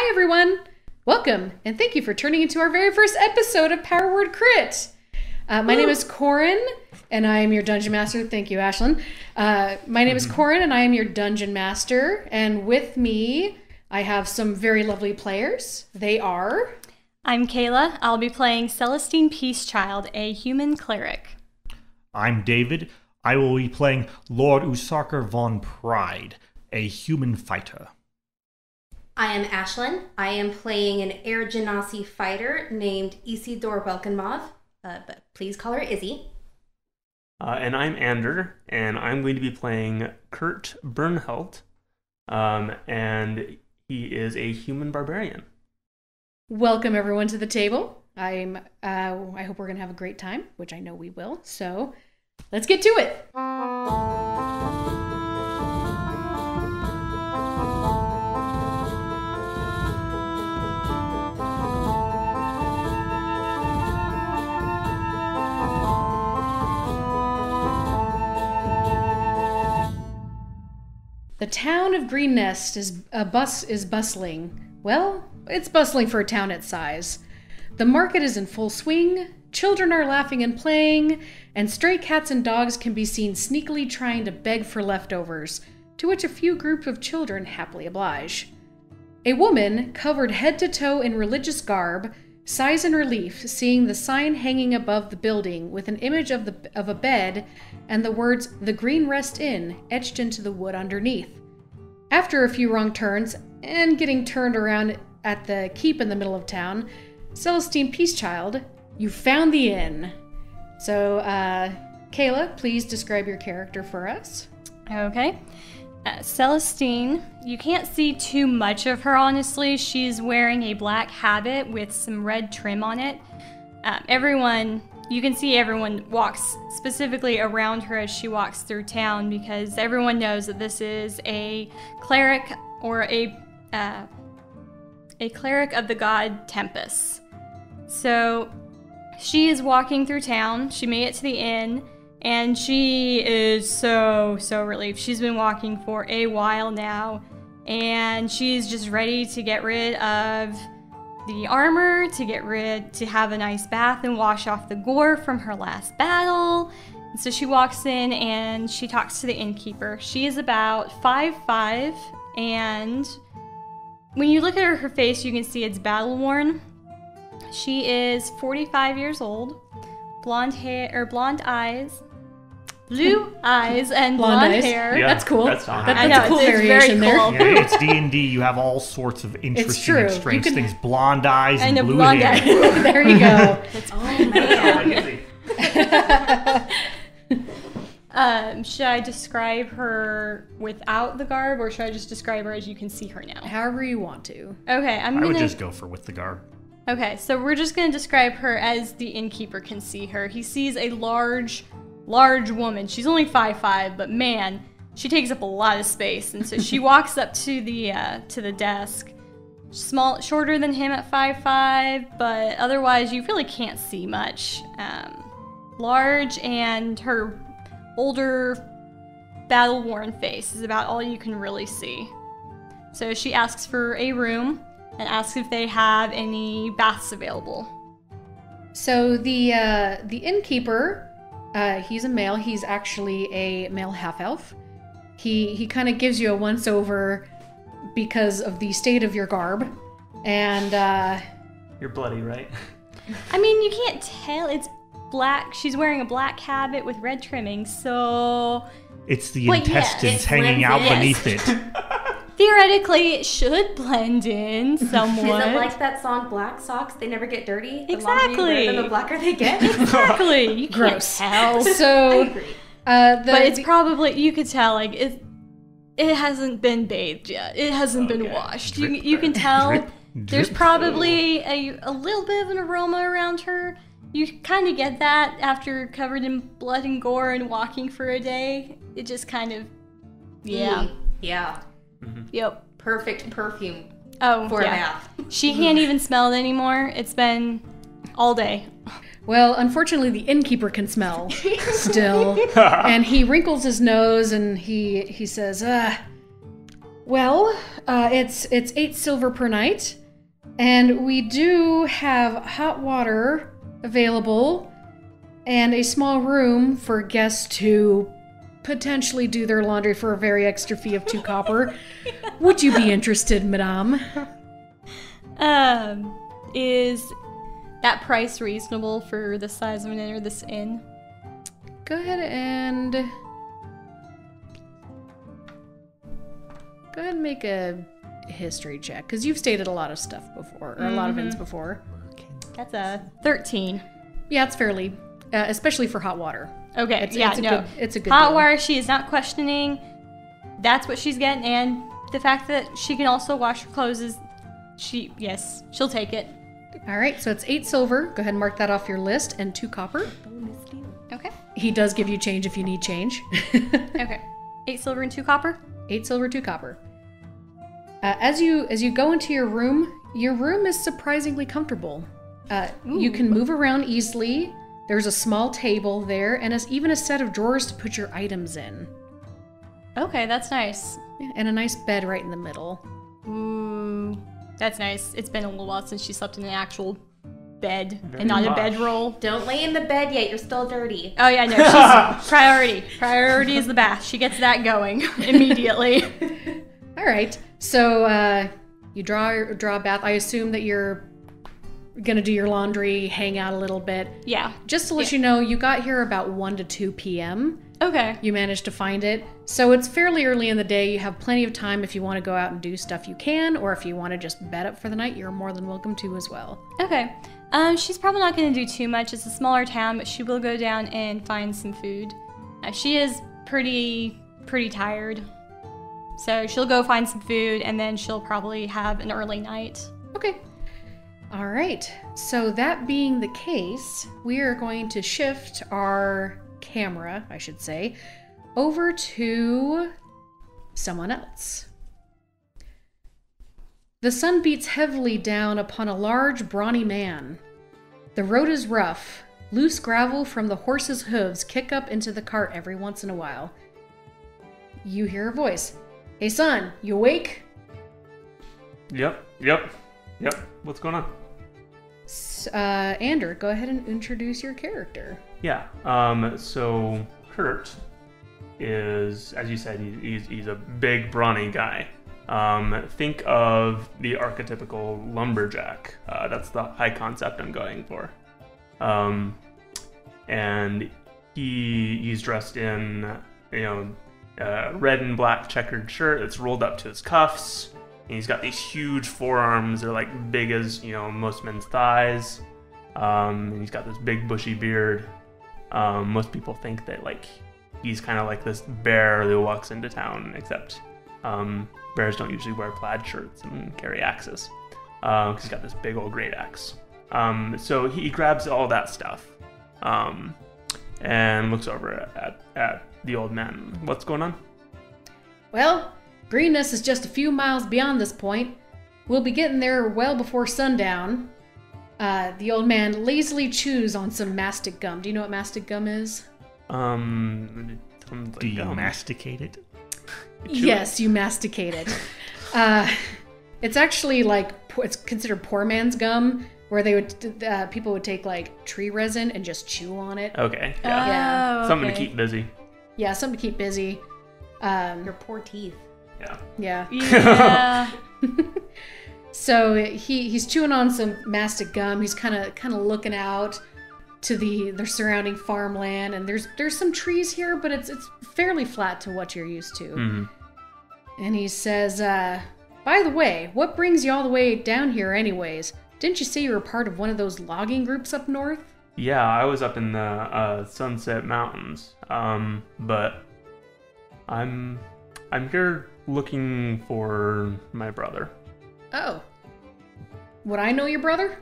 Hi everyone! Welcome, and thank you for turning into our very first episode of Power Word Crit! My name is Corin, and I am your Dungeon Master. Thank you, Ashlyn. My name is Corin, and I am your Dungeon Master, and with me, I have some very lovely players. They are... I'm Kayla. I'll be playing Celestine Peacechild, a human cleric. I'm David. I will be playing Lord Usarker von Pride, a human fighter. I am Ashlyn. I am playing an Air Genasi fighter named Isidor Welkenmov, but please call her Izzy. And I'm Ander, and I'm going to be playing Kurt Bernholt, and he is a human barbarian. Welcome everyone to the table. I hope we're going to have a great time, which I know we will, so let's get to it! The town of Green Nest is bustling. Well, it's bustling for a town its size. The market is in full swing, children are laughing and playing, and stray cats and dogs can be seen sneakily trying to beg for leftovers, to which a few groups of children happily oblige. A woman, covered head to toe in religious garb, sighs in relief, seeing the sign hanging above the building with an image of a bed and the words, "The Green Rest Inn," etched into the wood underneath. After a few wrong turns, and getting turned around at the keep in the middle of town, Celestine Peacechild, you found the inn. So, Kayla, please describe your character for us. Okay. Celestine, you can't see too much of her, honestly. She's wearing a black habit with some red trim on it. You can see everyone walks specifically around her as she walks through town, because everyone knows that this is a cleric, or a cleric of the god Tempest. So she is walking through town. She made it to the inn. And she is so relieved. She's been walking for a while now, and she's just ready to get rid of the armor, to have a nice bath and wash off the gore from her last battle. And so she walks in and she talks to the innkeeper. She is about 5'5", and when you look at her face, you can see it's battle-worn. She is 45 years old, blonde hair, or blonde eyes. Blue eyes and blonde eyes. Hair. Yeah, that's cool. That's a cool variation there. Cool. Yeah, it's D&D. You have all sorts of interesting and strange things. Blonde eyes and blue hair. There you go. That's all. Oh, man. Should I describe her without the garb, or should I just describe her as you can see her now? However you want to. Okay, I would just go for with the garb. Okay, so we're just going to describe her as the innkeeper can see her. He sees a large woman. She's only 5'5", but man, she takes up a lot of space. And so she walks up to the desk. Shorter than him at 5'5", but otherwise you really can't see much. Large, and her older, battle-worn face is about all you can really see. So she asks for a room and asks if they have any baths available. So the innkeeper. He's a male. He's actually a male half-elf. He kind of gives you a once-over because of the state of your garb. And, You're bloody, right? I mean, you can't tell. It's black. She's wearing a black habit with red trimming, so... It's the intestines hanging out beneath it. Theoretically, it should blend in somewhat. Is it like that song, Black Socks? They never get dirty. Exactly. The longer you wear them, the blacker they get. Exactly. You Gross. Can't tell. So, I agree. But it's probably, you could tell, like, it hasn't been bathed yet. It hasn't been washed. You can tell there's probably a little bit of an aroma around her. You kind of get that after covered in blood and gore and walking for a day. It just kind of, yeah. Mm-hmm. Yep. Perfect perfume for a bath. She can't even smell it anymore. It's been all day. Well, unfortunately, the innkeeper can smell still. And he wrinkles his nose and he says, Well, it's 8 silver per night, and we do have hot water available and a small room for guests to potentially do their laundry for a very extra fee of 2 copper. Would you be interested, madame? Is that price reasonable for the size of an inn or this inn? Go ahead and... Go ahead and make a history check, because you've stayed at a lot of stuff before, or a lot of inns before. That's a 13. Yeah, it's fairly, especially for hot water. Okay, it's a good hot water, she is not questioning. That's what she's getting, and the fact that she can also wash her clothes is... Yes, she'll take it. All right, so it's 8 silver. Go ahead and mark that off your list, and 2 copper. Okay. He does give you change if you need change. Okay. 8 silver and 2 copper? 8 silver, 2 copper. As you go into your room is surprisingly comfortable. You can move around easily. There's a small table there, and even a set of drawers to put your items in. Okay, that's nice. Yeah, and a nice bed right in the middle. Ooh. That's nice. It's been a little while since she slept in an actual bed and not a bedroll. Don't lay in the bed yet. You're still dirty. Oh, yeah, no. She's priority. Priority is the bath. She gets that going immediately. All right. So you draw a bath. I assume that you're going to do your laundry, hang out a little bit. Yeah. Just to let you know, you got here about 1 to 2 p.m. Okay. You managed to find it. So it's fairly early in the day. You have plenty of time if you want to go out and do stuff you can, or if you want to just bed up for the night, you're more than welcome to as well. Okay. She's probably not going to do too much. It's a smaller town, but she will go down and find some food. She is pretty tired. So she'll go find some food, and then she'll probably have an early night. Okay. All right. So that being the case, we are going to shift our... camera, I should say, over to someone else. The sun beats heavily down upon a large, brawny man. The road is rough. Loose gravel from the horse's hooves kick up into the cart every once in a while. You hear a voice. Hey, son, you awake? Yep. What's going on? Ander, go ahead and introduce your character. Yeah, so Kurt is, as you said, he's a big, brawny guy. Think of the archetypical lumberjack. That's the high concept I'm going for. And he's dressed in, a red and black checkered shirt that's rolled up to his cuffs. And he's got these huge forearms. They're like big as, most men's thighs. And he's got this big, bushy beard. Most people think that he's kind of like this bear who walks into town, except bears don't usually wear plaid shirts and carry axes. He's got this big old great axe. So he grabs all that stuff and looks over at the old man. What's going on? Well, Greenness is just a few miles beyond this point. We'll be getting there well before sundown. The old man lazily chews on some mastic gum. Do you know what mastic gum is? Do you masticate it? Yes, you masticate it. It's actually it's considered poor man's gum, where they would people would take tree resin and just chew on it. Okay. Yeah. Something to keep busy. Yeah, something to keep busy. Your poor teeth. Yeah. So he's chewing on some mastic gum. He's kind of looking out to the surrounding farmland, and there's some trees here, but it's fairly flat to what you're used to. Mm-hmm. And he says, "By the way, what brings you all the way down here, anyways? Didn't you say you were part of one of those logging groups up north?" Yeah, I was up in the Sunset Mountains, but I'm here looking for my brother. Oh. Would I know your brother?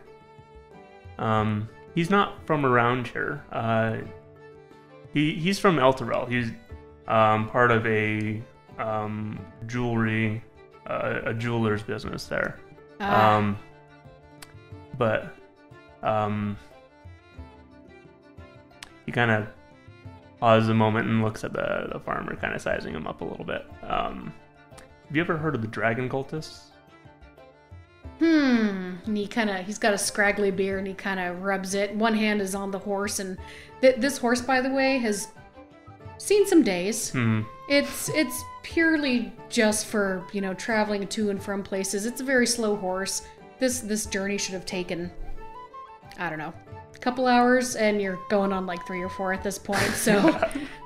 He's not from around here. He's from Elturel. He's part of a jeweler's business there. But he kind of pauses a moment and looks at the farmer, kind of sizing him up a little bit. Have you ever heard of the Dragon Cultists? And he's got a scraggly beard and he kind of rubs it. One hand is on the horse, and this horse, by the way, has seen some days. It's purely just for, traveling to and from places. It's a very slow horse. This journey should have taken, I don't know, a couple hours, and you're going on like 3 or 4 at this point. So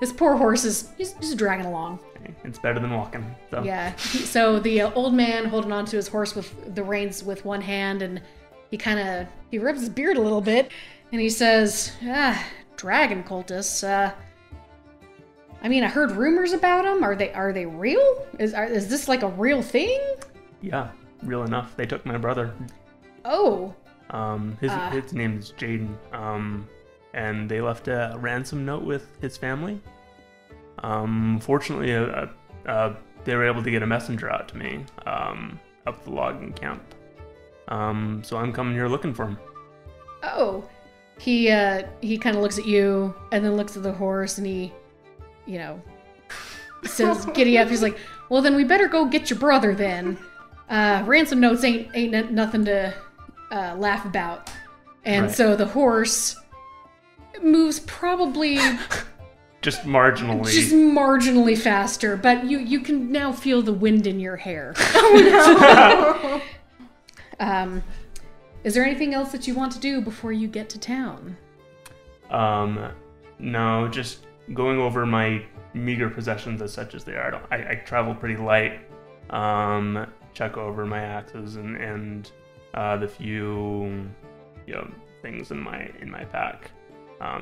this poor horse is just dragging along. It's better than walking. So. Yeah. So the old man holding onto his horse with the reins with one hand, and he rubs his beard a little bit, and he says, "Dragon cultists. I heard rumors about them. Are they real? Is this like a real thing?" Yeah, real enough. They took my brother. Oh. His name is Jayden. And they left a ransom note with his family. Fortunately, they were able to get a messenger out to me, up the logging camp. So I'm coming here looking for him. Oh, he kind of looks at you and then looks at the horse, and he, says, giddy up. He's like, well, then we better go get your brother then. Ransom notes ain't nothing to, laugh about. And right. So the horse moves probably... Just marginally faster, but you can now feel the wind in your hair. Oh no! Is there anything else that you want to do before you get to town? No, just going over my meager possessions as such as they are. I travel pretty light. Check over my axes and the few things in my pack.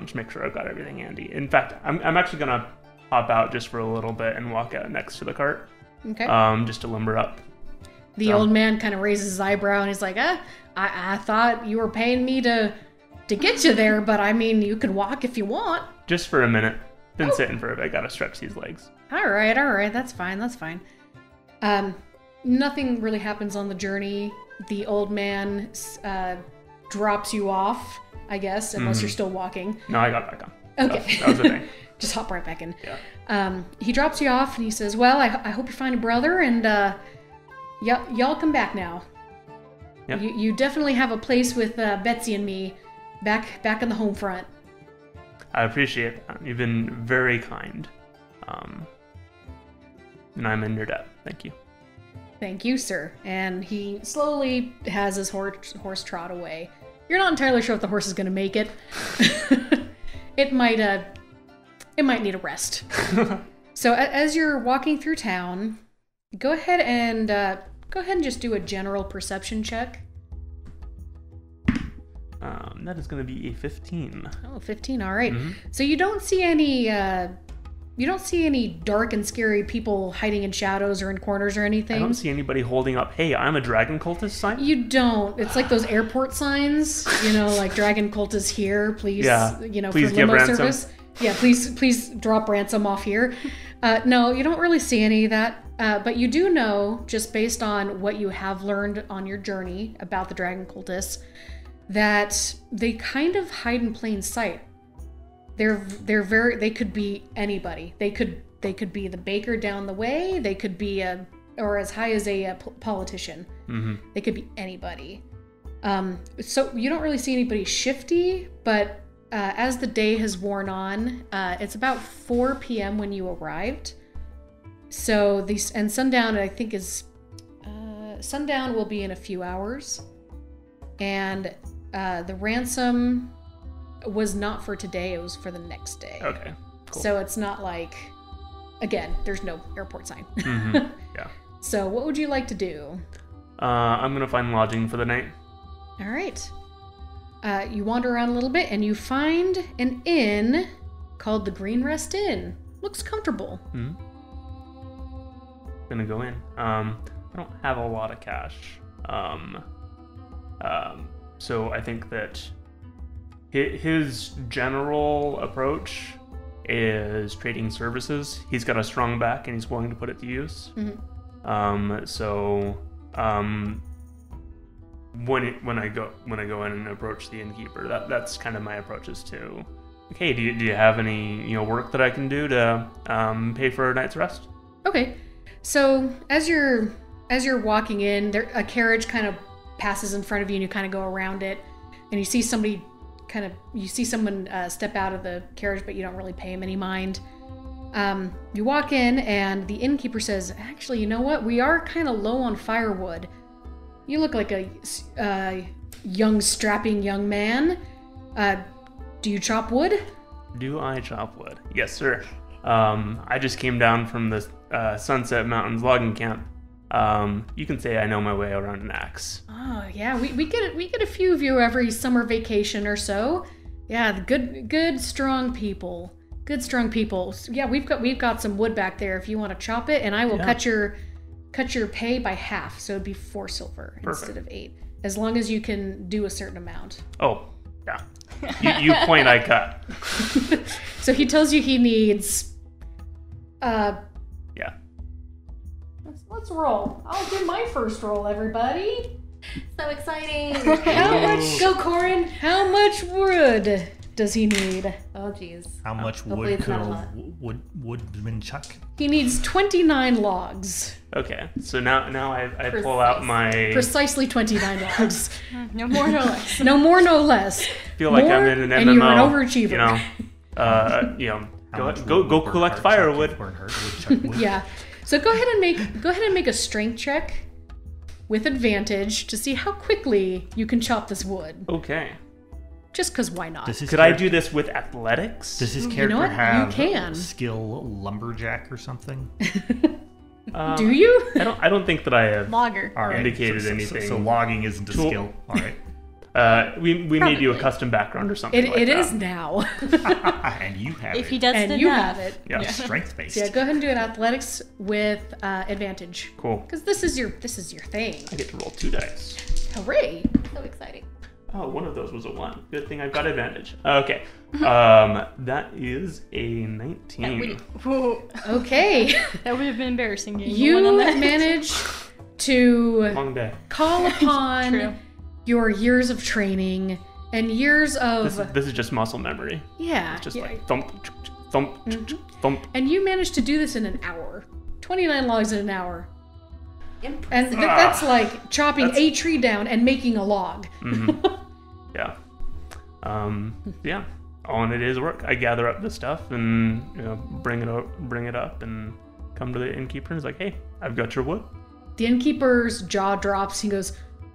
Just make sure I've got everything handy. In fact, I'm actually going to hop out just for a little bit and walk out next to the cart. Okay. Just to limber up. The old man kind of raises his eyebrow and he's like, I thought you were paying me to get you there, but you could walk if you want. Just for a minute. Been sitting for a bit. Got to stretch these legs. All right. That's fine. Nothing really happens on the journey. The old man drops you off. I guess, unless you're still walking. No, I got back on. Okay. That was the thing. Just hop right back in. Yeah. He drops you off and he says, well, I hope you find a brother, and y'all come back now. Yep. You definitely have a place with Betsy and me back on the home front. I appreciate that. You've been very kind. And I'm in your debt. Thank you. Thank you, sir. And he slowly has his horse trot away. You're not entirely sure if the horse is going to make it. It might need a rest. So as you're walking through town, go ahead and just do a general perception check. That is going to be a 15. Oh, 15. All right. Mm-hmm. So you don't see any dark and scary people hiding in shadows or in corners or anything. I don't see anybody holding up, hey, I'm a dragon cultist sign. You don't. It's like those airport signs, like dragon cultists here, please, please for limo give service. Ransom. Yeah, please drop ransom off here. No, you don't really see any of that. But you do know, just based on what you have learned on your journey about the dragon cultists, that they kind of hide in plain sight. They could be anybody. They could be the baker down the way. They could be as high as a politician. Mm-hmm. They could be anybody. So you don't really see anybody shifty, but as the day has worn on, it's about 4 p.m. when you arrived. So sundown, I think, is sundown will be in a few hours, and the ransom was not for today, it was for the next day. Okay, cool. So it's not like, again, there's no airport sign. Mm-hmm. Yeah. So what would you like to do? I'm going to find lodging for the night. All right. You wander around a little bit and you find an inn called The Green Rest Inn. Looks comfortable. Mm-hmm. Going to go in. I don't have a lot of cash. So I think that his general approach is trading services. He's got a strong back and he's willing to put it to use. Mm-hmm. When I go in and approach the innkeeper, that's kind of my approach is to, okay, do you have any work that I can do to pay for a night's rest? Okay, So as you're walking in, a carriage kind of passes in front of you, and you kind of go around it, and you see somebody step out of the carriage, but you don't really pay him any mind. You walk in, and the innkeeper says, "Actually, you know what? We are kind of low on firewood. You look like a strapping young man. Do you chop wood?" Do I chop wood? Yes, sir. I just came down from the Sunset Mountains logging camp. You can say I know my way around an axe. Oh yeah, we get a few of you every summer vacation or so. Yeah, the good strong people. Good strong people. Yeah, we've got some wood back there if you want to chop it, and I will cut your pay by half, so it'd be 4 silver Perfect. Instead of 8, as long as you can do a certain amount. Oh yeah, you point, I cut. So he tells you he needs. Yeah. Let's roll. I'll do my first roll, everybody. So exciting! How much? Go, Corin. How much wood does he need? Oh, geez. How much wood could a woodman chuck? He needs 29 logs. Okay, so now I pull out my... Precisely 29 logs. No more, no less. No more, no less. Feel like I'm in an MMO. And you're an overachiever. Go collect firewood. Yeah. So go ahead and make a strength check with advantage to see how quickly you can chop this wood. Okay. Just because, why not? Could I do this with athletics? Does his character have skill lumberjack or something? Do you? I don't think that I have indicated anything. So logging isn't a skill. All right. We may do a custom background or something. It is now. And you have it. If he does, then you have it. Yeah, yeah. Strength based. So yeah, go ahead and do an athletics with advantage. Cool. Because this is your thing. I get to roll 2 dice. Hooray! So exciting. Oh, one of those was a 1. Good thing I've got advantage. Okay. That is a 19. Okay. That would have been embarrassing. You managed to call upon your years of training and years of... This is just muscle memory. Yeah. It's just like thump, thump, thump. And you managed to do this in an hour. 29 logs in an hour. Impressive. And that's like chopping a tree down and making a log. Mm-hmm. Yeah. Yeah. All it is work. I gather up the stuff and bring it up and come to the innkeeper and is like, "Hey, I've got your wood." The innkeeper's jaw drops. He goes,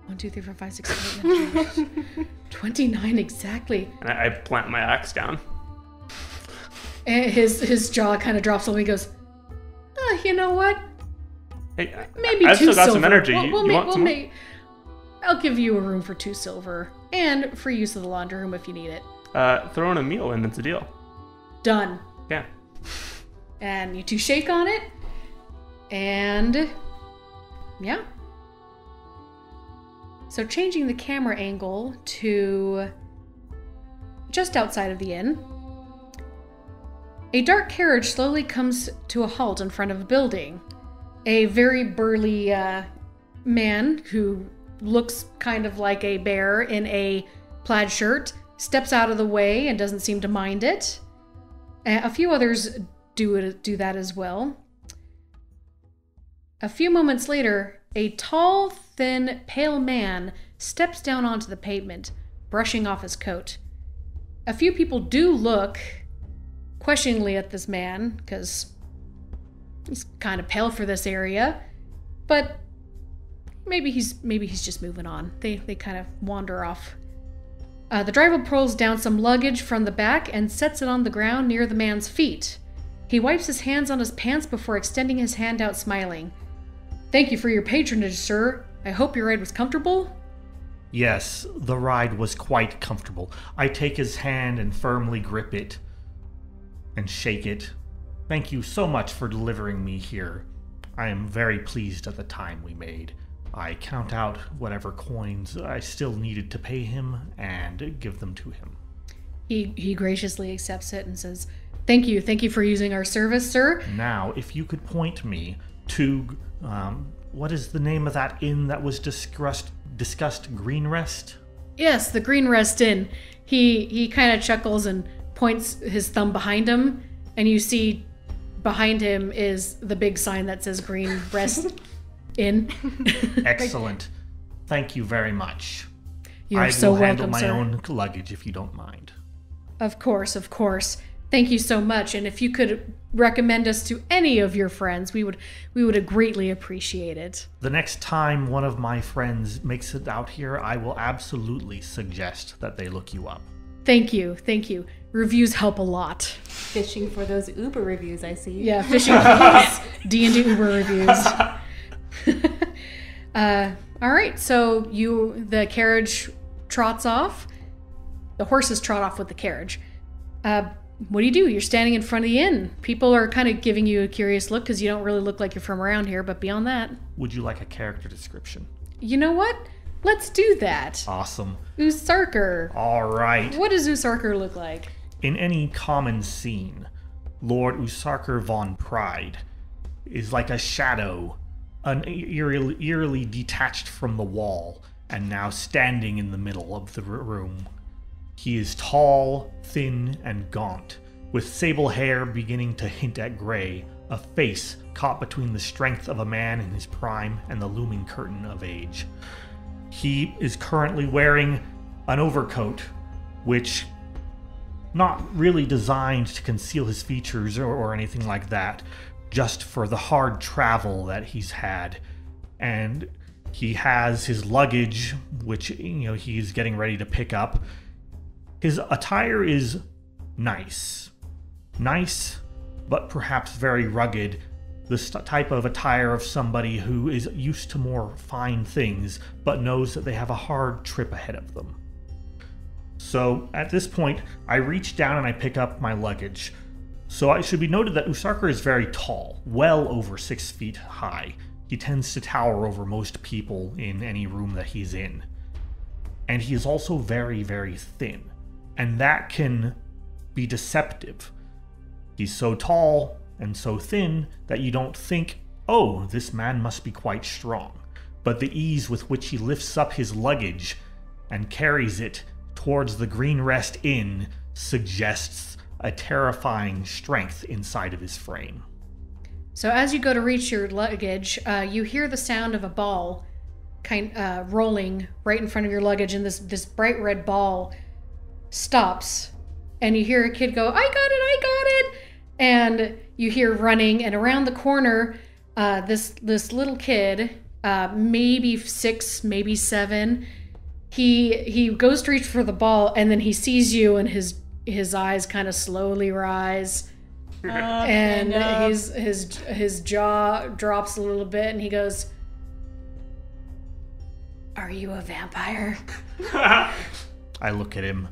1, 2, 3, 4, 5, 6, 7, 8, 9, 10, 29 exactly. And I plant my axe down. And his jaw kind of drops a little. He goes, "You know what? Hey, maybe I've 2 silver. Still got some energy. I'll give you a room for 2 silver and free use of the laundry room if you need it. Throw in a meal and it's a deal." Done. Yeah. And you 2 shake on it, and yeah. So changing the camera angle to just outside of the inn, a dark carriage slowly comes to a halt in front of a building. A very burly man who looks kind of like a bear in a plaid shirt steps out of the way and doesn't seem to mind it. A few others do that as well. A few moments later, a tall, thin, pale man steps down onto the pavement, brushing off his coat. A few people do look questioningly at this man, because... he's kind of pale for this area, but maybe he's just moving on. They kind of wander off. The driver pulls down some luggage from the back and sets it on the ground near the man's feet. He wipes his hands on his pants before extending his hand out, smiling. "Thank you for your patronage, sir. I hope your ride was comfortable." "Yes, the ride was quite comfortable." I take his hand and firmly grip it and shake it. "Thank you so much for delivering me here. I am very pleased at the time we made." I count out whatever coins I still needed to pay him and give them to him. He graciously accepts it and says, Thank you for using our service, sir. Now, if you could point me to, what is the name of that inn that was discussed, Green Rest? Yes, the Green Rest Inn. He kind of chuckles and points his thumb behind him, and you see behind him is the big sign that says Green Rest Inn. Excellent. Thank you very much. You're so welcome, sir. I will handle my own luggage if you don't mind. Of course, of course. Thank you so much. And if you could recommend us to any of your friends, we would greatly appreciate it. The next time one of my friends makes it out here, I will absolutely suggest that they look you up. Thank you. Thank you. Reviews help a lot. Fishing for those Uber reviews, I see. Yeah, fishing for those D&D Uber reviews. All right, so the carriage trots off. The horses trot off with the carriage. What do you do? You're standing in front of the inn. People are kind of giving you a curious look because you don't really look like you're from around here, but beyond that... Would you like a character description? You know what? Let's do that. Awesome. Usarker. All right. What does Usarker look like? In any common scene, Lord Usarker von Pride is like a shadow, eerily detached from the wall, and now standing in the middle of the room. He is tall, thin, and gaunt, with sable hair beginning to hint at gray, a face caught between the strength of a man in his prime and the looming curtain of age. He is currently wearing an overcoat, which not really designed to conceal his features or anything like that, just for the hard travel that he's had. And he has his luggage, which, you know, he's getting ready to pick up. His attire is nice. Nice, but perhaps very rugged. This type of attire of somebody who is used to more fine things, but knows that they have a hard trip ahead of them. So at this point, I reach down and I pick up my luggage. So it should be noted that Usarker is very tall, well over 6 feet high. He tends to tower over most people in any room that he's in. And he is also very, very thin. And that can be deceptive. He's so tall and so thin that you don't think, oh, this man must be quite strong. But the ease with which he lifts up his luggage and carries it towards the Green Rest Inn suggests a terrifying strength inside of his frame. So as you go to reach your luggage, you hear the sound of a ball rolling right in front of your luggage, and this bright red ball stops, and you hear a kid go, "I got it, I got it!" And you hear running, and around the corner, this little kid, maybe 6, maybe 7, he goes to reach for the ball, and then he sees you, and his eyes kind of slowly rise, and his jaw drops a little bit, and he goes, "Are you a vampire?" I look at him.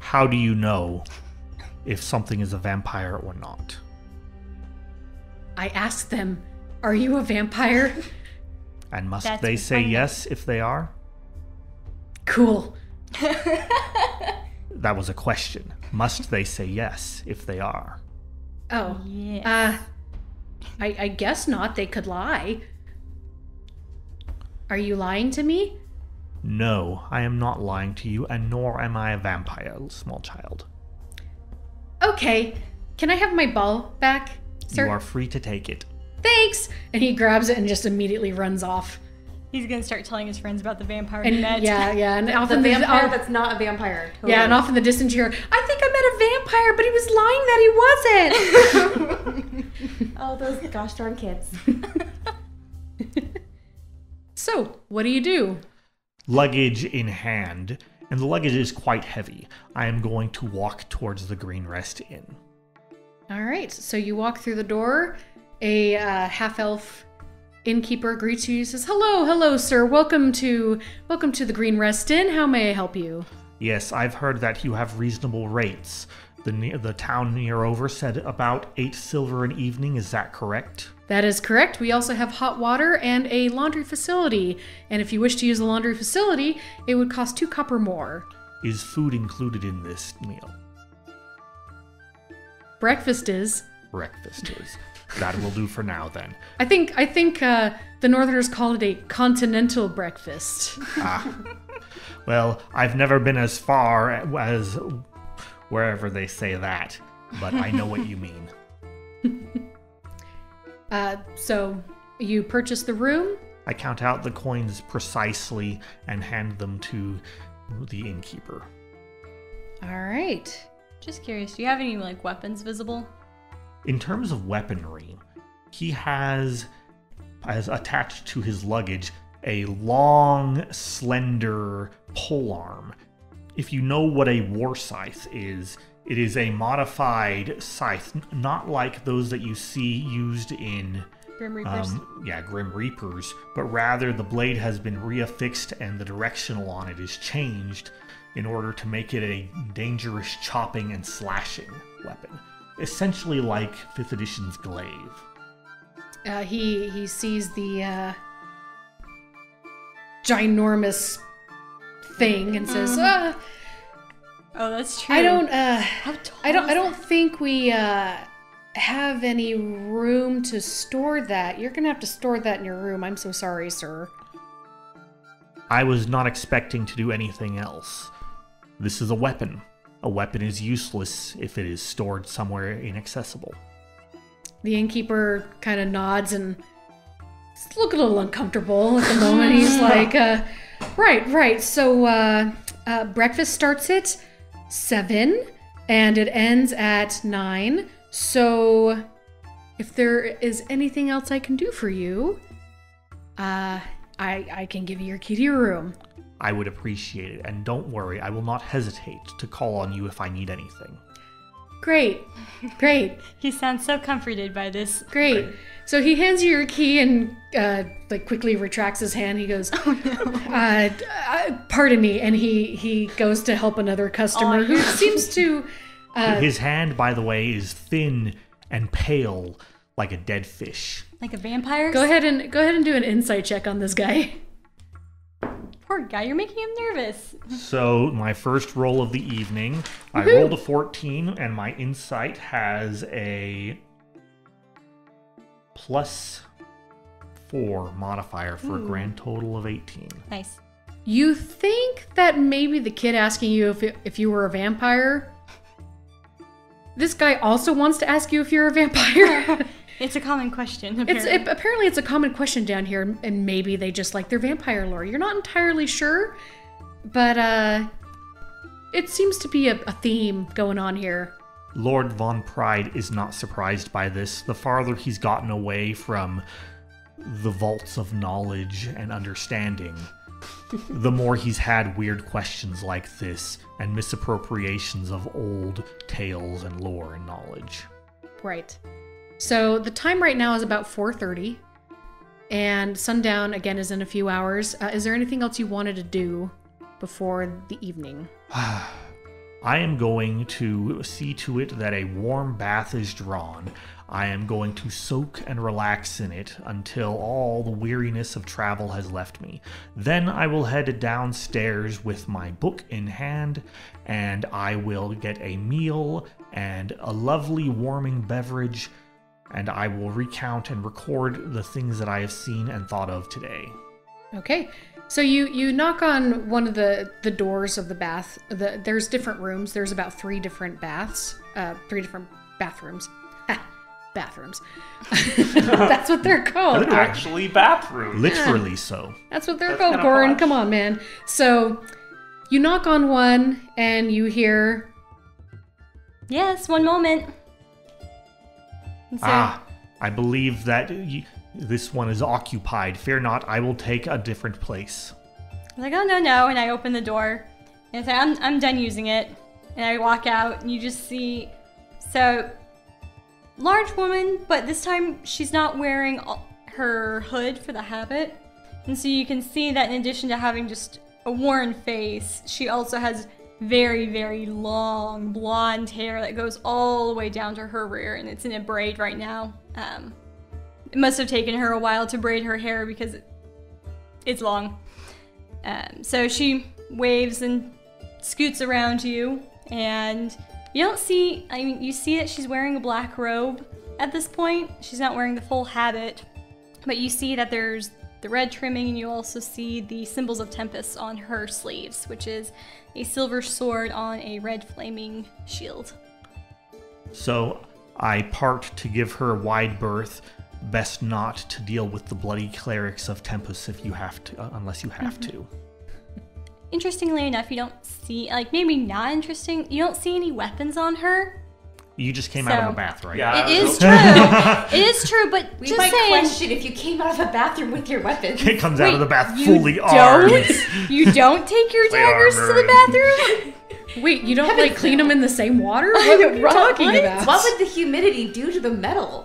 How do you know if something is a vampire or not? I ask them, "Are you a vampire?" And must they say yes if they are? Cool. That was a question. Must they say yes if they are? Oh, yeah. I guess not. They could lie. Are you lying to me? No, I am not lying to you, and nor am I a vampire, small child. Okay, can I have my ball back, sir? You are free to take it. Thanks! And he grabs it and just immediately runs off. He's gonna start telling his friends about the vampire he met. Yeah, and often the vampire that's not a vampire. Totally. Yeah, and often the distance you hear, "I think I met a vampire, but he was lying that he wasn't!" Oh, those gosh darn kids. So, what do you do? Luggage in hand, and the luggage is quite heavy. I am going to walk towards the Green Rest Inn. All right, so you walk through the door. A half-elf innkeeper greets you. He says, hello, sir. Welcome to the Green Rest Inn. How may I help you? Yes, I've heard that you have reasonable rates. The town near over said about 8 silver an evening. Is that correct? That is correct. We also have hot water and a laundry facility. And if you wish to use the laundry facility, it would cost 2 copper more. Is food included in this meal? Breakfast is. That will do for now, then. I think the Northerners call it a continental breakfast. Well, I've never been as far as wherever they say that. but I know what you mean. So you purchase the room? I count out the coins precisely and hand them to the innkeeper. All right. Just curious, do you have any like weapons visible? In terms of weaponry, he has attached to his luggage a long, slender polearm. If you know what a war scythe is, it is a modified scythe, not like those that you see used in Grim Reapers. Grim Reapers, but rather the blade has been reaffixed and the directional on it is changed in order to make it a dangerous chopping and slashing weapon. Essentially like 5th edition's glaive. He sees the ginormous thing and says, "Oh, that's true. I don't think we have any room to store that. You're gonna have to store that in your room. I'm so sorry, sir." I was not expecting to do anything else. This is a weapon. A weapon is useless if it is stored somewhere inaccessible. The innkeeper kind of nods and looks a little uncomfortable at the moment. He's like, right. So breakfast starts at 7 and it ends at 9. So if there is anything else I can do for you, I can give you your key to your room. I would appreciate it, and don't worry, I will not hesitate to call on you if I need anything. Great. He sounds so comforted by this. Great. So he hands you your key and quickly retracts his hand. He goes, "Oh no, pardon me," and he goes to help another customer who seems to. His hand, by the way, is thin and pale, like a dead fish. Like a vampire? Go ahead and do an insight check on this guy. Poor guy, you're making him nervous. So my first roll of the evening, I rolled a 14, and my insight has a +4 modifier for a grand total of 18. Nice. You think that maybe the kid asking you if you were a vampire? This guy also wants to ask you if you're a vampire. It's a common question, apparently. It's a common question down here, and maybe they just like their vampire lore. You're not entirely sure, but it seems to be a theme going on here. Lord Von Pride is not surprised by this. The farther he's gotten away from the vaults of knowledge and understanding, the more he's had weird questions like this and misappropriations of old tales and lore and knowledge. Right. So the time right now is about 4:30, and sundown again is in a few hours. Is there anything else you wanted to do before the evening? I am going to see to it that a warm bath is drawn. I am going to soak and relax in it until all the weariness of travel has left me. Then I will head downstairs with my book in hand, and I will get a meal and a lovely warming beverage, and I will recount and record the things that I have seen and thought of today. Okay, so you knock on one of the doors of the bath. There's different rooms. There's about 3 different baths, 3 different bathrooms. Bathrooms. That's what they're called. They're actually bathrooms. Literally so. That's what they're called, Corin. Come on, man. So you knock on one and you hear... Yes, one moment. So, I believe that this one is occupied. Fear not, I will take a different place. I'm like, oh no, and I open the door. And I say, I'm done using it. And I walk out, and you just see, so, large woman, but this time she's not wearing her hood for the habit. And so you can see that in addition to having just a worn face, she also has very, very long blonde hair that goes all the way down to her rear, and it's in a braid right now. It must have taken her a while to braid her hair because it's long. So she waves and scoots around you, and you don't see, I mean, you see that she's wearing a black robe at this point. She's not wearing the full habit, but you see that there's the red trimming, and you also see the symbols of Tempest on her sleeves, which is a silver sword on a red flaming shield. So I parked to give her wide berth. Best not to deal with the bloody clerics of Tempest if you have to, unless you have to. Interestingly enough, you don't see, like, maybe not interesting, you don't see any weapons on her. You just came out of a bath, right? Yeah, it is true. It is true, but we just might question if you came out of a bathroom with your weapons. It comes out of the bath fully armed. You don't take your daggers to the bathroom? Wait, you don't, like, clean them in the same water? What are you talking about? What would the humidity do to the metal?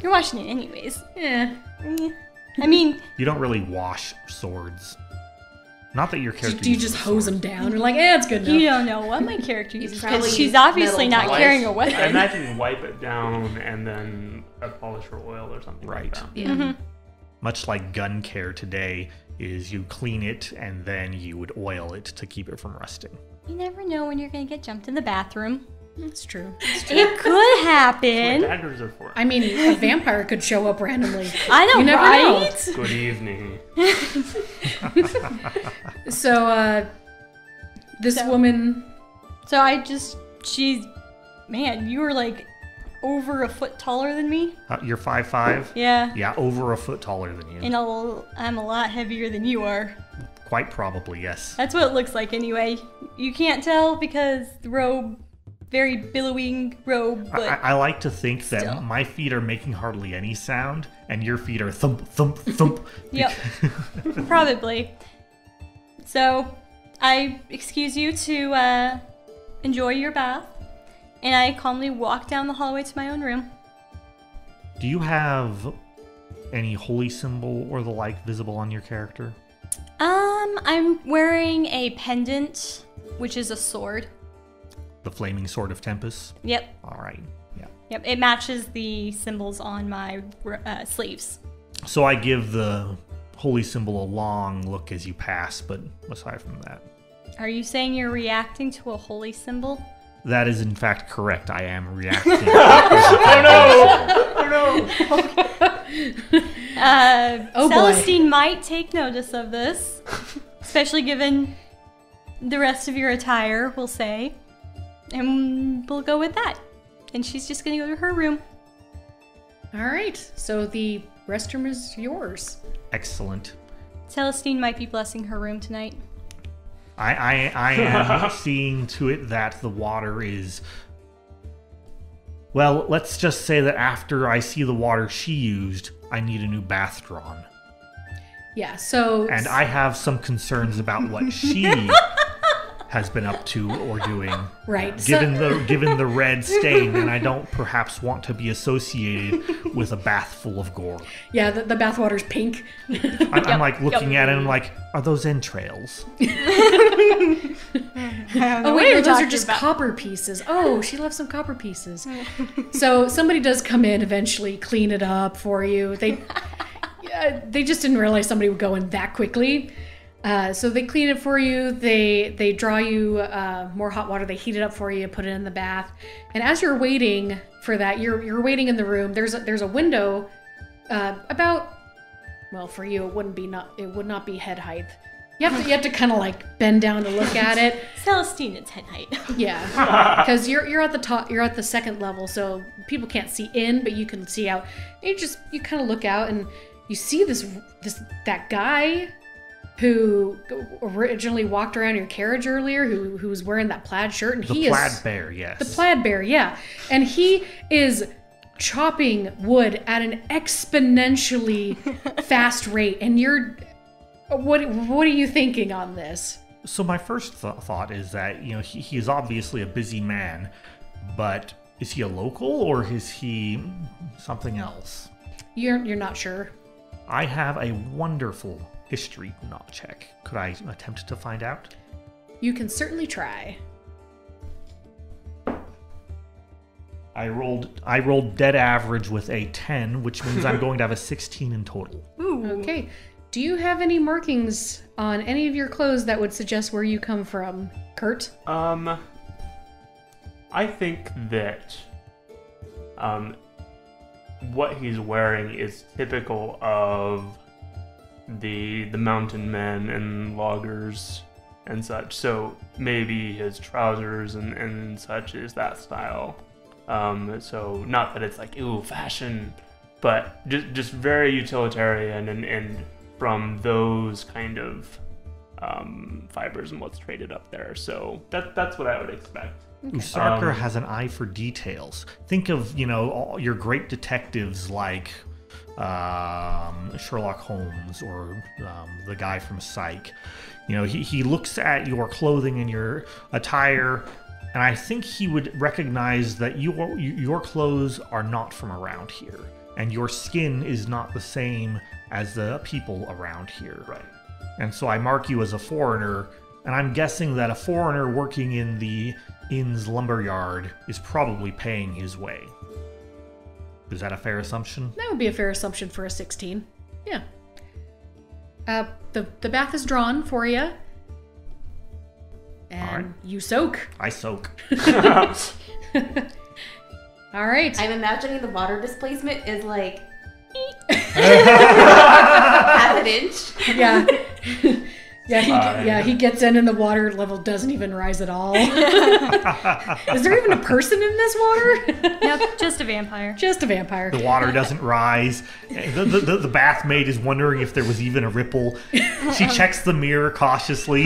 You're washing it anyways. Yeah. I mean... You don't really wash swords. Not that your character... Do you just hose them down? You're like, eh, it's good enough. You don't know what my character uses, because she's obviously not carrying a weapon. I imagine wipe it down and then polish her oil or something like that. Right. Yeah. Mm-hmm. Much like gun care today is you clean it and then you would oil it to keep it from rusting. You never know when you're going to get jumped in the bathroom. That's true. It could happen. What daggers are for. I mean, a vampire could show up randomly. I know, right? Good evening. So, this woman... So I just... She's... Man, you were like over a foot taller than me. You're 5'5"? Yeah. Yeah, over a foot taller than you. And I'm a lot heavier than you are. Quite probably, yes. That's what it looks like anyway. You can't tell because the robe... Very billowing robe, but I like to think still. That my feet are making hardly any sound, and your feet are thump, thump, thump. Yep, probably. So, I excuse you to enjoy your bath, and I calmly walk down the hallway to my own room. Do you have any holy symbol or the like visible on your character? I'm wearing a pendant, which is a sword. The flaming sword of Tempest? Yep. All right. Yeah. Yep. It matches the symbols on my sleeves. So I give the holy symbol a long look as you pass, but aside from that. Are you saying you're reacting to a holy symbol? That is in fact correct. I am reacting. Oh no! Oh, Celestine might take notice of this, especially given the rest of your attire, we'll say. And we'll go with that. And she's just going to go to her room. All right. So the restroom is yours. Excellent. Celestine might be blessing her room tonight. I am seeing to it that the water is... Well, let's just say that after I see the water she used, I need a new bath drawn. Yeah, so... And I have some concerns about what she... has been up to or doing. Right. Given the red stain, and I don't perhaps want to be associated with a bath full of gore. Yeah, the bathwater's pink. I'm like looking at it and I'm like, are those entrails? Oh wait, those are just copper pieces. Oh, she left some copper pieces. So somebody does come in eventually, clean it up for you. They just didn't realize somebody would go in that quickly. So they clean it for you, they draw you more hot water, they heat it up for you, put it in the bath. And as you're waiting for that, you're waiting in the room, there's a window about, well, for you it would not be head height. You have to kind of like bend down to look at it. Celestine, it's head height. Yeah, because you're at the top, you're at the second level, so people can't see in, but you can see out. And you kind of look out and you see that guy who originally walked around your carriage earlier, who was wearing that plaid shirt, and he is... The plaid bear, yes. The plaid bear, yeah. And he is chopping wood at an exponentially fast rate, and you're... What are you thinking on this? So my first thought is that, you know, he is obviously a busy man, but is he a local, or is he something else? You're not sure. I have a wonderful... history not check. Could I attempt to find out? You can certainly try. I rolled dead average with a 10, which means I'm going to have a 16 in total. Ooh. Okay. Do you have any markings on any of your clothes that would suggest where you come from, Kurt? I think that what he's wearing is typical of the mountain men and loggers and such, so maybe his trousers and such is that style. So not that it's like, ooh, fashion, but just very utilitarian and from those kind of fibers and what's traded up there. So that's what I would expect. Okay. Usarker has an eye for details. Think of, you know, all your great detectives like Sherlock Holmes or the guy from Psych. You know, he looks at your clothing and your attire, and I think he would recognize that your clothes are not from around here, and your skin is not the same as the people around here. Right. And so I mark you as a foreigner, and I'm guessing that a foreigner working in the inn's lumberyard is probably paying his way. Is that a fair assumption? That would be a fair assumption for a 16. Yeah. The bath is drawn for you. And right. You soak. I soak. All right. I'm imagining the water displacement is like... half an inch. Yeah. He gets in and the water level doesn't even rise at all. Is there even a person in this water? Nope, just a vampire. Just a vampire. The water doesn't rise. The bathmaid is wondering if there was even a ripple. She checks the mirror cautiously.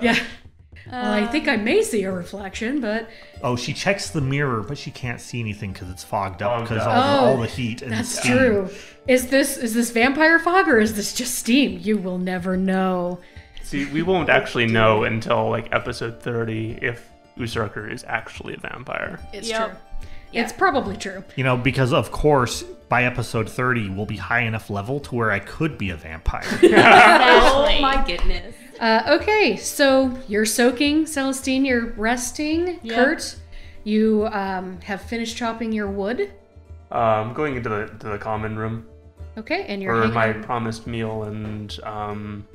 Yeah. Well, I think I may see a reflection, but... Oh, she checks the mirror, but she can't see anything because it's fogged up because all the heat and that's steam. True. Is this vampire fog or is this just steam? You will never know. See, we won't actually know until like episode 30 if Usarker is actually a vampire. It's true. Yeah. It's probably true. You know, because of course, by episode 30, we'll be high enough level to where I could be a vampire. Oh my goodness. Okay, so you're soaking, Celestine, you're resting. Yep. Kurt, you have finished chopping your wood. I'm going into the common room. Okay, and you're my promised meal, and I'm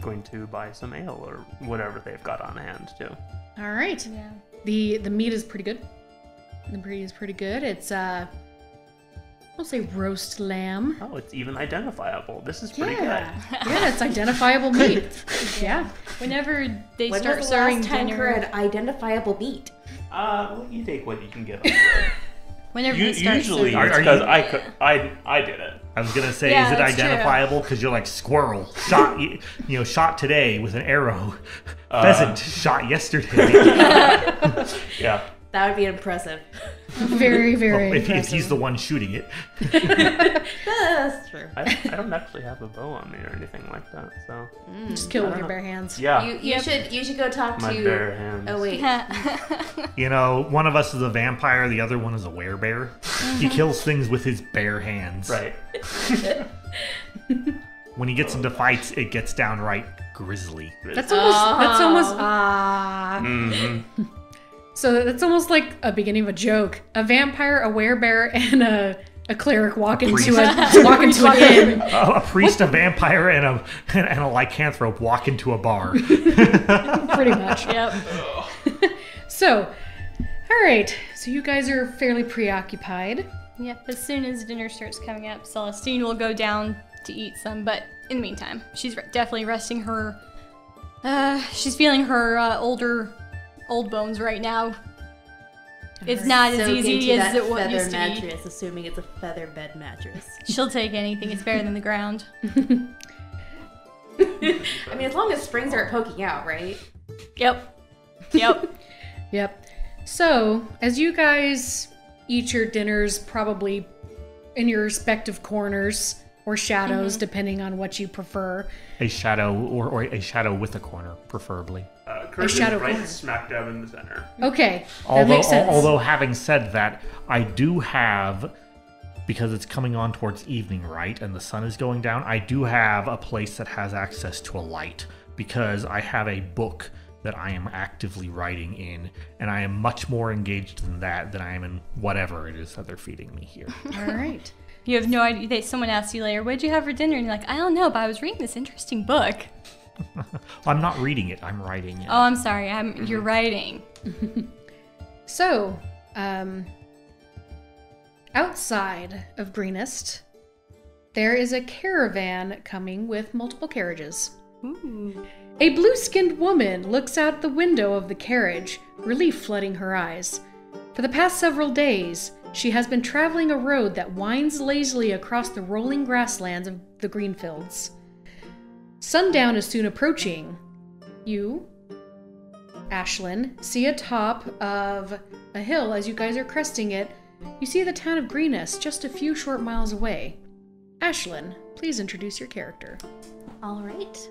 going to buy some ale or whatever they've got on hand too. All right. Yeah. The meat is pretty good. The meat is pretty good. It's I'll say roast lamb. Oh, it's even identifiable. This is pretty good. Yeah, it's identifiable meat. Yeah. Whenever they start serving dinner, for an identifiable meat. Well, you take what you can get. Whenever you start usually because I did it. I was gonna say, is it identifiable? Because you're like squirrel shot, shot today with an arrow. Pheasant shot yesterday. Yeah. That would be impressive. Very, very impressive. If he's the one shooting it. That's true. I don't actually have a bow on me or anything like that, so... You just kill with your bare hands. Yeah. You should go talk to... My bare hands. Oh, wait. You know, one of us is a vampire, the other one is a werebear. He kills things with his bare hands. Right. When he gets into fights, it gets downright grisly. That's almost... Mm-hmm. So that's almost like a beginning of a joke. A vampire, a werebear, and a cleric walk into an inn. A priest, a vampire, and a lycanthrope walk into a bar. Pretty much. Yep. So, all right. So you guys are fairly preoccupied. Yep. As soon as dinner starts coming up, Celestine will go down to eat some. But in the meantime, she's definitely resting her. She's feeling her old bones right now. It's not as easy as it used to be. Assuming it's a feather bed mattress. She'll take anything. It's better than the ground. I mean, as long as springs aren't poking out, right? Yep. Yep. So, as you guys eat your dinners, probably in your respective corners or shadows, depending on what you prefer. A shadow or a shadow with a corner, preferably. Kurt is right smack dab in the center. Okay, that makes sense. Although having said that, I do have, because it's coming on towards evening, right, and the sun is going down, I do have a place that has access to a light because I have a book that I am actively writing in, and I am much more engaged in that than I am in whatever it is that they're feeding me here. All right. You have no idea. Someone asks you later, what'd you have for dinner? And you're like, I don't know, but I was reading this interesting book. I'm not reading it. I'm writing it. Oh, I'm sorry. You're writing. So, outside of Greenest, there is a caravan coming with multiple carriages. Ooh. A blue-skinned woman looks out the window of the carriage, relief flooding her eyes. For the past several days, she has been traveling a road that winds lazily across the rolling grasslands of the Greenfields. Sundown is soon approaching. You, Ashlyn, see atop of a hill as you guys are cresting it. You see the town of Greenest just a few short miles away. Ashlyn, please introduce your character. All right.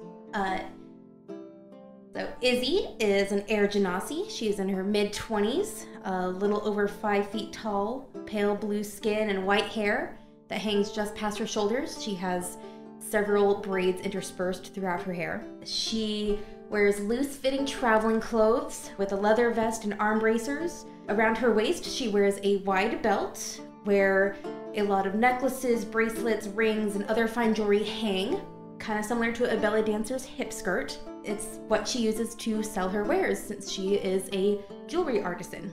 So Izzy is an Air Genasi. She is in her mid-20s, a little over 5 feet tall, pale blue skin and white hair that hangs just past her shoulders. She has several braids interspersed throughout her hair. She wears loose-fitting traveling clothes with a leather vest and arm bracers. Around her waist, she wears a wide belt where a lot of necklaces, bracelets, rings, and other fine jewelry hang, kind of similar to a belly dancer's hip skirt. It's what she uses to sell her wares, since she is a jewelry artisan.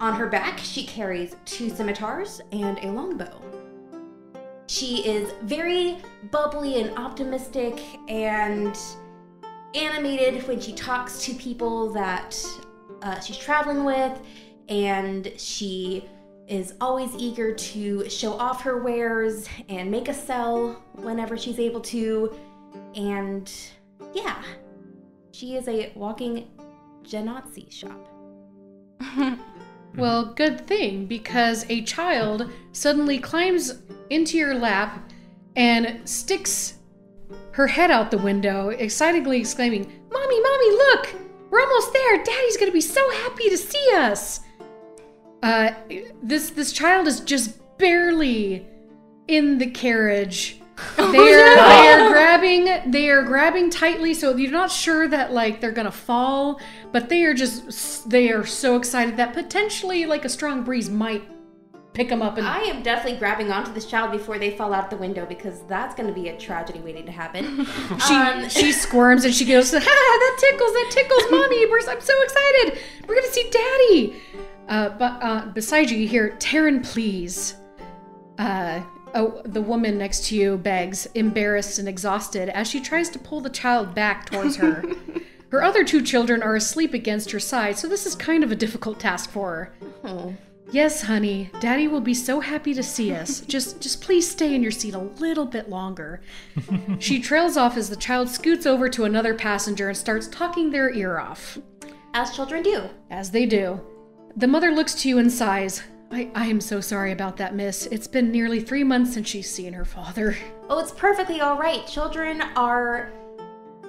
On her back, she carries two scimitars and a longbow. She is very bubbly and optimistic and animated when she talks to people that she's traveling with, and she is always eager to show off her wares and make a sell whenever she's able to, and yeah. She is a walking genasi shop. Well, good thing, because a child suddenly climbs into your lap and sticks her head out the window, excitedly exclaiming, "Mommy, Mommy, look! We're almost there! Daddy's gonna be so happy to see us!" This child is just barely in the carriage. They are grabbing tightly, so you're not sure that like they're gonna fall, but they are so excited that potentially like a strong breeze might pick them up. And I am definitely grabbing onto this child before they fall out the window, because that's gonna be a tragedy waiting to happen. She squirms and she goes, "Ha! That tickles, Mommy! I'm so excited. We're gonna see Daddy." But beside you hear, "Taryn, please." Oh, the woman next to you begs, embarrassed and exhausted, as she tries to pull the child back towards her. Her other two children are asleep against her side, so this is kind of a difficult task for her. Oh. "Yes, honey. Daddy will be so happy to see us. Just please stay in your seat a little bit longer." She trails off as the child scoots over to another passenger and starts talking their ear off. As children do. As they do. The mother looks to you and sighs. I am so sorry about that, miss. It's been nearly 3 months since she's seen her father." Oh, it's perfectly all right. Children are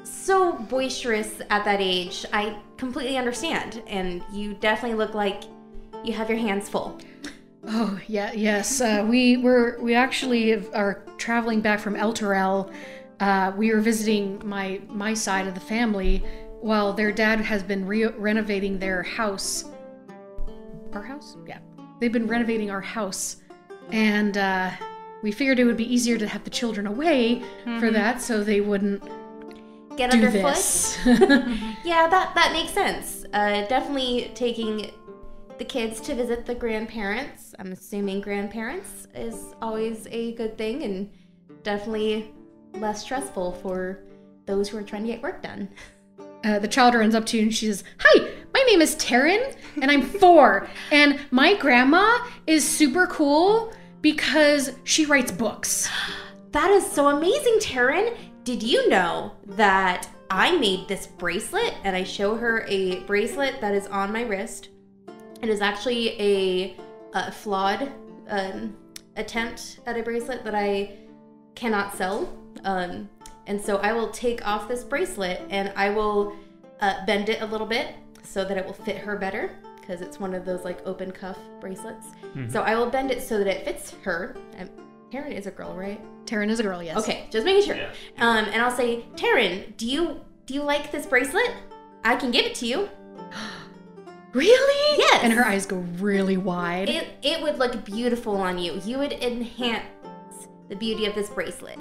so boisterous at that age. I completely understand. And you definitely look like you have your hands full. Oh, yeah, yes. We actually are traveling back from Elturel. We were visiting my side of the family while their dad has been renovating their house. Our house? Yeah. They've been renovating our house, and we figured it would be easier to have the children away for that, so they wouldn't get do underfoot. This. Yeah, that makes sense. Definitely taking the kids to visit the grandparents. I'm assuming grandparents is always a good thing, and definitely less stressful for those who are trying to get work done. The child runs up to you and she says, "Hi, my name is Taryn, and I'm 4, and my grandma is super cool because she writes books." That is so amazing, Taryn. Did you know that I made this bracelet? And I show her a bracelet that is on my wrist. It is actually a flawed attempt at a bracelet that I cannot sell. And so I will take off this bracelet and I will bend it a little bit so that it will fit her better, because it's one of those like open cuff bracelets. Mm-hmm. So I will bend it so that it fits her. Taryn is a girl, right? Taryn is a girl, yes. Okay, just making sure. Yeah. And I'll say, "Taryn, do you like this bracelet? I can give it to you." Really? Yes. And her eyes go really wide. It would look beautiful on you. You would enhance the beauty of this bracelet.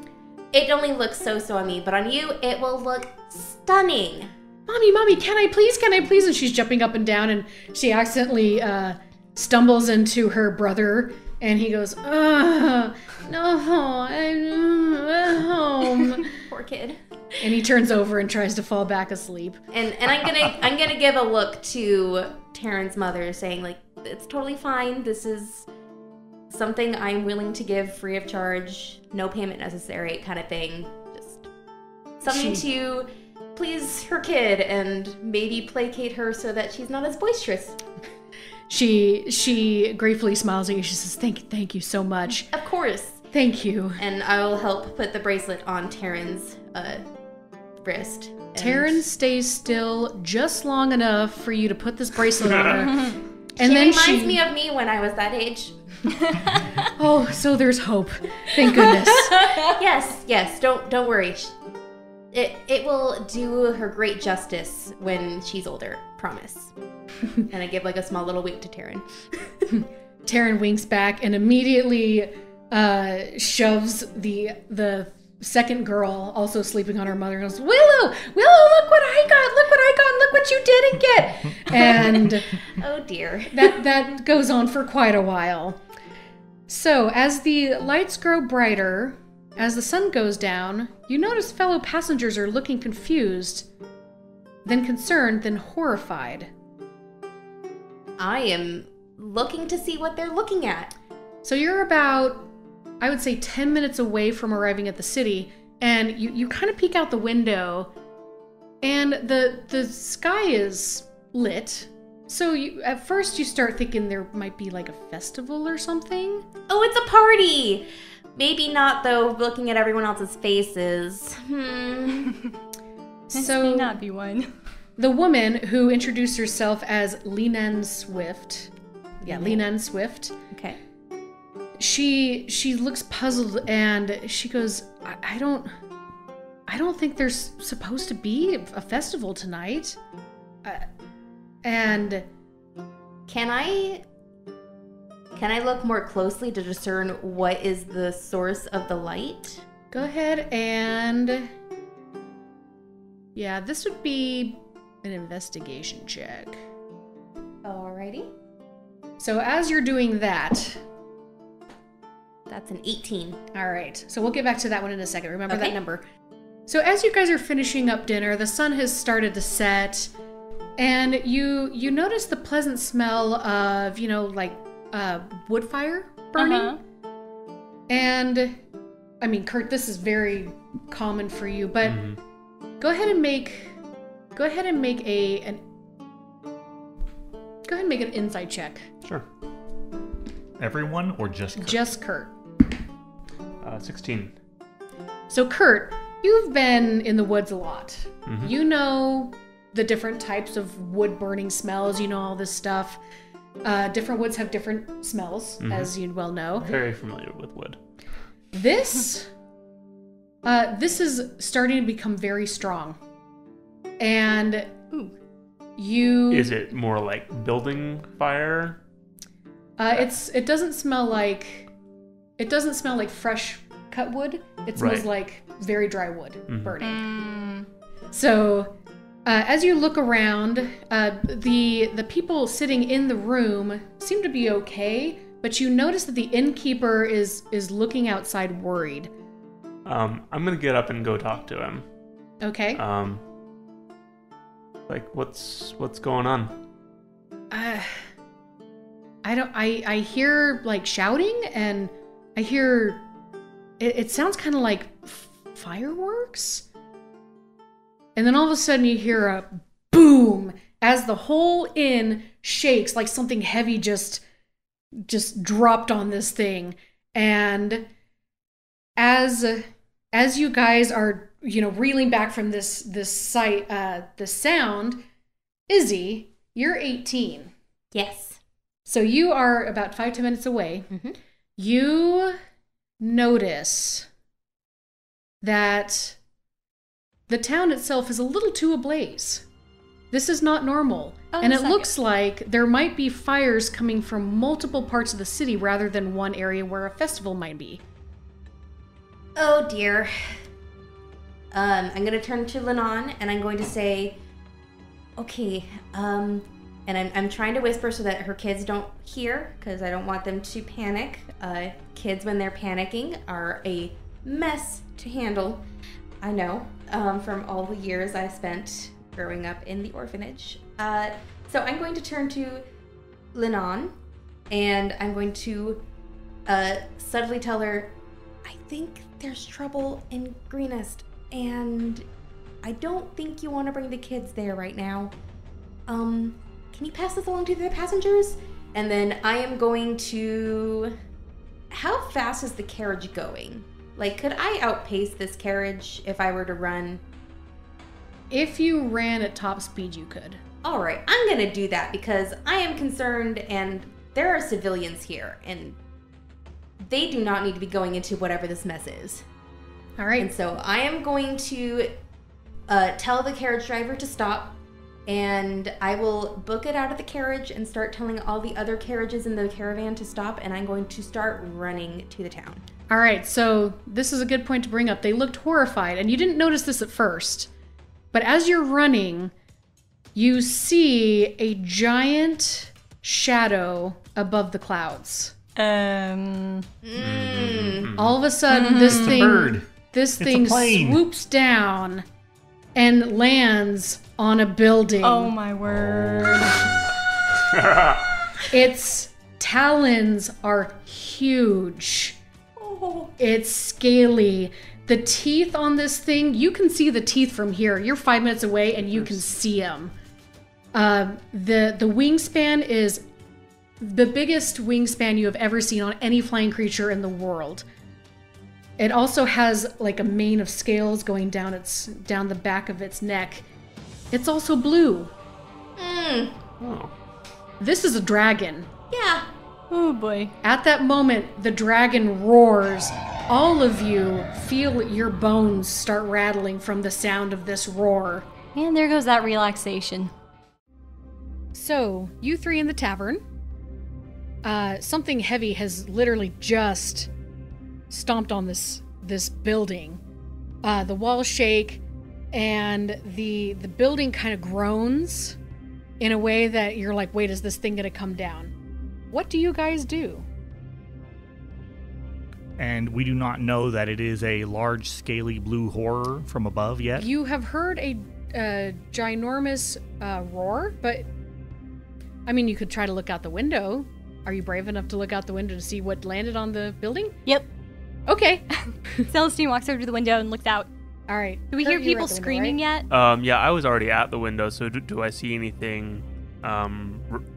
It only looks so-so on me, but on you, it will look stunning. "Mommy, Mommy, can I please? And she's jumping up and down, and she accidentally stumbles into her brother, and he goes, "No, I'm home." Poor kid. And he turns over and tries to fall back asleep. And I'm gonna give a look to Taryn's mother, saying like, it's totally fine. This is something I'm willing to give free of charge, no payment necessary, kind of thing. Just something to please her kid and maybe placate her so that she's not as boisterous. She gratefully smiles at you. She says, "Thank you so much." Of course. Thank you. And I will help put the bracelet on Taryn's wrist. Taryn stays still just long enough for you to put this bracelet on her. She reminds me of me when I was that age. Oh, so there's hope. Thank goodness. Yes. Don't worry. It will do her great justice when she's older. Promise. And I give like a small little wink to Taryn. Taryn winks back and immediately shoves the second girl, also sleeping on her mother, and goes, Willow, look what I got, look what you didn't get. And oh dear. That goes on for quite a while. So as the lights grow brighter, as the sun goes down, you notice fellow passengers are looking confused, then concerned, then horrified. I am looking to see what they're looking at. So you're about, I would say, 10 minutes away from arriving at the city, and you kind of peek out the window, and the sky is lit. So at first you start thinking there might be like a festival or something. Oh, it's a party! Maybe not, though, looking at everyone else's faces. This may not be one. The woman who introduced herself as Lenan Swift. Yeah, Lenan Swift. Okay. She looks puzzled and she goes, I don't think there's supposed to be a festival tonight. And can I look more closely to discern what is the source of the light? Go ahead and yeah, this would be an investigation check. Alrighty. So as you're doing that. That's an 18. All right. So we'll get back to that one in a second. Remember that number. So as you guys are finishing up dinner, the sun has started to set, and you notice the pleasant smell of, wood fire burning. Uh-huh. And, I mean, Kurt, this is very common for you, but go ahead and make an insight check. Sure. Everyone or just Kurt? Just Kurt. 16. So Kurt, you've been in the woods a lot. Mm-hmm. You know the different types of wood burning smells. You know all this stuff. Different woods have different smells, as you well know. Very familiar with wood. This is starting to become very strong. And is it more like building fire? It doesn't smell like fresh cut wood. It smells like very dry wood burning. So, as you look around, the people sitting in the room seem to be okay, but you notice that the innkeeper is looking outside worried. I'm gonna get up and go talk to him. Okay. Like what's going on? I hear like shouting, and I hear it sounds kind of like fireworks. And then all of a sudden you hear a boom as the whole inn shakes like something heavy just dropped on this thing. And as you guys are, reeling back from this sight, the sound, Izzy, you're 18. Yes. So you are about 5 to 10 minutes away. Mm-hmm. You notice that the town itself is a little too ablaze. This is not normal. And it looks like there might be fires coming from multiple parts of the city rather than one area where a festival might be. Oh dear. I'm going to turn to Lenan and I'm going to say, okay, and I'm trying to whisper so that her kids don't hear, because I don't want them to panic. Kids, when they're panicking, are a mess to handle. I know from all the years I spent growing up in the orphanage. So I'm going to turn to Lenan, and I'm going to subtly tell her, I think there's trouble in Greenest, and I don't think you want to bring the kids there right now. Can you pass this along to the passengers? And then I am going to... How fast is the carriage going? Like, could I outpace this carriage if I were to run? If you ran at top speed, you could. All right, I'm going to do that because I am concerned, and there are civilians here, and they do not need to be going into whatever this mess is. All right. And so I am going to tell the carriage driver to stop, and I will book it out of the carriage and start telling all the other carriages in the caravan to stop, and I'm going to start running to the town. All right, so this is a good point to bring up. They looked horrified, and you didn't notice this at first, but as you're running, you see a giant shadow above the clouds. All of a sudden, this thing swoops down and lands on a building. Oh my word. Its talons are huge. Oh. It's scaly. The teeth on this thing, you can see the teeth from here. You're 5 minutes away and you can see them. The wingspan is the biggest wingspan you have ever seen on any flying creature in the world. It also has like a mane of scales going down down the back of its neck. It's also blue. Mm. Oh. This is a dragon. Yeah. Oh boy. At that moment, the dragon roars. All of you feel your bones start rattling from the sound of this roar. And there goes that relaxation. So, you three in the tavern. Something heavy has literally just stomped on this building. The walls shake, and the building kind of groans in a way that you're like, wait, is this thing gonna come down? What do you guys do? And we do not know that it is a large, scaly blue horror from above yet. You have heard a ginormous roar, but I mean, you could try to look out the window. Are you brave enough to look out the window to see what landed on the building? Yep. Okay. Celestine walks over to the window and looks out. All right. Do we hear people screaming yet? Yeah, I was already at the window, so do I see anything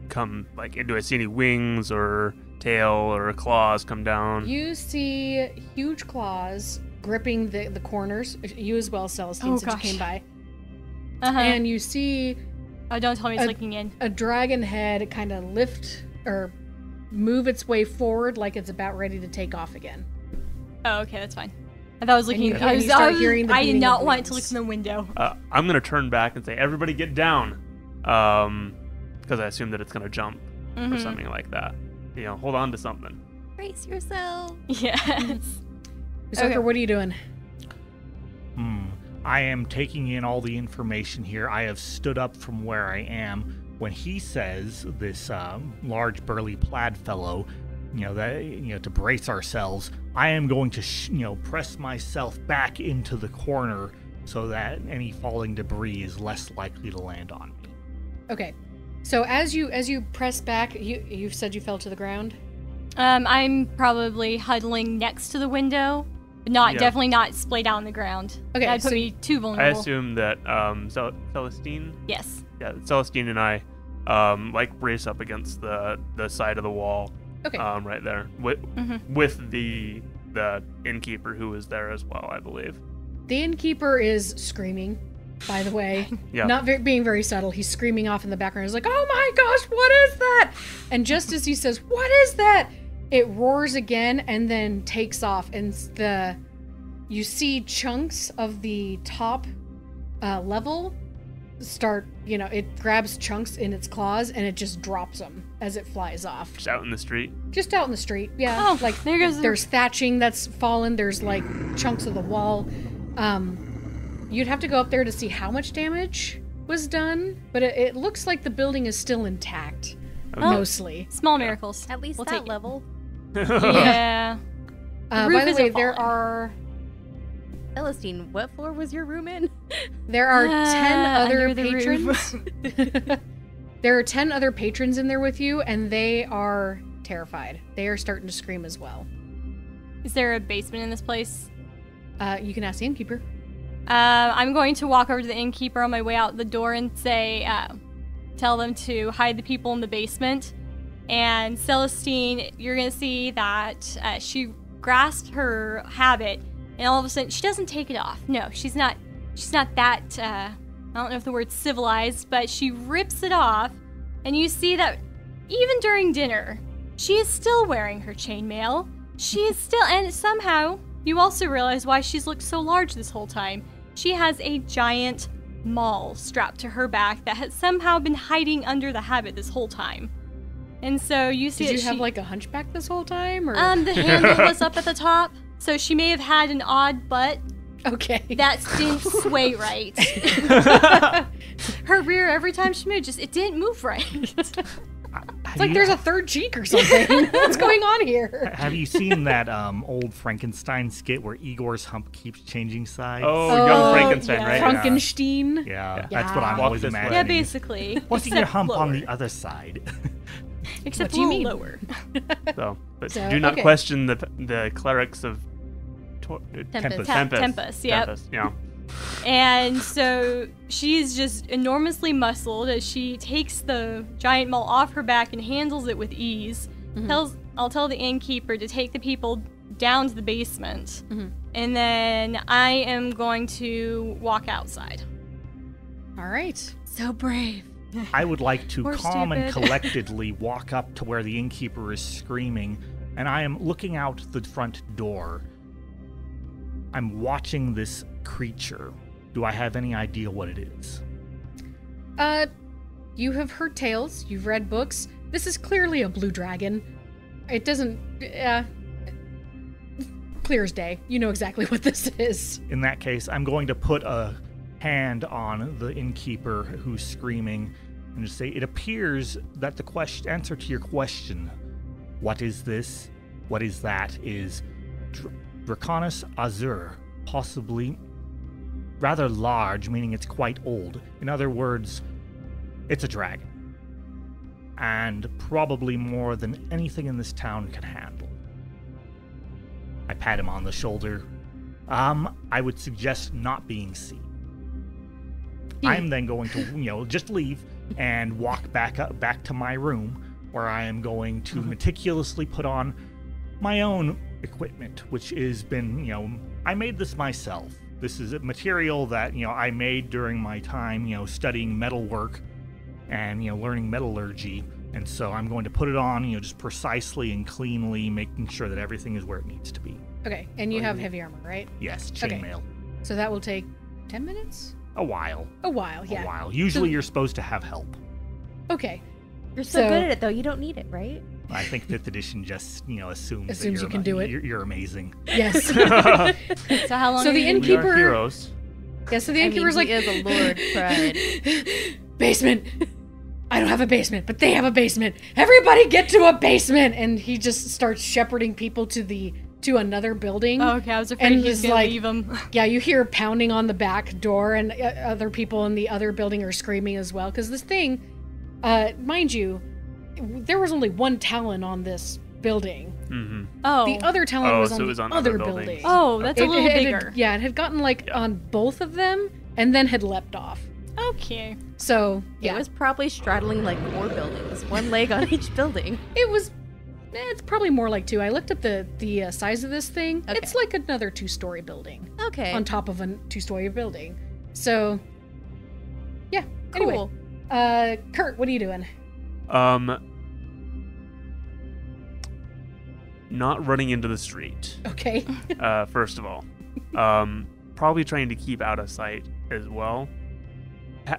come, like, do I see any wings or tail or claws come down? You see huge claws gripping the corners. You as well, Celestine, since you came by. Uh-huh. And you see... Oh, don't tell me it's looking in. A dragon head kind of lift or move its way forward like it's about ready to take off again. Oh, okay, that's fine. I thought I was looking. I did not want to look in the window. I'm gonna turn back and say, "Everybody, get down," because I assume that it's gonna jump or something like that. You know, hold on to something. Brace yourself. Yes. Zucker, what are you doing? I am taking in all the information here. I have stood up from where I am when he says this large, burly plaid fellow. To brace ourselves. I am going to, press myself back into the corner so that any falling debris is less likely to land on me. Okay. So as you press back, you said you fell to the ground. I'm probably huddling next to the window, but definitely not splayed out on the ground. Okay. That would put me too vulnerable. I assume that Celestine. Yes. Yeah, Celestine and I, brace up against the side of the wall. Okay. Right there with the innkeeper who was there as well, I believe. The innkeeper is screaming, by the way. Yeah. Not being very subtle. He's screaming off in the background. He's like, "Oh my gosh, what is that?" And just as he says, "What is that?" it roars again and then takes off. And you see chunks of the top level start, it grabs chunks in its claws and it just drops them as it flies off. Just out in the street? Just out in the street, yeah. Oh, like, there's thatching that's fallen. There's, chunks of the wall. You'd have to go up there to see how much damage was done, but it looks like the building is still intact, mostly. Small miracles. At least that level. Yeah. By the way, there are Celestine, what floor was your room in? There are 10 other patrons. There are 10 other patrons in there with you, and they are terrified. They are starting to scream as well. Is there a basement in this place? You can ask the innkeeper. I'm going to walk over to the innkeeper on my way out the door and say, tell them to hide the people in the basement. And Celestine, you're going to see that she grasped her habit, and all of a sudden, she doesn't take it off. No, she's not that, I don't know if the word's civilized, but she rips it off, and you see that even during dinner, she is still wearing her chainmail. She is still, and somehow, you also realize why she's looked so large this whole time. She has a giant maul strapped to her back that has somehow been hiding under the habit this whole time. And so you see, did you have like a hunchback this whole time? Or? The handle was up at the top, so she may have had an odd butt. Okay. That didn't sway right. Her rear, every time she moved, just it didn't move right. It's like there's a third cheek or something. What's going on here? Have you seen that old Frankenstein skit where Igor's hump keeps changing sides? Oh, Young Frankenstein, yeah. Right? Frankenstein. Yeah, that's what I'm always imagining. Yeah, basically. What's your hump lower. On the other side? Except you mean lower. So, do not question the clerics of Tempest. Tempest, yep. Tempest, yeah. And so she's just enormously muscled as she takes the giant maul off her back and handles it with ease. Mm-hmm. I'll tell the innkeeper to take the people down to the basement. Mm-hmm. And then I am going to walk outside. All right. So brave. I would like to and collectedly walk up to where the innkeeper is screaming, and I am looking out the front door. I'm watching this creature. Do I have any idea what it is? You have heard tales. You've read books. This is clearly a blue dragon. It doesn't... clear as day. You know exactly what this is. In that case, I'm going to put a hand on the innkeeper who's screaming and just say, it appears that the answer to your question, what is this, what is that, is Draconis Azur, possibly rather large, meaning it's quite old. In other words, it's a dragon. And probably more than anything in this town can handle. I pat him on the shoulder. I would suggest not being seen. I'm then going to, just leave and walk back to my room, where I am going to meticulously put on my own equipment, which has been, I made this myself. This is a material that, I made during my time, studying metalwork and, learning metallurgy. And so I'm going to put it on, just precisely and cleanly, making sure that everything is where it needs to be. Okay, and you have heavy armor, right? Yes, chainmail. Okay. So that will take 10 minutes? A while. A while. Usually you're supposed to have help. Okay. You're so good at it, though. You don't need it, right? I think 5th edition just, assumes that you can do it. You're amazing. Yes. So how long so the innkeeper... We are heroes. Yeah, so the innkeeper's he is a Lord Pride. Basement. I don't have a basement, but they have a basement. Everybody get to a basement. And he just starts shepherding people to another building. Oh, okay, I was afraid he was going to leave him. Yeah, you hear pounding on the back door, and other people in the other building are screaming as well. Because this thing, mind you, there was only one talon on this building. Mm-hmm. Oh. The other talon was on other buildings. Oh, that's a little bigger. It had gotten on both of them and then had leapt off. Okay. So, yeah. It was probably straddling four buildings, one leg on each building. It was... It's probably more like 2. I looked up the size of this thing. Okay. It's like another 2-story building. Okay. On top of a 2-story building. So, yeah. Cool. Anyway, Kurt, what are you doing? Not running into the street. Okay. First of all, probably trying to keep out of sight as well.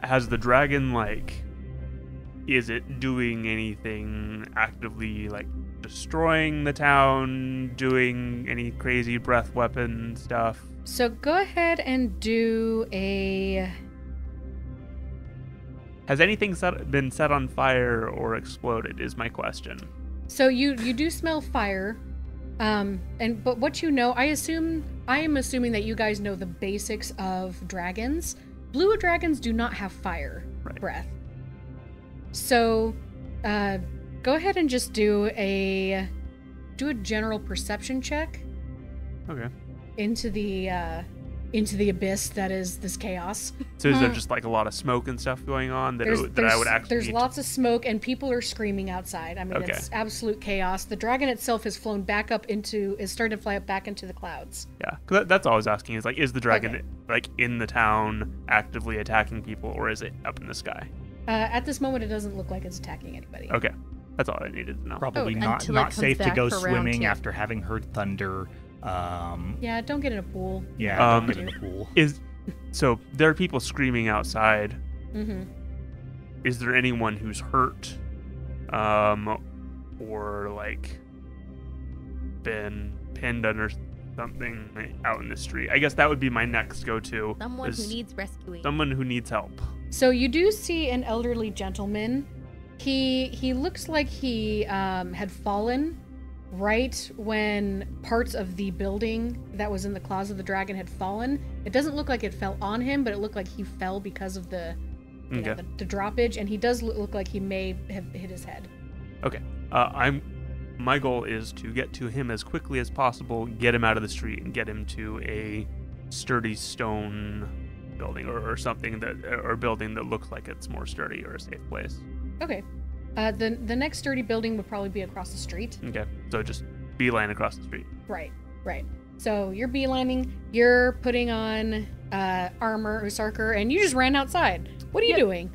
Has the dragon is it doing anything actively destroying the town, doing any crazy breath weapon stuff? So go ahead and do a... Has anything been set on fire or exploded is my question. So you do smell fire, but what I assume I am assuming that you guys know the basics of dragons. Blue dragons do not have fire breath. So go ahead and just do a general perception check. Okay. Into the abyss that is this chaos. So is there just like a lot of smoke and stuff going on There's lots of smoke and people are screaming outside. I mean, it's absolute chaos. The dragon itself has flown back up is starting to fly up back into the clouds. Yeah, because that's all I was asking is like, is the dragon like in the town actively attacking people, or is it up in the sky? At this moment, it doesn't look like it's attacking anybody. Okay, that's all I needed to know. Probably not safe to go swimming after having heard thunder. Yeah, don't get in a pool. Yeah, don't get in a pool. So there are people screaming outside. Mm-hmm. Is there anyone who's hurt, or like been pinned under something out in the street? I guess that would be my next go-to. Someone who needs rescuing. Someone who needs help. So you do see an elderly gentleman. He looks like he had fallen right when parts of the building that was in the claws of the dragon had fallen. It doesn't look like it fell on him, but it looked like he fell because of the droppage, and he does look like he may have hit his head. Okay. My goal is to get to him as quickly as possible, get him out of the street, and get him to a sturdy stone building building that looks like it's more sturdy or a safe place. Okay. The next sturdy building would probably be across the street. Okay, so just beeline across the street. Right. So you're beelining, you're putting on armor, Usarker, and you just ran outside. What are you doing?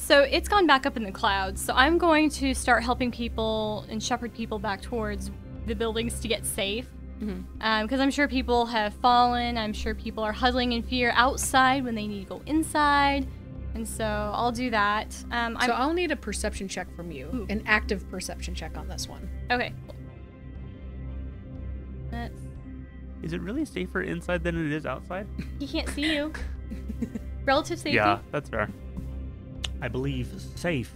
So it's gone back up in the clouds, so I'm going to start helping people and shepherd people back towards the buildings to get safe. Because I'm sure people have fallen, I'm sure people are huddling in fear outside when they need to go inside. And so I'll do that. So I'll need a perception check from you, an active perception check on this one. Okay. Cool. Is it really safer inside than it is outside? He can't see you. Relative safety. Yeah, that's fair. I believe safe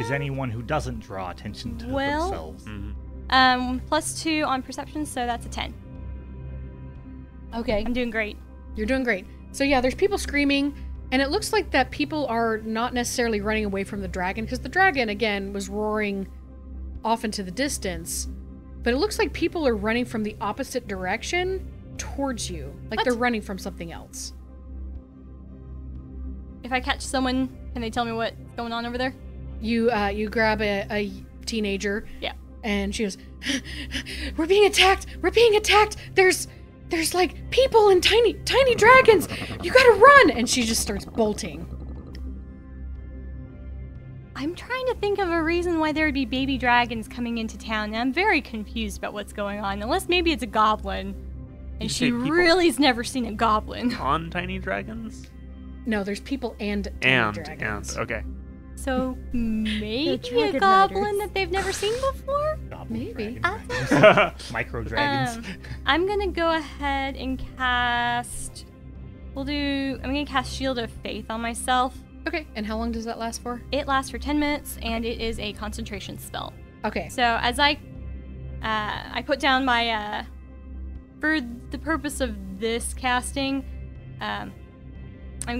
is anyone who doesn't draw attention to themselves. Mm-hmm. +2 on perception, so that's a 10. Okay. I'm doing great. You're doing great. So yeah, there's people screaming. And it looks like that people are not necessarily running away from the dragon, because the dragon, again, was roaring off into the distance. But it looks like people are running from the opposite direction towards you. Like they're running from something else. If I catch someone, can they tell me what's going on over there? You grab a teenager. Yeah. And she goes, "We're being attacked! We're being attacked! There's like people and tiny dragons. You gotta run!" And she just starts bolting. I'm trying to think of a reason why there would be baby dragons coming into town, and I'm very confused about what's going on. Unless maybe it's a goblin, and she really's never seen a goblin. On tiny dragons? No, there's people and tiny dragons. Okay. So maybe a goblin that they've never seen before? Maybe. Micro dragons. I'm gonna go ahead and cast. I'm gonna cast Shield of Faith on myself. Okay. And how long does that last for? It lasts for 10 minutes, and it is a concentration spell. Okay. So as I put down my for the purpose of this casting, I'm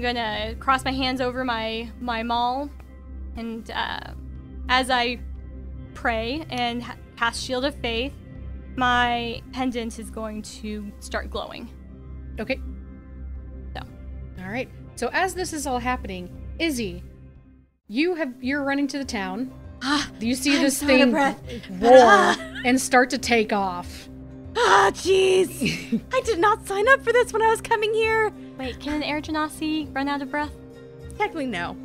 gonna cross my hands over my maul. And as I pray and cast Shield of Faith, my pendant is going to start glowing. Okay. So. All right. So as this is all happening, Izzy, you're running to the town. You see this thing roar and start to take off. Ah, jeez. I did not sign up for this when I was coming here. Wait, can an air genasi run out of breath? Technically, no.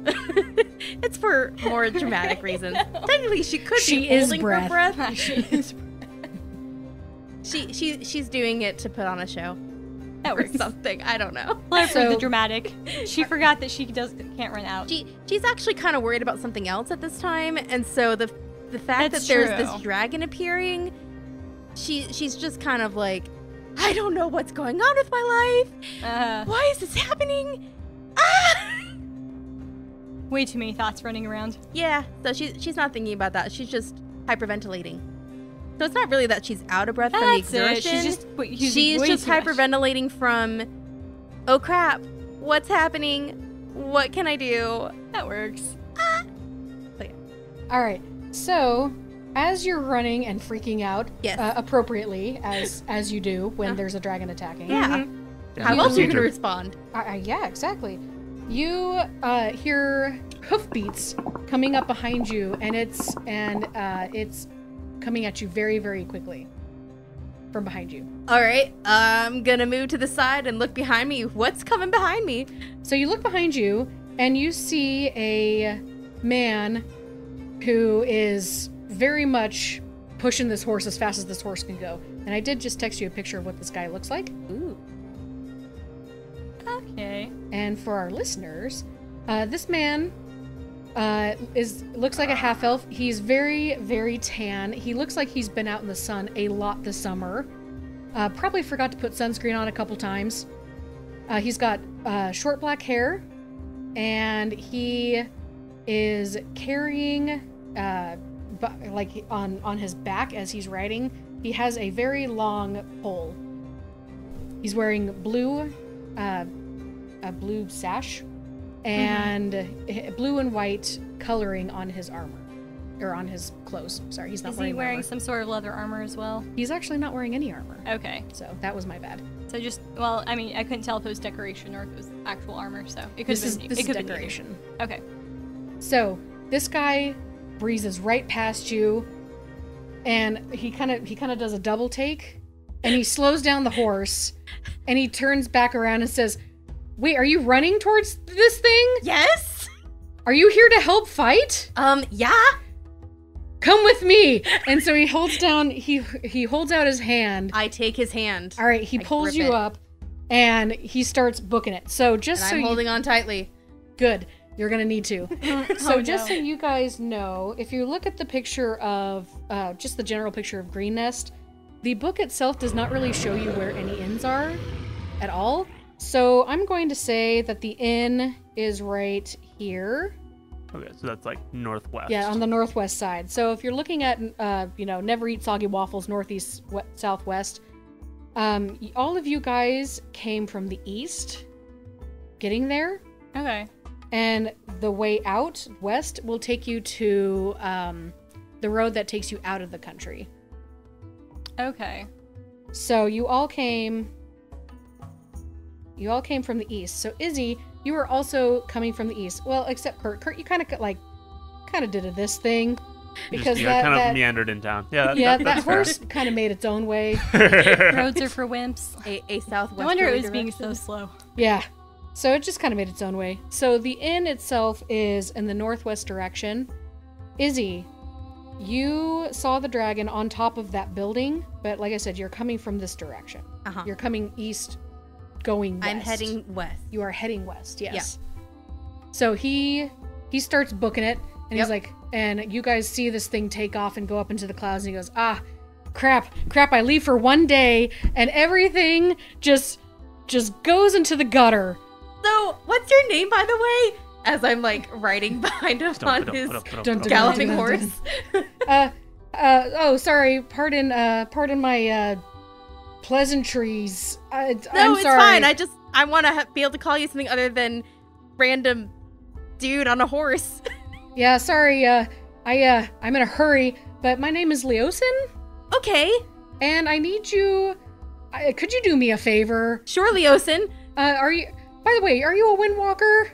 It's for more dramatic reasons. Technically, she could be holding her breath. She is breath. She's doing it to put on a show. That or something. I don't know. For the dramatic. She forgot that she can't run out. She's actually kind of worried about something else at this time, and so the fact that there's this dragon appearing, she's just kind of like, I don't know what's going on with my life. Why is this happening? Ah! Way too many thoughts running around. Yeah, so she's not thinking about that. She's just hyperventilating. So it's not really that she's out of breath from the exertion. She's just hyperventilating from, oh crap, what's happening? What can I do? That works. Ah. But yeah. All right. So as you're running and freaking out, yes, appropriately as you do when there's a dragon attacking. Yeah. Mm-hmm. How else are you gonna respond? Yeah, exactly. You hear hoofbeats coming up behind you, and it's coming at you very, very quickly from behind you. All right, I'm gonna move to the side and look behind me. What's coming behind me? So you look behind you, and you see a man who is very much pushing this horse as fast as this horse can go. And I did just text you a picture of what this guy looks like. Ooh. Okay. And for our listeners, this man looks like a half elf. He's very, very tan. He looks like he's been out in the sun a lot this summer. Probably forgot to put sunscreen on a couple times. He's got short black hair, and he is carrying, on his back as he's riding, he has a very long pole. He's wearing a blue sash, and blue and white coloring on his armor, or on his clothes. Sorry, he's not wearing armor. Is he wearing some sort of leather armor as well? He's actually not wearing any armor. Okay. So that was my bad. So just, well, I mean, I couldn't tell if it was decoration or if it was actual armor, so it could have been decoration. Okay. So this guy breezes right past you, and he kind of does a double take, and he slows down the horse, and he turns back around and says, wait, are you running towards this thing? Yes. Are you here to help fight? Yeah. Come with me. And so he holds down, he holds out his hand. I take his hand. All right, he pulls you up, and he starts booking it. So just so I'm holding on tightly. Good. You're going to need to. So just so you guys know, if you look at the picture of, just the general picture of Green Nest, the book itself does not really show you where any inns are at all. So I'm going to say that the inn is right here. Okay, so that's like northwest. Yeah, on the northwest side. So if you're looking at, never eat soggy waffles, northeast, southwest, all of you guys came from the east getting there. Okay. And the way out west will take you to the road that takes you out of the country. Okay. So you all came from the east. So Izzy, you were also coming from the east. Well, except Kurt. Kurt, you kind of did this thing because that meandered in town. Yeah, that horse kind of made its own way. Roads are for wimps. A southwest. No wonder it was being so slow. Yeah. So it just kind of made its own way. So the inn itself is in the northwest direction. Izzy, you saw the dragon on top of that building, but like I said, you're coming from this direction. Uh-huh. You're coming east, going west. I'm heading west. You are heading west, yes. Yeah. So he starts booking it, and he's like, and you guys see this thing take off and go up into the clouds, and he goes, ah, crap, I leave for one day, and everything just goes into the gutter. So, what's your name, by the way? As I'm like riding behind him on his galloping horse. Pardon my pleasantries. I'm sorry. No, it's fine. I want to be able to call you something other than random dude on a horse. Yeah, sorry. I'm in a hurry, but my name is Leosin. Okay. And I need you. Could you do me a favor? Sure, Leosin. Are you? By the way, are you a windwalker?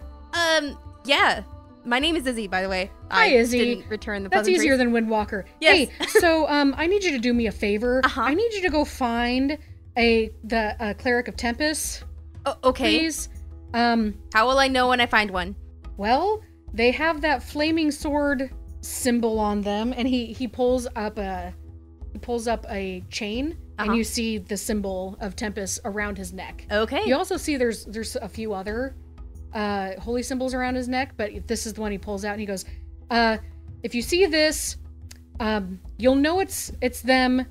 Yeah. My name is Izzy, by the way. Hi, Izzy. Didn't return the pleasantries. That's easier than windwalker. Yes. Hey, so I need you to do me a favor. Uh-huh. I need you to go find the cleric of Tempest. Okay. Please. How will I know when I find one? Well, they have that flaming sword symbol on them, and he pulls up a chain. Uh-huh. And you see the symbol of Tempest around his neck. Okay. You also see there's a few other holy symbols around his neck, but this is the one he pulls out, and he goes, if you see this, you'll know it's them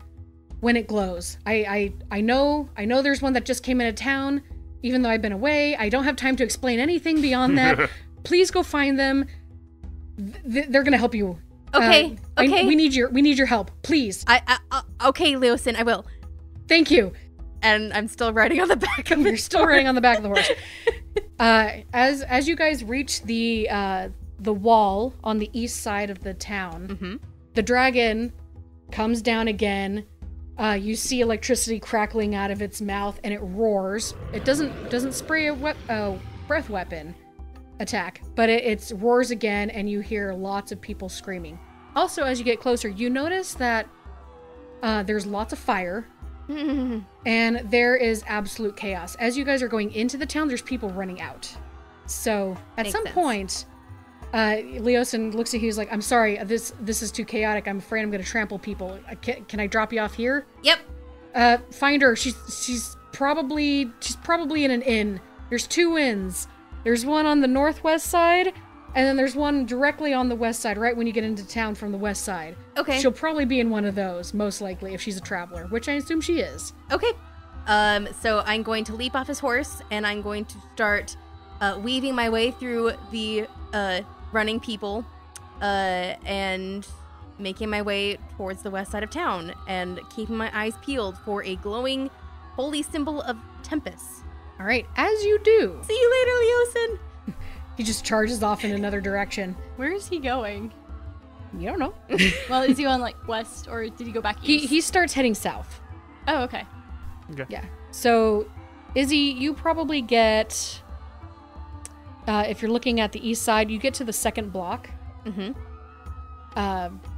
when it glows. I know there's one that just came into town, even though I've been away. I don't have time to explain anything beyond that. Please go find them. They're going to help you Okay. Okay. We need your help, please. Okay, Leosin, I will. Thank you. And I'm still riding on the back of the horse. You're still riding on the back of the horse. As you guys reach the wall on the east side of the town, the dragon comes down again. You see electricity crackling out of its mouth, and it roars. It doesn't spray a breath weapon attack, but it roars again, and you hear lots of people screaming. Also, as you get closer, you notice that there's lots of fire. And there is absolute chaos. As you guys are going into the town, there's people running out. So at some point, Leosin looks at you, he's like, I'm sorry, this is too chaotic. I'm afraid I'm going to trample people. Can I drop you off here? Yep. Find her. She's probably in an inn. There's two inns. There's one on the northwest side, and then there's one directly on the west side, right when you get into town from the west side. Okay. She'll probably be in one of those, most likely, if she's a traveler, which I assume she is. Okay. So I'm going to leap off his horse, and I'm going to start weaving my way through the running people and making my way towards the west side of town and keeping my eyes peeled for a glowing holy symbol of Tempest. All right. As you do. See you later, Leosin. He just charges off in another direction. Where is he going? You don't know. Well, is he on like west, or did he go back east? He starts heading south. Oh, okay. Okay. Yeah. So, Izzy, you probably get, if you're looking at the east side, you get to the second block,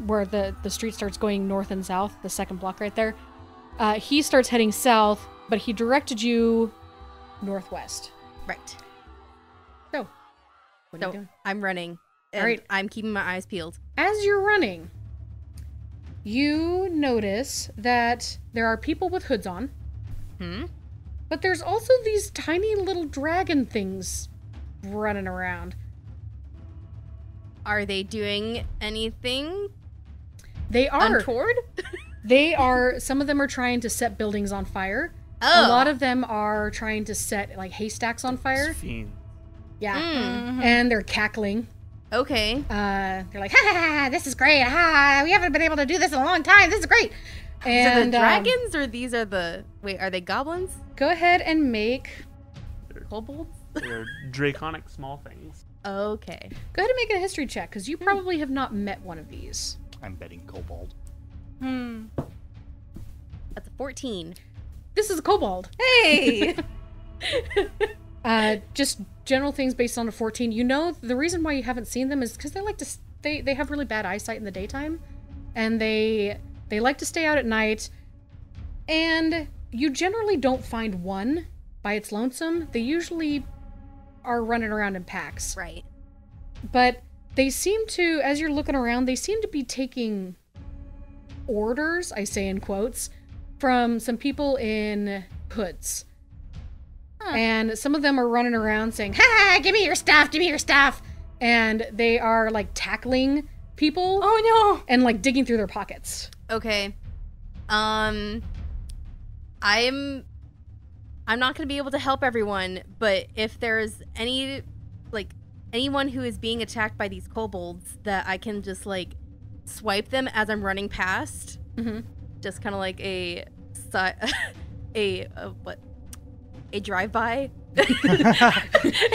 where the street starts going north and south, the second block right there. He starts heading south, but he directed you northwest. Right. So. So I'm running. All right. I'm keeping my eyes peeled. As you're running, you notice that there are people with hoods on. But there's also these tiny little dragon things running around. Are they doing anything? They are. Untoward? They are. Some of them are trying to set buildings on fire. Oh. A lot of them are trying to set like haystacks on fire. Yeah, and they're cackling. Okay. They're like, ha, ha, ha, this is great. Ha, we haven't been able to do this in a long time. This is great. And so the dragons, or these are the... Wait, are they goblins? Go ahead and make... They're kobolds? They're draconic small things. Okay. Go ahead and make a history check, because you probably have not met one of these. I'm betting kobold. That's a 14. This is a kobold. Hey! Just general things based on a 14. You know, the reason why you haven't seen them is because they like to they have really bad eyesight in the daytime, and they like to stay out at night, and you generally don't find one by its lonesome. They usually are running around in packs. Right. But they seem to, as you're looking around, they seem to be taking orders, I say in quotes, from some people in hoods. And some of them are running around saying, ha, give me your stuff, give me your stuff. And they are like tackling people. Oh no. And like digging through their pockets. Okay. I'm not going to be able to help everyone, but if there's anyone who is being attacked by these kobolds that I can just like swipe them as I'm running past, just kind of like a drive-by?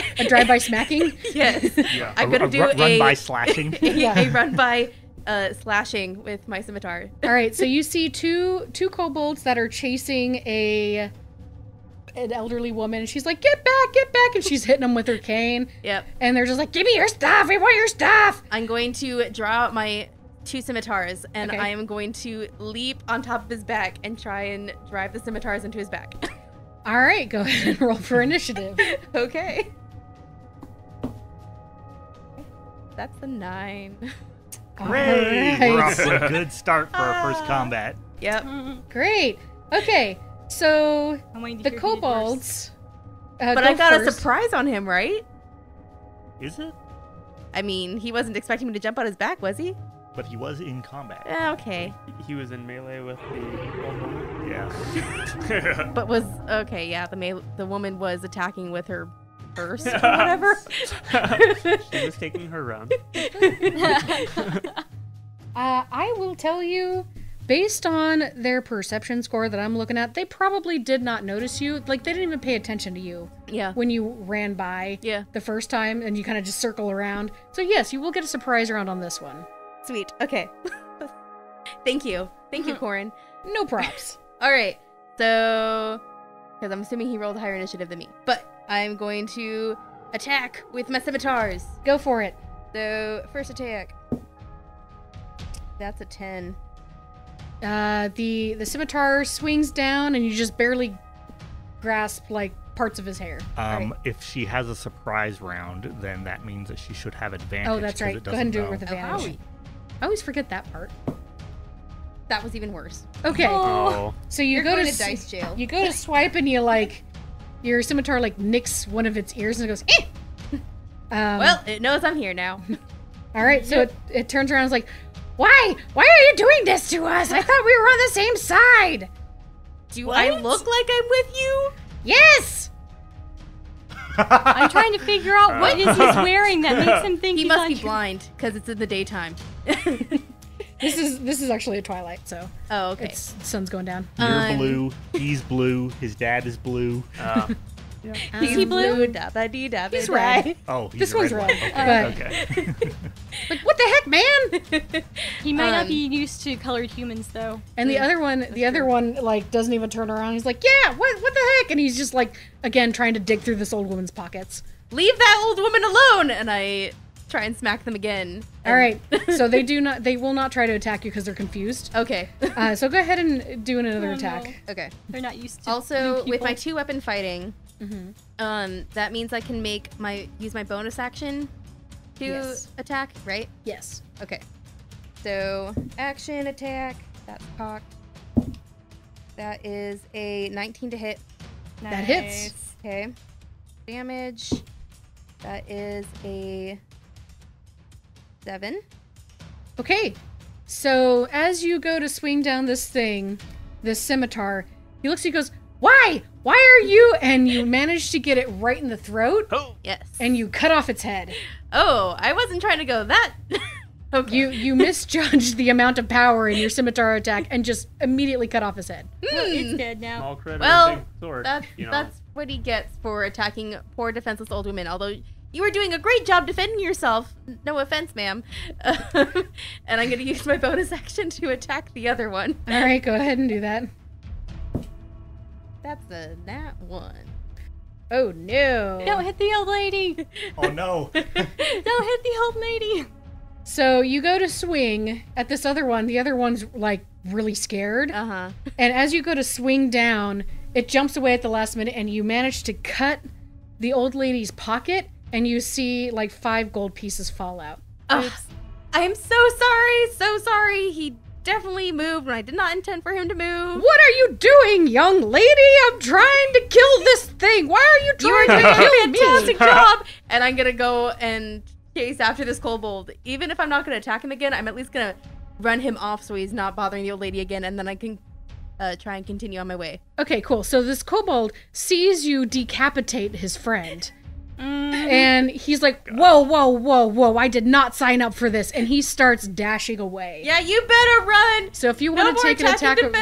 A drive-by smacking? Yes. Yeah. I'm going to do a run-by slashing. A run-by slashing with my scimitar. All right, so you see two kobolds that are chasing an elderly woman, and she's like, get back, and she's hitting them with her cane. Yep. And they're just like, give me your stuff, we want your stuff! I'm going to draw out my two scimitars, and I am going to leap on top of his back and try and drive the scimitars into his back. All right, go ahead and roll for initiative. Okay. That's a 9. Great. Right. We're off to a good start for our first combat. Yep. Great. Okay, so the kobolds. But I got first. A surprise on him, right? Is it? I mean, he wasn't expecting me to jump on his back, was he? But he was in combat. Okay. He was in melee with the woman. Yeah. But was okay. Yeah, the woman was attacking with her burst or whatever. She was taking her round. I will tell you, based on their perception score that I'm looking at, they probably did not notice you. Like, they didn't even pay attention to you. Yeah. When you ran by. Yeah. The first time, and you kind of just circle around. So yes, you will get a surprise round on this one. Sweet. Okay. Thank you. Thank you, Corin. No props. All right. So, because I'm assuming he rolled higher initiative than me, but I'm going to attack with my scimitars. Go for it. So, first attack. That's a 10. The scimitar swings down, and you just barely grasp, like, parts of his hair. Right. If she has a surprise round, then that means that she should have advantage. Oh, that's right. Go ahead and do it with advantage. I always forget that part. That was even worse. Okay. Oh. So you go to dice jail. You go to swipe, and you, like, your scimitar, like, nicks one of its ears, and it goes, eh! Well, it knows I'm here now. All right. So it turns around and is like, why? Why are you doing this to us? I thought we were on the same side. Do what? I look like I'm with you? Yes. I'm trying to figure out what is he's wearing that makes him think he must be blind because it's in the daytime. This is actually a twilight, so. Oh, okay. Sun's going down. You're blue. He's blue. His dad is blue. Yeah. Is he blue? He's red. Oh, he's this one's red. Okay. Okay. Like, what the heck, man? He might not be used to colored humans, though. And the other one, like, doesn't even turn around. He's like, yeah, what the heck? And he's just, like, again, trying to dig through this old woman's pockets. Leave that old woman alone! And I try and smack them again. All right. So they will not try to attack you because they're confused. Okay. So go ahead and do another attack. No. Okay. They're not used to. Also, with my two-weapon fighting. Mm-hmm. That means I can make use my bonus action to attack, right? Yes. Okay. So action attack. That's cocked. That is a 19 to hit. Nice. That hits. Okay. Damage. That is a 7. Okay. So as you go to swing down this thing, this scimitar, he looks. He goes, "Why? Why are you?" And you managed to get it right in the throat. Oh, yes. And you cut off its head. Oh, I wasn't trying to go that. Okay. You misjudged the amount of power in your scimitar attack and just immediately cut off his head. Well, it's dead now. Small critter, big sword. That's what he gets for attacking poor defenseless old women. Although you were doing a great job defending yourself. No offense, ma'am. And I'm going to use my bonus action to attack the other one. All right, go ahead and do that. That's a nat 1. Oh no. Don't hit the old lady. Oh no. Don't hit the old lady. So you go to swing at this other one. The other one's like really scared. Uh-huh. And as you go to swing down, it jumps away at the last minute and you manage to cut the old lady's pocket and you see like 5 gold pieces fall out. I'm so sorry. So sorry. He definitely moved when I did not intend for him to move. What are you doing, young lady? I'm trying to kill this thing. Why are you trying to kill me? You're doing a fantastic job. And I'm gonna go and chase after this kobold. Even if I'm not gonna attack him again, I'm at least gonna run him off so he's not bothering the old lady again, and then I can try and continue on my way. Okay, cool. So this kobold sees you decapitate his friend. And he's like, whoa, whoa, whoa, whoa, I did not sign up for this. And he starts dashing away. Yeah, you better run. So if you want to take an attack of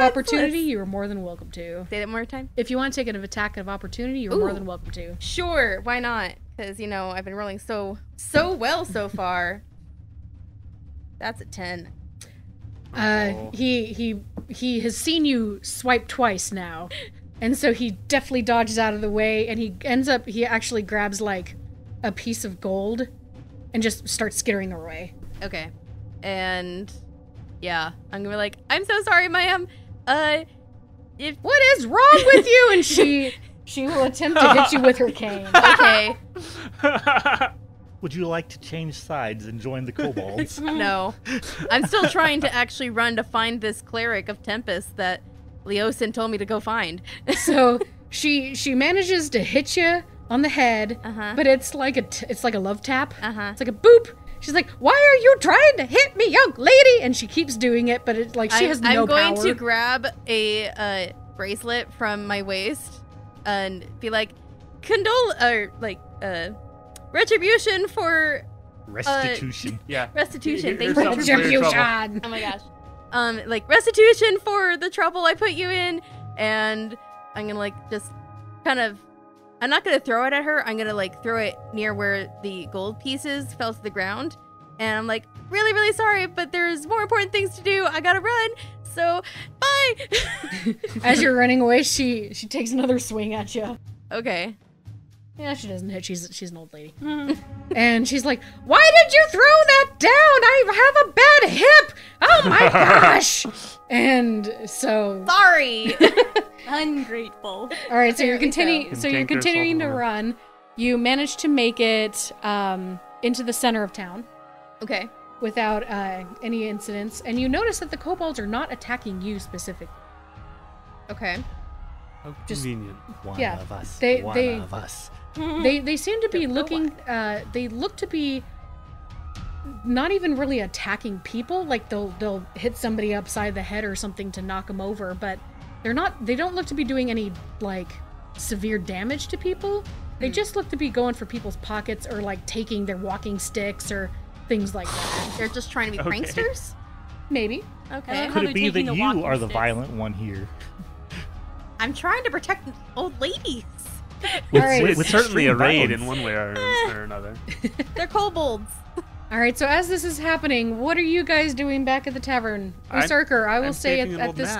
opportunity, you are more than welcome to. Say that one more time. If you want to take an attack of opportunity, you're more than welcome to. Sure, why not? Because, you know, I've been rolling so well so far. That's a 10. He has seen you swipe twice now. And so he deftly dodges out of the way, and he actually grabs, like, a piece of gold and just starts skittering away. Okay. And, yeah, I'm gonna be like, I'm so sorry, ma'am. What is wrong with you? And she will attempt to hit you with her cane. Okay. Would you like to change sides and join the kobolds? No. I'm still trying to actually run to find this cleric of Tempest that Leosin told me to go find. So she manages to hit you on the head, but it's like a love tap. It's like a boop. She's like, "Why are you trying to hit me, young lady?" And she keeps doing it, but it's like she has no power. I'm going to grab a bracelet from my waist and be like, "Condole, retribution for Restitution. Yeah. Restitution. Thank you. Retribution. Oh my gosh. Like restitution for the trouble I put you in, and I'm gonna like just kind of. I'm not gonna throw it at her. I'm gonna like throw it near where the gold pieces fell to the ground, and I'm like, really, really sorry, but there's more important things to do. I gotta run. So, bye. As you're running away, she takes another swing at you. Okay. Yeah, she doesn't hit. She's an old lady. And she's like, why did you throw that down? I have a bad hip. Oh my gosh. And so. Sorry. Ungrateful. All right, so you're continuing. So you're continuing to run. You manage to make it into the center of town. Okay. Without any incidents, and you notice that the kobolds are not attacking you specifically. Okay. How convenient. One of us. They seem to be looking. They look to be not even really attacking people. Like they'll hit somebody upside the head or something to knock them over, but they're not. They don't look to be doing any like severe damage to people. They just look to be going for people's pockets or like taking their walking sticks or things like that. They're just trying to be pranksters? Maybe. Okay. Could it be that you are the violent one here? I'm trying to protect old ladies. It's certainly a raid in one way or another. They're kobolds. All right, so as this is happening, what are you guys doing back at the tavern? Usarker, I will say at this...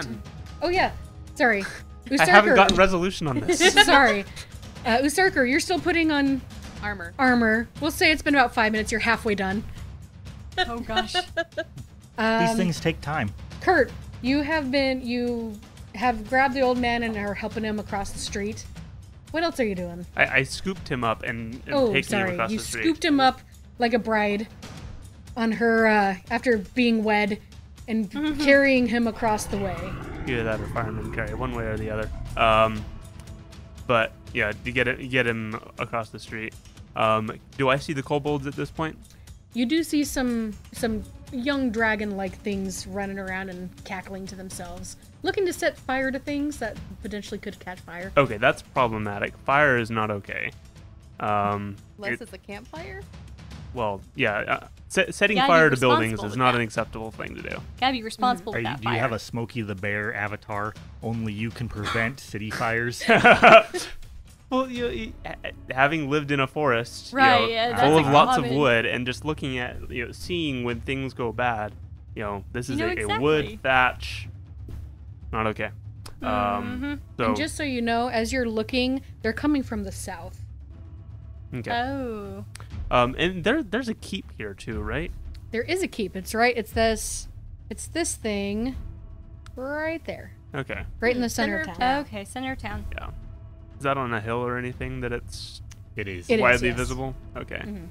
Oh, yeah. Sorry. Usarker. I haven't gotten resolution on this. Sorry. Usarker, you're still putting on... Armor. We'll say it's been about 5 minutes. You're halfway done. Oh, gosh. These things take time. Kurt, you have grabbed the old man and are helping him across the street. What else are you doing? I scooped him up and taking him across the street. You scooped him up like a bride on her, after being wed and carrying him across the way. Either that or fireman carry, one way or the other. But yeah, you get him across the street. Do I see the kobolds at this point? You do see some young dragon-like things running around and cackling to themselves, looking to set fire to things that potentially could catch fire. Okay, that's problematic. Fire is not okay. Unless it's a campfire? Well, yeah. Setting fire to buildings is not an acceptable thing to do. Gotta be responsible for that fire. Do you have a Smokey the Bear avatar? Only you can prevent city fires? Well, having lived in a forest, right, full of lots of wood, and just looking at, seeing when things go bad, this is a wood thatch. Not okay. So. And just so you know, as you're looking, they're coming from the south. Okay. Oh. And there's a keep here too, right? There is a keep. It's right. It's this thing, right there. Okay. Right in the center of town. Okay, center of town. Yeah. Is that on a hill or anything that it is widely visible? Okay. Mm-hmm.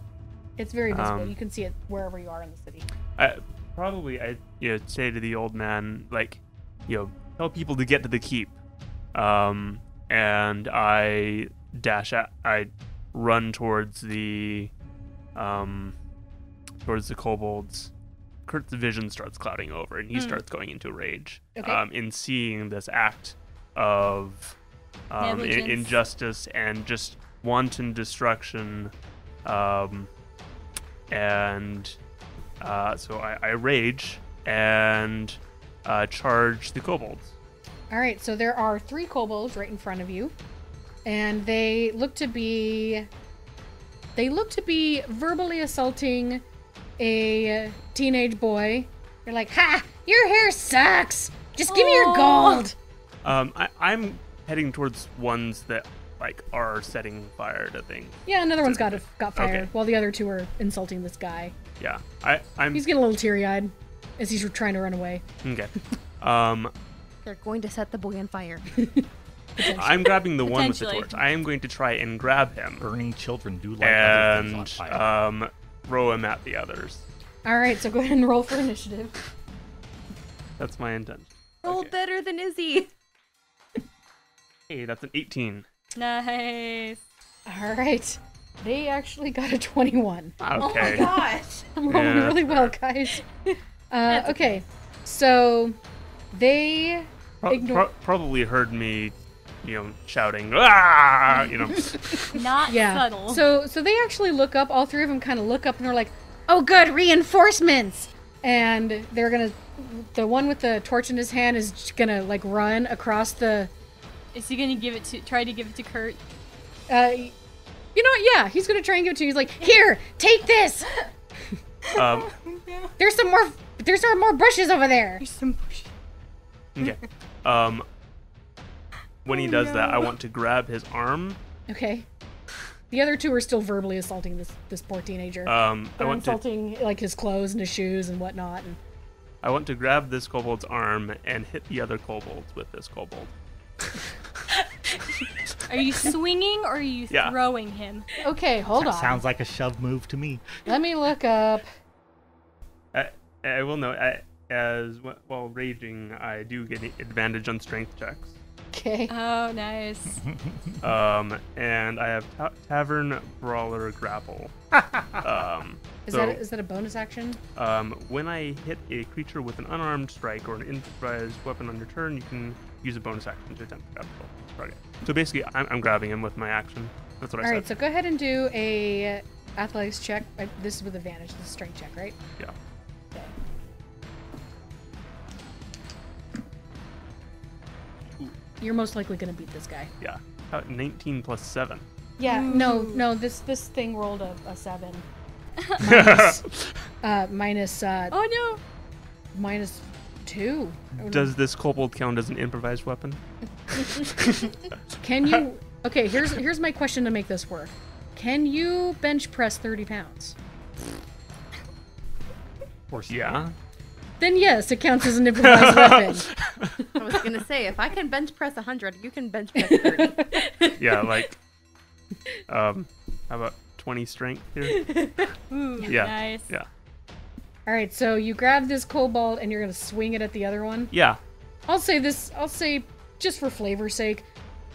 It's very visible. You can see it wherever you are in the city. I'd say to the old man, like, tell people to get to the keep. And I run towards the kobolds. Kurt's vision starts clouding over and he starts going into rage. Okay. In seeing this act of injustice and just wanton destruction, so I rage and charge the kobolds. All right, so there are 3 kobolds right in front of you, and they look to be verbally assaulting a teenage boy. They're like, "Ha! Your hair sucks. Just give me your gold." I'm heading towards ones that are setting fire to things. Yeah, another one's got fire, while the other 2 are insulting this guy. Yeah, he's getting a little teary-eyed as he's trying to run away. Okay. They're going to set the boy on fire. I'm grabbing the one with the torch. I am going to try and grab him. Burning children do like other things on fire. Throw him at the others. All right, so go ahead and roll for initiative. That's my intent. Roll better than Izzy. Hey, that's an 18. Nice. All right. They actually got a 21. Okay. Oh my gosh. I'm rolling really well, guys. Okay. So they probably heard me, shouting, "Ah!" Not subtle. So they actually look up. All 3 of them kind of look up and they're like, oh good, reinforcements! And they're gonna, the one with the torch in his hand is just gonna like run across the... Is he gonna give it to, try to give it to Kurt? You know what, yeah, he's gonna try and give it to you. He's like, here, take this! There's some more bushes over there! There's some bushes. Okay. When he does that, I want to grab his arm. Okay. The other two are still verbally assaulting this poor teenager. Like his clothes and his shoes and whatnot. And... I want to grab this kobold's arm and hit the other kobolds with this kobold. Are you swinging or are you throwing him? Okay, hold on. Sounds like a shove move to me. Let me look up. I will know. As while raging, I do get advantage on strength checks. Okay. Oh, nice. And I have Tavern Brawler Grapple. Is that a bonus action? When I hit a creature with an unarmed strike or an improvised weapon on your turn, you can use a bonus action to attempt to grab the target. So basically, I'm grabbing him with my action. That's what I said. All right, so go ahead and do a athletics check. This is with advantage. This is a strength check, right? Yeah. Okay. You're most likely going to beat this guy. Yeah. 19 plus 7. Yeah. Ooh. No. This thing rolled a 7. Minus 2. Does this kobold count as an improvised weapon? Can you... Okay, here's my question to make this work. Can you bench press 30 pounds? Of course. Yeah. Then yes, it counts as an improvised weapon. I was gonna say, if I can bench press 100, you can bench press 30. Yeah, like, how about 20 strength here? Ooh, yeah, nice. Yeah. All right, so you grab this kobold and you're gonna swing it at the other one. Yeah. I'll say, just for flavor's sake,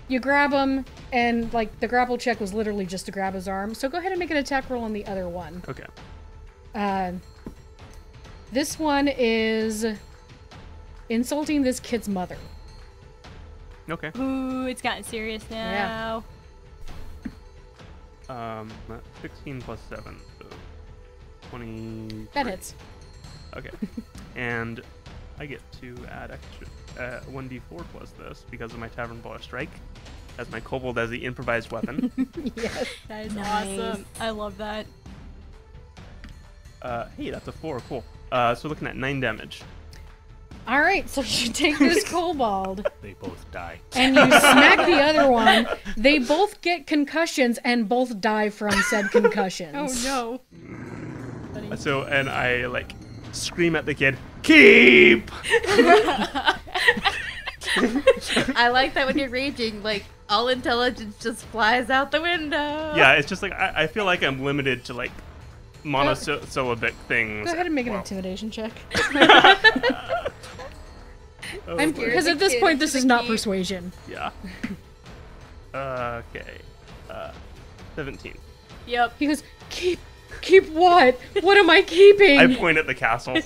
you grab him, and like the grapple check was literally just to grab his arm. So go ahead and make an attack roll on the other one. Okay. This one is insulting this kid's mother. Okay. Ooh, it's gotten serious now. Yeah. 16 plus 7, so 20. That hits. Okay. And I get to add extra 1d4 plus this because of my Tavern Brawler Strike as my kobold as the improvised weapon. Yes, that is nice. Awesome. I love that. Hey, that's a 4. Cool. So looking at 9 damage. All right, so you take this kobold. They both die. And you smack the other one. They both get concussions and both die from said concussions. Oh no. So, and I like scream at the kid, keep! I like that when you're raging, like, all intelligence just flies out the window. Yeah, it's just like, I feel like I'm limited to like monosyllabic things. Go ahead and make an intimidation check. Because at this point, this is not persuasion. Yeah. Okay. 17. Yep. He goes, keep what? What am I keeping? I point at the castle.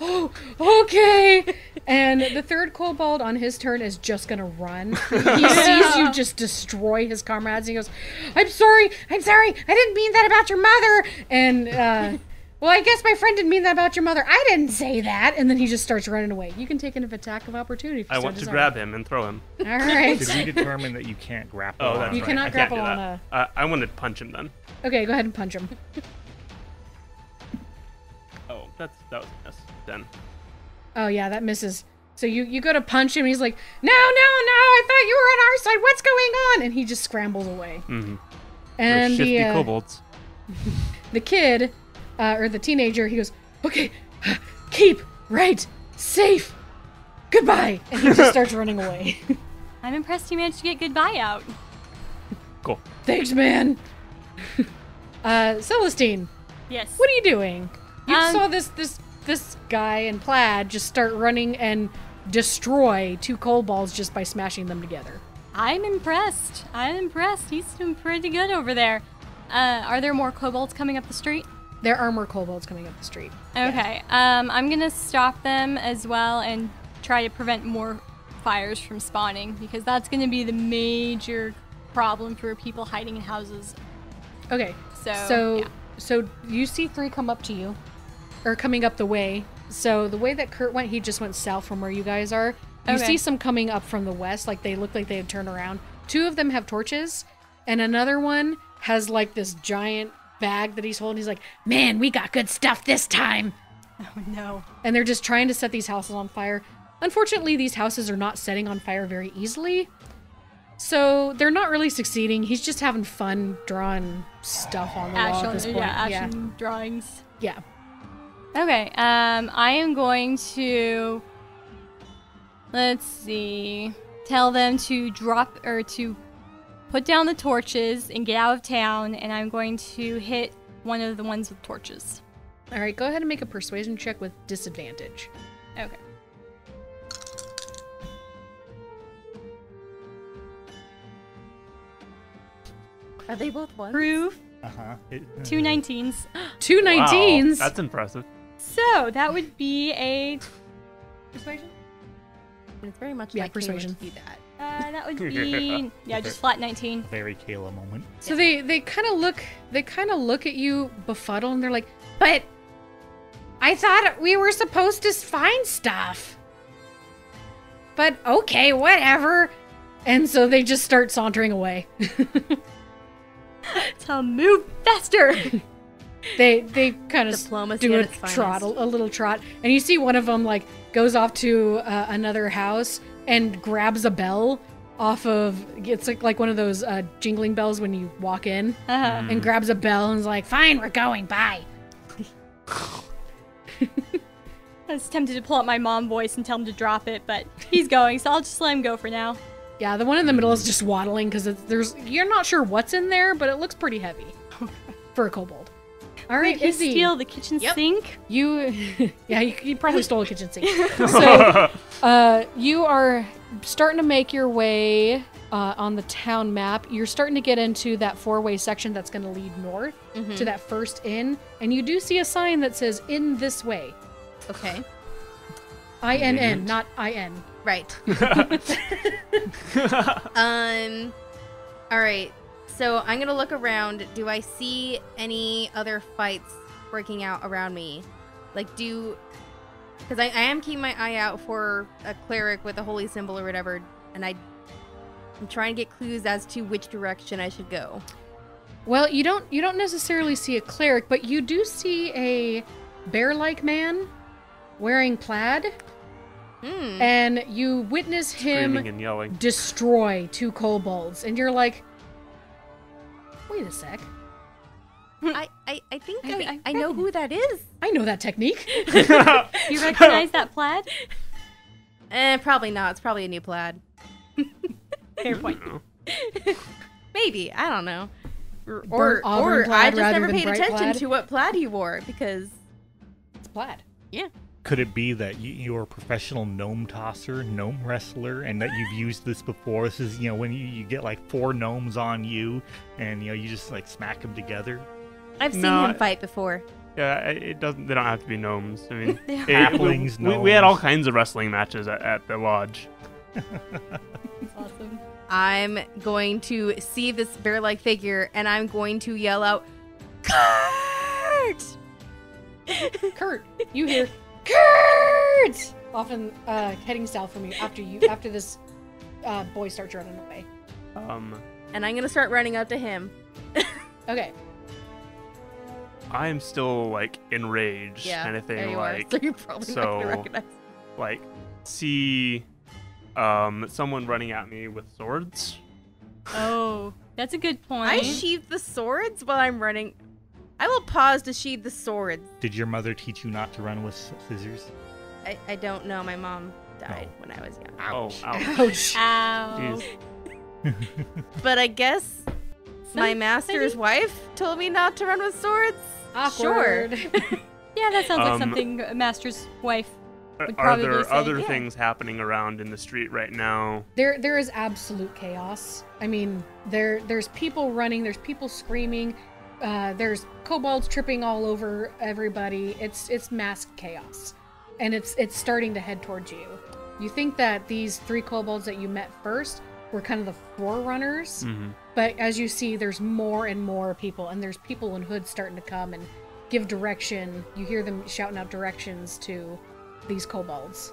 Oh, okay. And the third kobold on his turn is just going to run. He sees you just destroy his comrades. And he goes, I'm sorry. I didn't mean that about your mother. And, well, I guess my friend didn't mean that about your mother. I didn't say that. And then he just starts running away. You can take an attack of opportunity. If you grab him and throw him. All right. Did we determine that you can't grapple? Oh, that's right. You cannot grapple on a... I want to punch him then. Okay, go ahead and punch him. Oh, that was a mess then. Oh yeah, that misses. So you go to punch him, and he's like, no, I thought you were on our side. What's going on? And he just scrambles away. Mm-hmm. And those shifty kobolds. The kid, or the teenager, he goes, okay, keep right, safe, goodbye, and he just starts running away. I'm impressed he managed to get goodbye out. Cool. Thanks, man. Celestine. Yes. What are you doing? You saw this guy in plaid just start running and destroy 2 kobolds just by smashing them together. I'm impressed. He's doing pretty good over there. Are there more kobolds coming up the street? There are more kobolds coming up the street. Okay. Yes. I'm going to stop them as well and try to prevent more fires from spawning because that's going to be the major problem for people hiding in houses. Okay. So yeah. So you see three come up to you, or coming up the way. So the way that Kurt went, he just went south from where you guys are. You see some coming up from the west, like they look like they had turned around. Two of them have torches, and another one has like this giant bag that he's holding. He's like, man, we got good stuff this time. Oh no. And they're just trying to set these houses on fire. Unfortunately, these houses are not setting on fire very easily. So they're not really succeeding. He's just having fun drawing stuff on the wall at this point. Action drawings. Yeah. Okay. I am going to, let's see, tell them to drop or to put down the torches and get out of town. And I'm going to hit one of the ones with torches. All right. Go ahead and make a persuasion check with disadvantage. Okay. Are they both ones? Proof. Uh-huh. Two 19s. Two 19s? Wow, that's impressive. So that would be a... Persuasion? It's very much like persuasion. Kayla to do that. That would be... yeah, just flat 19. Very Kayla moment. So yeah. They kind of look... They kind of look at you befuddled, and they're like, but I thought we were supposed to find stuff. But okay, whatever. And so they just start sauntering away. Tell them move faster. They kind of do a little trot, and you see one of them like goes off to another house and grabs a bell off of, it's like one of those jingling bells when you walk in, and grabs a bell and is like, "Fine, we're going. Bye." I was tempted to pull out my mom voice and tell him to drop it, but he's going, so I'll just let him go for now. Yeah, the one in the middle is just waddling because you're not sure what's in there, but it looks pretty heavy for a kobold. All right, Izzy. Did he steal the kitchen sink? You probably stole a kitchen sink. So you are starting to make your way on the town map. You're starting to get into that four-way section that's going to lead north to that first inn, and you do see a sign that says "In this way." Okay. I-N-N, not I-N. Right. All right. So I'm going to look around. Do I see any other fights breaking out around me? Like, because I am keeping my eye out for a cleric with a holy symbol or whatever. And I'm trying to get clues as to which direction I should go. Well, you don't necessarily see a cleric, but you do see a bear-like man wearing plaid. And you witness him destroy two kobolds, and you're like, wait a sec. I think I know who that is. I know that technique. You recognize that plaid? Probably not. It's probably a new plaid. Fair point. Maybe. I don't know. Or I just never paid attention to what plaid he wore, because it's plaid. Yeah. Could it be that you're a professional gnome tosser, gnome wrestler, and that you've used this before? This is, you know, when you get like four gnomes on you, and you know you just like smack them together. I've seen him fight before. Yeah, it doesn't. They don't have to be gnomes. I mean, halflings. We had all kinds of wrestling matches at the lodge. That's awesome. I'm going to see this bear-like figure, and I'm going to yell out, "Kurt!" Kurt, you hear? Kurt! Often heading south from you after this boy starts running away. And I'm gonna start running up to him. Okay. I am still like enraged, kind of thing. Like, so you're probably not gonna recognize. Like, see, someone running at me with swords. Oh, that's a good point. I sheathe the swords while I'm running. I will pause to sheathe the sword. Did your mother teach you not to run with scissors? I don't know. My mom died when I was young. Ouch. Ouch. Ouch. But I guess my master's wife told me not to run with swords. Awkward. Sure. Yeah, that sounds like something a master's wife would probably say. Are there other things happening around in the street right now? There is absolute chaos. I mean, there's people running. There's people screaming. There's kobolds tripping all over everybody. It's mass chaos, and it's starting to head towards you. You think that these three kobolds that you met first were kind of the forerunners. Mm-hmm. But as you see, there's more and more people, and there's people in hoods starting to come and give direction. You hear them shouting out directions to these kobolds.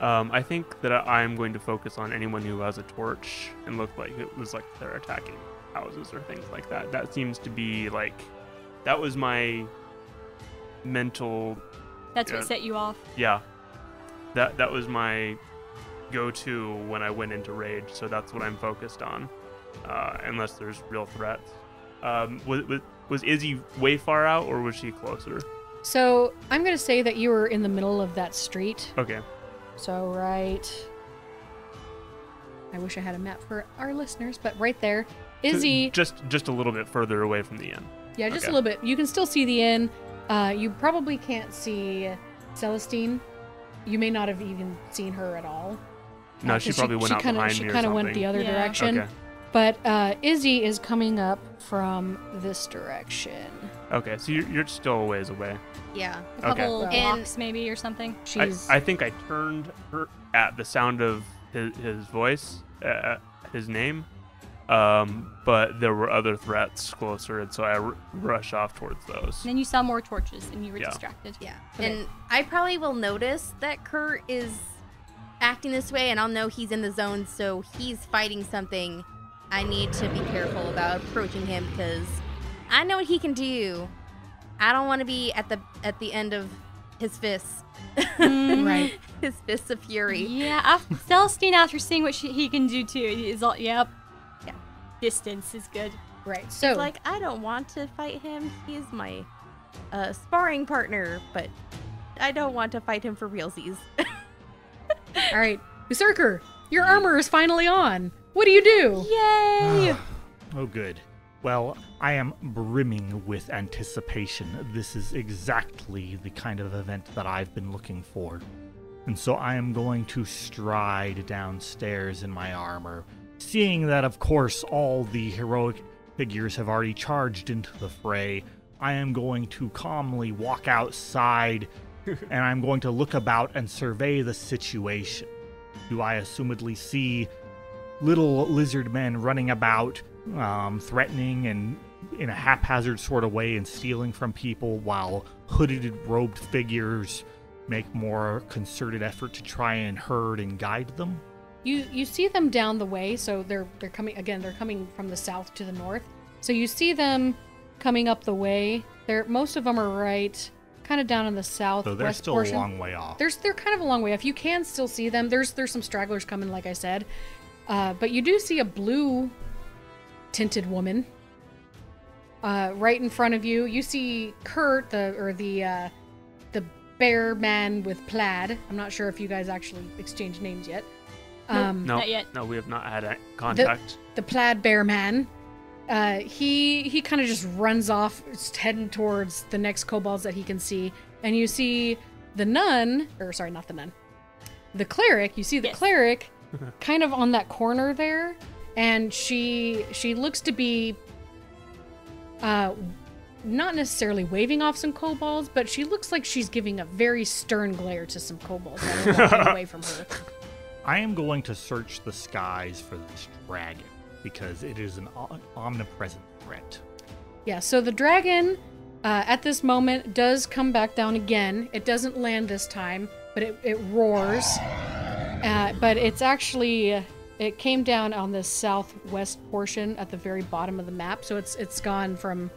I think that I'm going to focus on anyone who has a torch and look like it was like they're attacking houses or things like that. That seems to be like, that was my mental... That's what set you off. Yeah. That was my go-to when I went into rage, so that's what I'm focused on, unless there's real threats. Was Izzy way far out, or was she closer? So I'm going to say that you were in the middle of that street. Okay. So right... I wish I had a map for our listeners, but right there, Izzy... Just a little bit further away from the inn. Yeah, just okay. A little bit. You can still see the inn. You probably can't see Celestine. You may not have even seen her at all. No, she probably went out behind me or something. She kind of went the other direction. Okay. But Izzy is coming up from this direction. Okay, so you're still a ways away. Yeah, a couple blocks maybe or something. I think I turned her at the sound of his voice, his name, but there were other threats closer, and so I rush off towards those. And then you saw more torches, and you were distracted. Yeah, okay. And I probably will notice that Kurt is acting this way, and I'll know he's in the zone, so he's fighting something. I need to be careful about approaching him because I know what he can do. I don't want to be at the end of his fists. Right. His fists of fury. Yeah, Celestine, after seeing what he can do too, is all, yep. Yeah. Distance is good. Right. So it's like, I don't want to fight him. He's my sparring partner, but I don't want to fight him for realsies. All right. Usarker, your armor is finally on. What do you do? Yay! Oh, good. Well, I am brimming with anticipation. This is exactly the kind of event that I've been looking for. And so I am going to stride downstairs in my armor, seeing that, of course, all the heroic figures have already charged into the fray. I am going to calmly walk outside, and I'm going to look about and survey the situation. Do I assumedly see little lizard men running about, threatening and in a haphazard sort of way and stealing from people, while hooded and robed figures make more concerted effort to try and herd and guide them? You see them down the way, so they're coming again. They're coming from the south to the north, so you see them coming up the way. Most of them are right, kind of down in the south. So they're still portion. A long way off. They're kind of a long way off. You can still see them. There's some stragglers coming, like I said. But you do see a blue-tinted woman right in front of you. You see Kurt, the bear man with plaid. I'm not sure if you guys actually exchanged names yet. No, not yet. No, we have not had a contact. The plaid bear man. He kind of just runs off, heading towards the next kobolds that he can see. And you see the nun, or sorry, not the nun, the cleric. You see the cleric. Kind of on that corner there, and she looks to be not necessarily waving off some kobolds, but she looks like she's giving a very stern glare to some kobolds that are walking away from her. I am going to search the skies for this dragon, because it is an omnipresent threat. Yeah, so the dragon at this moment does come back down again. It doesn't land this time, but it roars. But it's actually, it came down on the southwest portion at the very bottom of the map. So it's gone from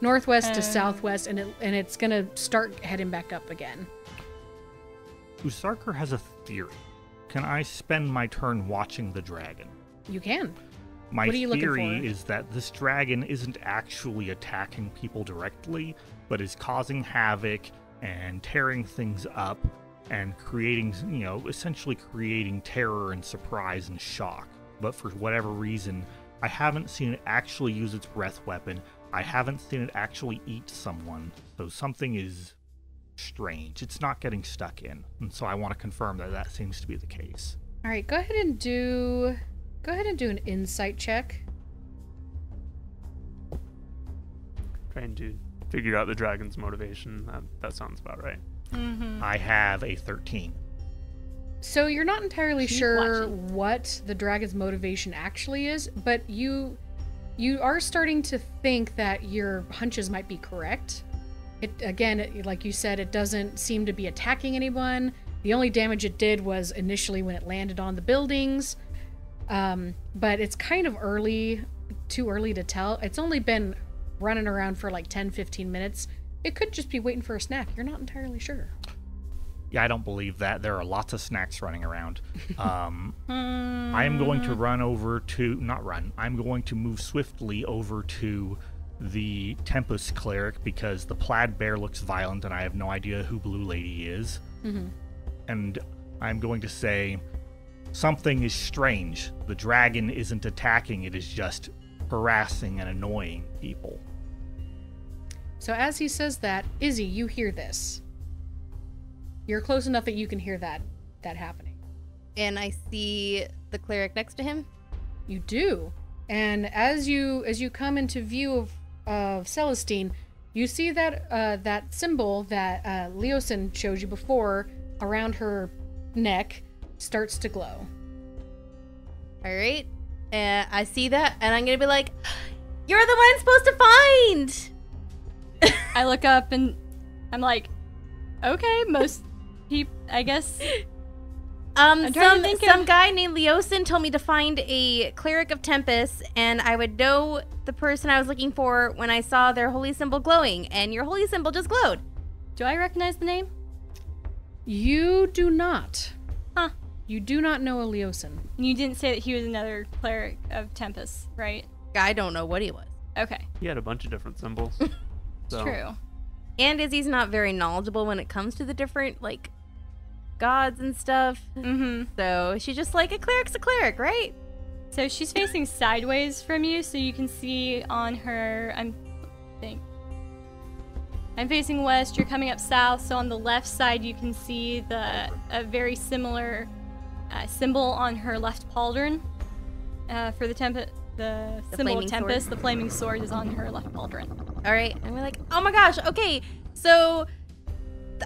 northwest to southwest, and it's going to start heading back up again. Usarker has a theory. Can I spend my turn watching the dragon? You can. My theory is that this dragon isn't actually attacking people directly, but is causing havoc and tearing things up, and creating, essentially creating terror and surprise and shock. But for whatever reason, I haven't seen it actually use its breath weapon. I haven't seen it actually eat someone. So something is strange. It's not getting stuck in. And so I want to confirm that seems to be the case. All right, go ahead and do an insight check. Trying to figure out the dragon's motivation. That sounds about right. Mm-hmm. I have a 13. So you're not entirely sure what the dragon's motivation actually is, but you are starting to think that your hunches might be correct. It, again, like you said, it doesn't seem to be attacking anyone. The only damage it did was initially when it landed on the buildings, but it's kind of early, too early to tell. It's only been running around for like 10-15 minutes. It could just be waiting for a snack. You're not entirely sure. Yeah, I don't believe that. There are lots of snacks running around. I am going to run over to, not run, I'm going to move swiftly over to the Tempest Cleric because the plaid bear looks violent and I have no idea who Blue Lady is. Mm-hmm. And I'm going to say, something is strange. The dragon isn't attacking, it is just harassing and annoying people. So as he says that, Izzy, you hear this. You're close enough that you can hear that happening. And I see the cleric next to him? You do. And as you come into view of Celestine, you see that that symbol that Leosin showed you before around her neck starts to glow. All right. I see that, and I'm going to be like, you're the one I'm supposed to find! I look up, and I'm like, okay, most... I guess. Some guy named Leosin told me to find a cleric of Tempest, and I would know the person I was looking for when I saw their holy symbol glowing, and your holy symbol just glowed. Do I recognize the name? You do not. Huh. You do not know a Leosin. You didn't say that he was another cleric of Tempest, right? I don't know what he was. Okay. He had a bunch of different symbols. It's true. And Izzy's not very knowledgeable when it comes to the different, like, gods and stuff. Mm-hmm. So she's just like, a cleric's a cleric, right? So she's facing sideways from you, so you can see on her, I'm facing west, you're coming up south, so on the left side you can see a very similar symbol on her left pauldron for the symbol of Tempest, the flaming sword is on her left pauldron. All right, and we're like, oh my gosh, okay, so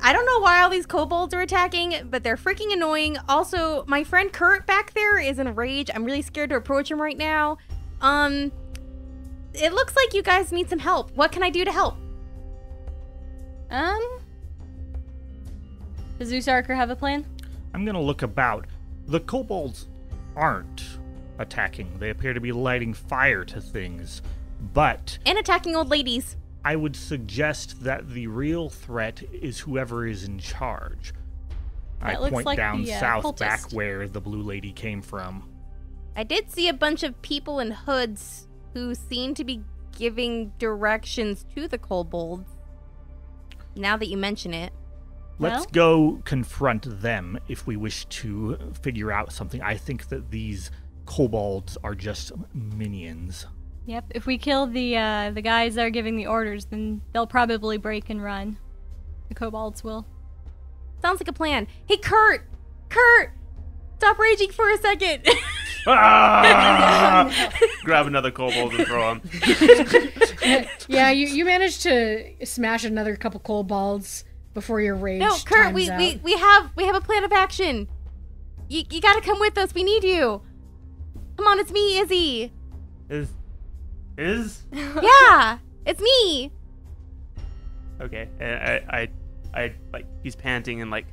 I don't know why all these kobolds are attacking, but they're freaking annoying. Also, my friend Kurt back there is in a rage. I'm really scared to approach him right now. It looks like you guys need some help. What can I do to help? Does Usarker have a plan? I'm gonna look about. The kobolds aren't attacking. They appear to be lighting fire to things, but... And attacking old ladies. I would suggest that the real threat is whoever is in charge. I point down south back where the Blue Lady came from. I did see a bunch of people in hoods who seem to be giving directions to the kobolds. Now that you mention it. Let's go confront them if we wish to figure out something. I think that these kobolds are just minions. Yep, if we kill the guys that are giving the orders, then they'll probably break and run. The kobolds will. Sounds like a plan. Hey, Kurt! Kurt! Stop raging for a second! Ah! Grab another kobold and throw him. Yeah, you managed to smash another couple kobolds before your rage. No, Kurt, we have a plan of action. You gotta come with us. We need you. Come on, it's me, Izzy. Is? Yeah, it's me. Okay, I like he's panting and like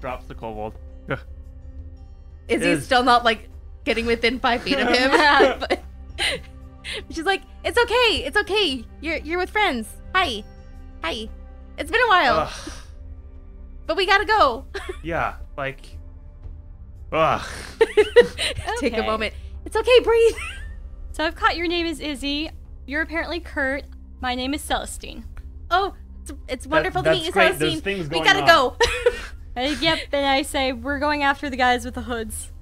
drops the kobold. Izzy's still not like getting within 5 feet of him. But she's like, it's okay, it's okay. You're with friends. Hi, hi. It's been a while, but we gotta go. Yeah, like, ugh. Take a moment. It's okay, breathe. So I've caught your name is Izzy. You're apparently Kurt. My name is Celestine. Oh, it's wonderful to meet you, great. Celestine. We gotta go. Yep, and I say, we're going after the guys with the hoods.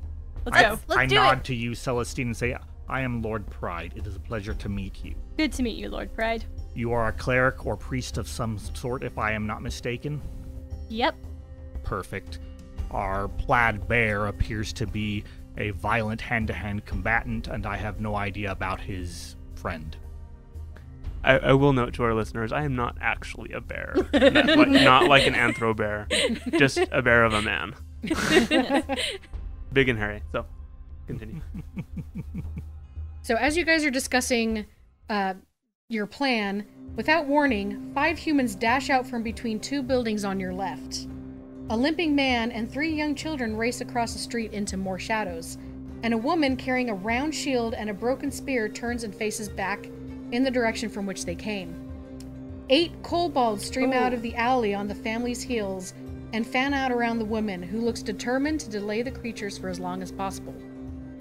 Let's go. I nod to you, Celestine, and say, I am Lord Pride. It is a pleasure to meet you. Good to meet you, Lord Pride. You are a cleric or priest of some sort, if I am not mistaken? Yep. Perfect. Our plaid bear appears to be a violent hand-to-hand combatant, and I have no idea about his friend. I will note to our listeners, I am not actually a bear. Not like an anthro bear. Just a bear of a man. Big in hurry, so continue. So as you guys are discussing your plan, without warning, 5 humans dash out from between 2 buildings on your left. A limping man and 3 young children race across the street into more shadows, and a woman carrying a round shield and a broken spear turns and faces back in the direction from which they came. 8 kobolds stream out of the alley on the family's heels and fan out around the woman, who looks determined to delay the creatures for as long as possible.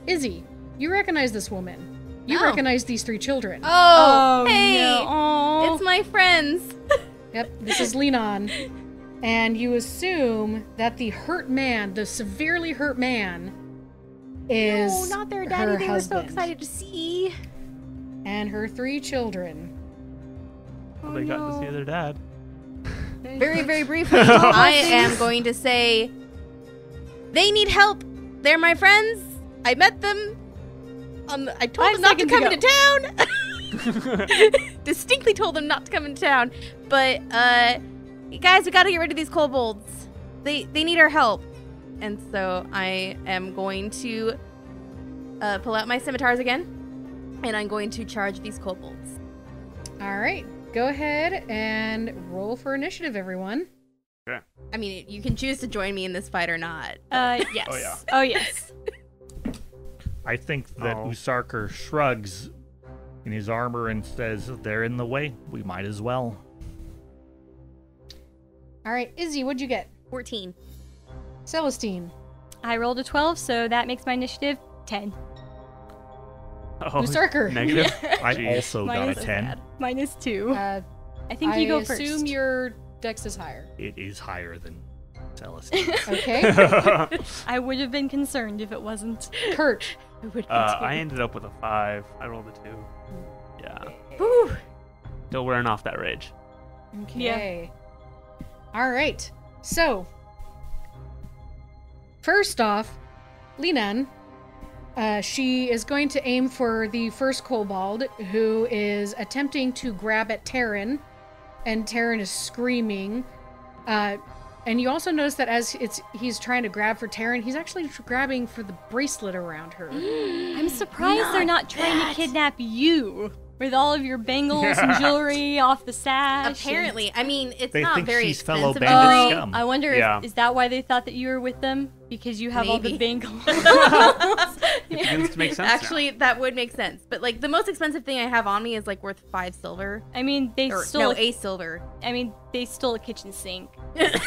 Izzy, you recognize this woman. You recognize these 3 children. Oh, hey! No. It's my friends. Yep, this is Lenan. And you assume that the hurt man, the severely hurt man, is her husband. No, not their daddy. They were so excited to see. And her 3 children. Well, they got to see their dad. Very, very briefly, I am going to say, they need help. They're my friends. I met them. I told them not to come into town. Distinctly told them not to come into town. But, guys, we got to get rid of these kobolds. They need our help. And so I am going to pull out my scimitars again. And I'm going to charge these kobolds. All right. Go ahead and roll for initiative, everyone. Okay. I mean, you can choose to join me in this fight or not. Yes. Oh, yeah. Oh, yes. I think that Usarker shrugs in his armor and says, they're in the way. We might as well. All right, Izzy, what'd you get? 14. Celestine. I rolled a 12, so that makes my initiative 10. Usarker. Negative. Yeah. I also got a 10. Bad. Minus 2. I think you go first. I assume your dex is higher. It is higher than Celestine. Okay. I would have been concerned if it wasn't. Kurt. I ended up with a 5. I rolled a 2. Yeah. Whew. Still wearing off that rage. Okay. Yeah. All right. So, first off, Lenan. She is going to aim for the first kobold, who is attempting to grab at Taryn, and Taryn is screaming. And you also notice that as he's trying to grab for Taryn, he's actually grabbing for the bracelet around her. I'm surprised they're not trying to kidnap you with all of your bangles and jewelry off the sash. Apparently. I mean, it's not very expensive. Scum. I wonder, if, is that why they thought that you were with them? Because you have all the bangles. It makes sense. Actually, that would make sense. But like the most expensive thing I have on me is like worth 5 silver. I mean, they stole a silver. I mean, they stole a kitchen sink.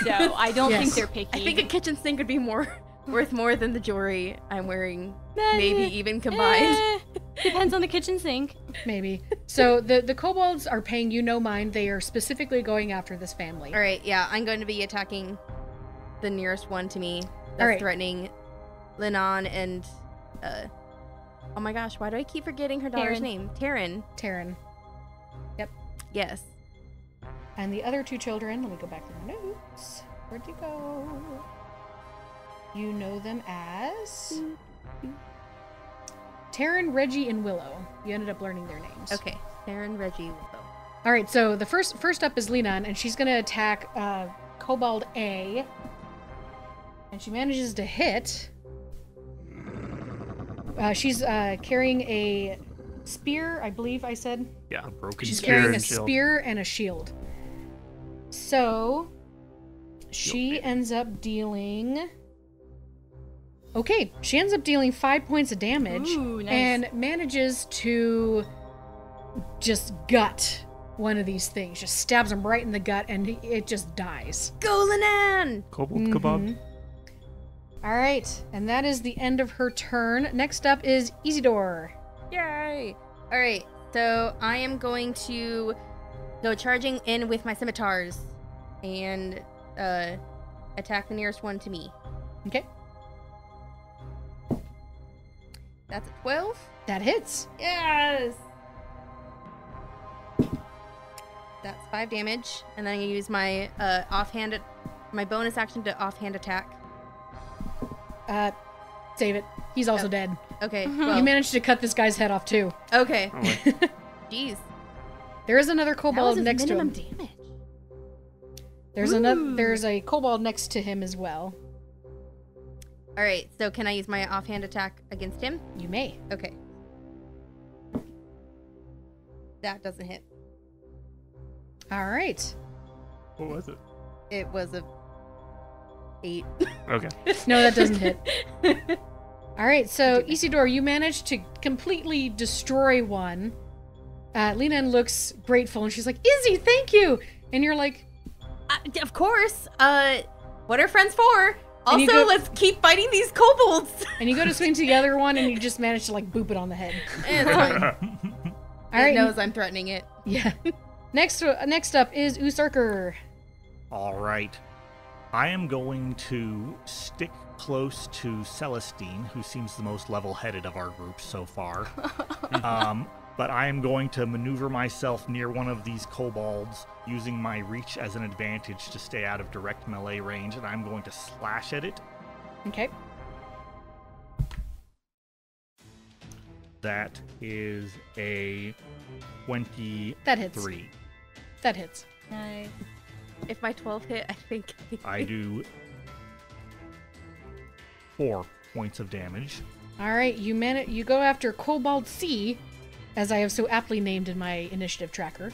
So I don't think they're picky. I think a kitchen sink would be more worth more than the jewelry I'm wearing. Maybe even combined. Depends on the kitchen sink. Maybe. So the kobolds are paying you no mind. They are specifically going after this family. All right, yeah. I'm going to be attacking the nearest one to me. That's threatening Lenan and... oh my gosh, why do I keep forgetting her daughter's name? Taryn. Taryn. Yep. Yes. And the other 2 children, let me go back to my notes. Where'd they go? You know them as... Taryn, Reggie, and Willow. You ended up learning their names. Okay. Taryn, Reggie, Willow. All right, so the first up is Lenan, and she's going to attack Kobold A. And she manages to hit. She's carrying a spear, I believe I said. Yeah, a broken spear. She's carrying a spear and a shield. So she ends up dealing... Okay, she ends up dealing 5 points of damage. Ooh, nice. And manages to just gut one of these things. Just stabs him right in the gut and it just dies. Go, Lenan! Kobold kebab. All right, and that is the end of her turn. Next up is Isidor. Yay! All right, so I am going to go charging in with my scimitars and attack the nearest one to me. Okay. That's a 12. That hits. Yes! That's 5 damage. And then I'm going to use my my bonus action to offhand attack. Save it. He's also dead. Okay. Well. You managed to cut this guy's head off, too. Okay. Jeez. There is another kobold next to him. Damage. There's a kobold next to him as well. All right, so can I use my offhand attack against him? You may. Okay. That doesn't hit. All right. What was it? It was a 8. Okay. No, that doesn't hit. All right, so Isidor, you managed to completely destroy one. Lenan looks grateful, and she's like, Izzy, thank you! And you're like... of course. What are friends for? Also, go, let's keep fighting these kobolds. And you go to swing to the other one, and you just manage to, like, boop it on the head. It's fine. All right. It knows I'm threatening it. Yeah. Next up is Usarker. All right. I am going to stick close to Celestine, who seems the most level-headed of our group so far. But I am going to maneuver myself near one of these kobolds, using my reach as an advantage to stay out of direct melee range, and I'm going to slash at it. Okay. That is a 23. That hits. That hits. Nice. If my 12 hit, I think... I do 4 points of damage. All right, you go after Kobold C, as I have so aptly named in my initiative tracker.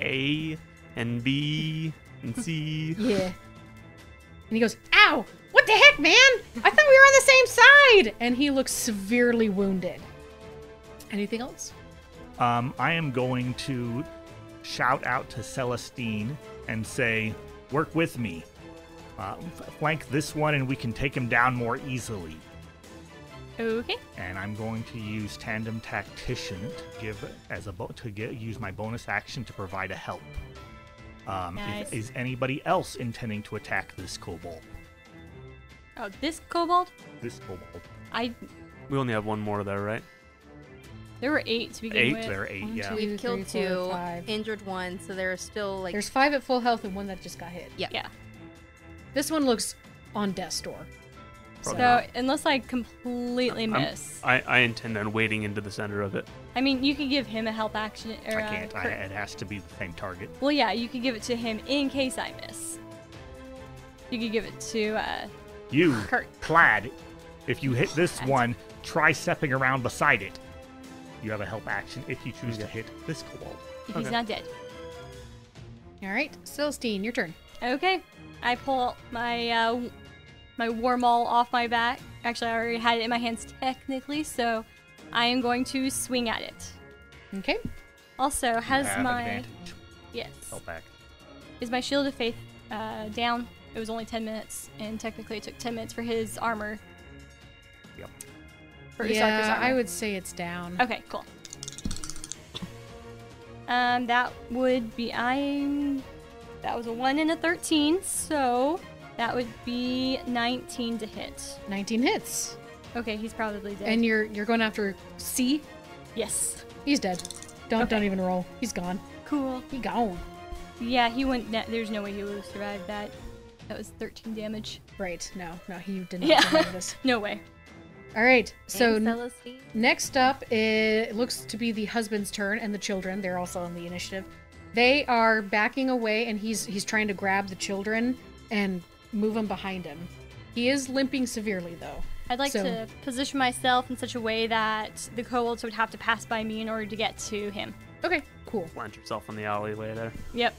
A and B and C. Yeah. And he goes, ow! What the heck, man? I thought we were on the same side! And he looks severely wounded. Anything else? I am going to shout out to Celestine and say, work with me. Flank this one and we can take him down more easily. Okay. And I'm going to use Tandem Tactician to use my bonus action to provide a help. Nice. Is anybody else intending to attack this kobold? Oh, this kobold? This kobold. We only have one more there, right? There were 8 to begin with. There are 8, yeah. We've killed 2, injured 1, so there are still like... There's 5 at full health and 1 that just got hit. Yeah. Yeah. This one looks on death's door. So, unless I completely miss. I intend on wading into the center of it. I mean, you could give him a help action. Or I can't. It has to be the same target. Well, yeah, you could give it to him in case I miss. You could give it to Kurt. Plaid, if you hit this one, try stepping around beside it. You have a help action if you choose to hit this kobold. If he's not dead. All right, Celestine, your turn. Okay. I pull out my... my war maul off my back. Actually, I already had it in my hands technically, so I am going to swing at it. Okay. Also, has my advantage. Yes. Help back. Is my shield of faith down? It was only 10 minutes, and technically it took 10 minutes for his armor. Yep. Yeah, armor. I would say it's down. Okay, cool. That would be that was a 1 and a 13, so. That would be 19 to hit. 19 hits. Okay, he's probably dead. And you're going after C? Yes. He's dead. Don't even roll. He's gone. Cool. He gone. Yeah, he went. There's no way he would have survived that. That was 13 damage. Right. No, he did not survive this. No way. All right. So next up, it looks to be the husband's turn and the children. They're also on the initiative. They are backing away, and he's trying to grab the children and move him behind him. He is limping severely, though. I'd like to position myself in such a way that the kobolds would have to pass by me in order to get to him. Okay, cool. Plant yourself in the alleyway there. Yep.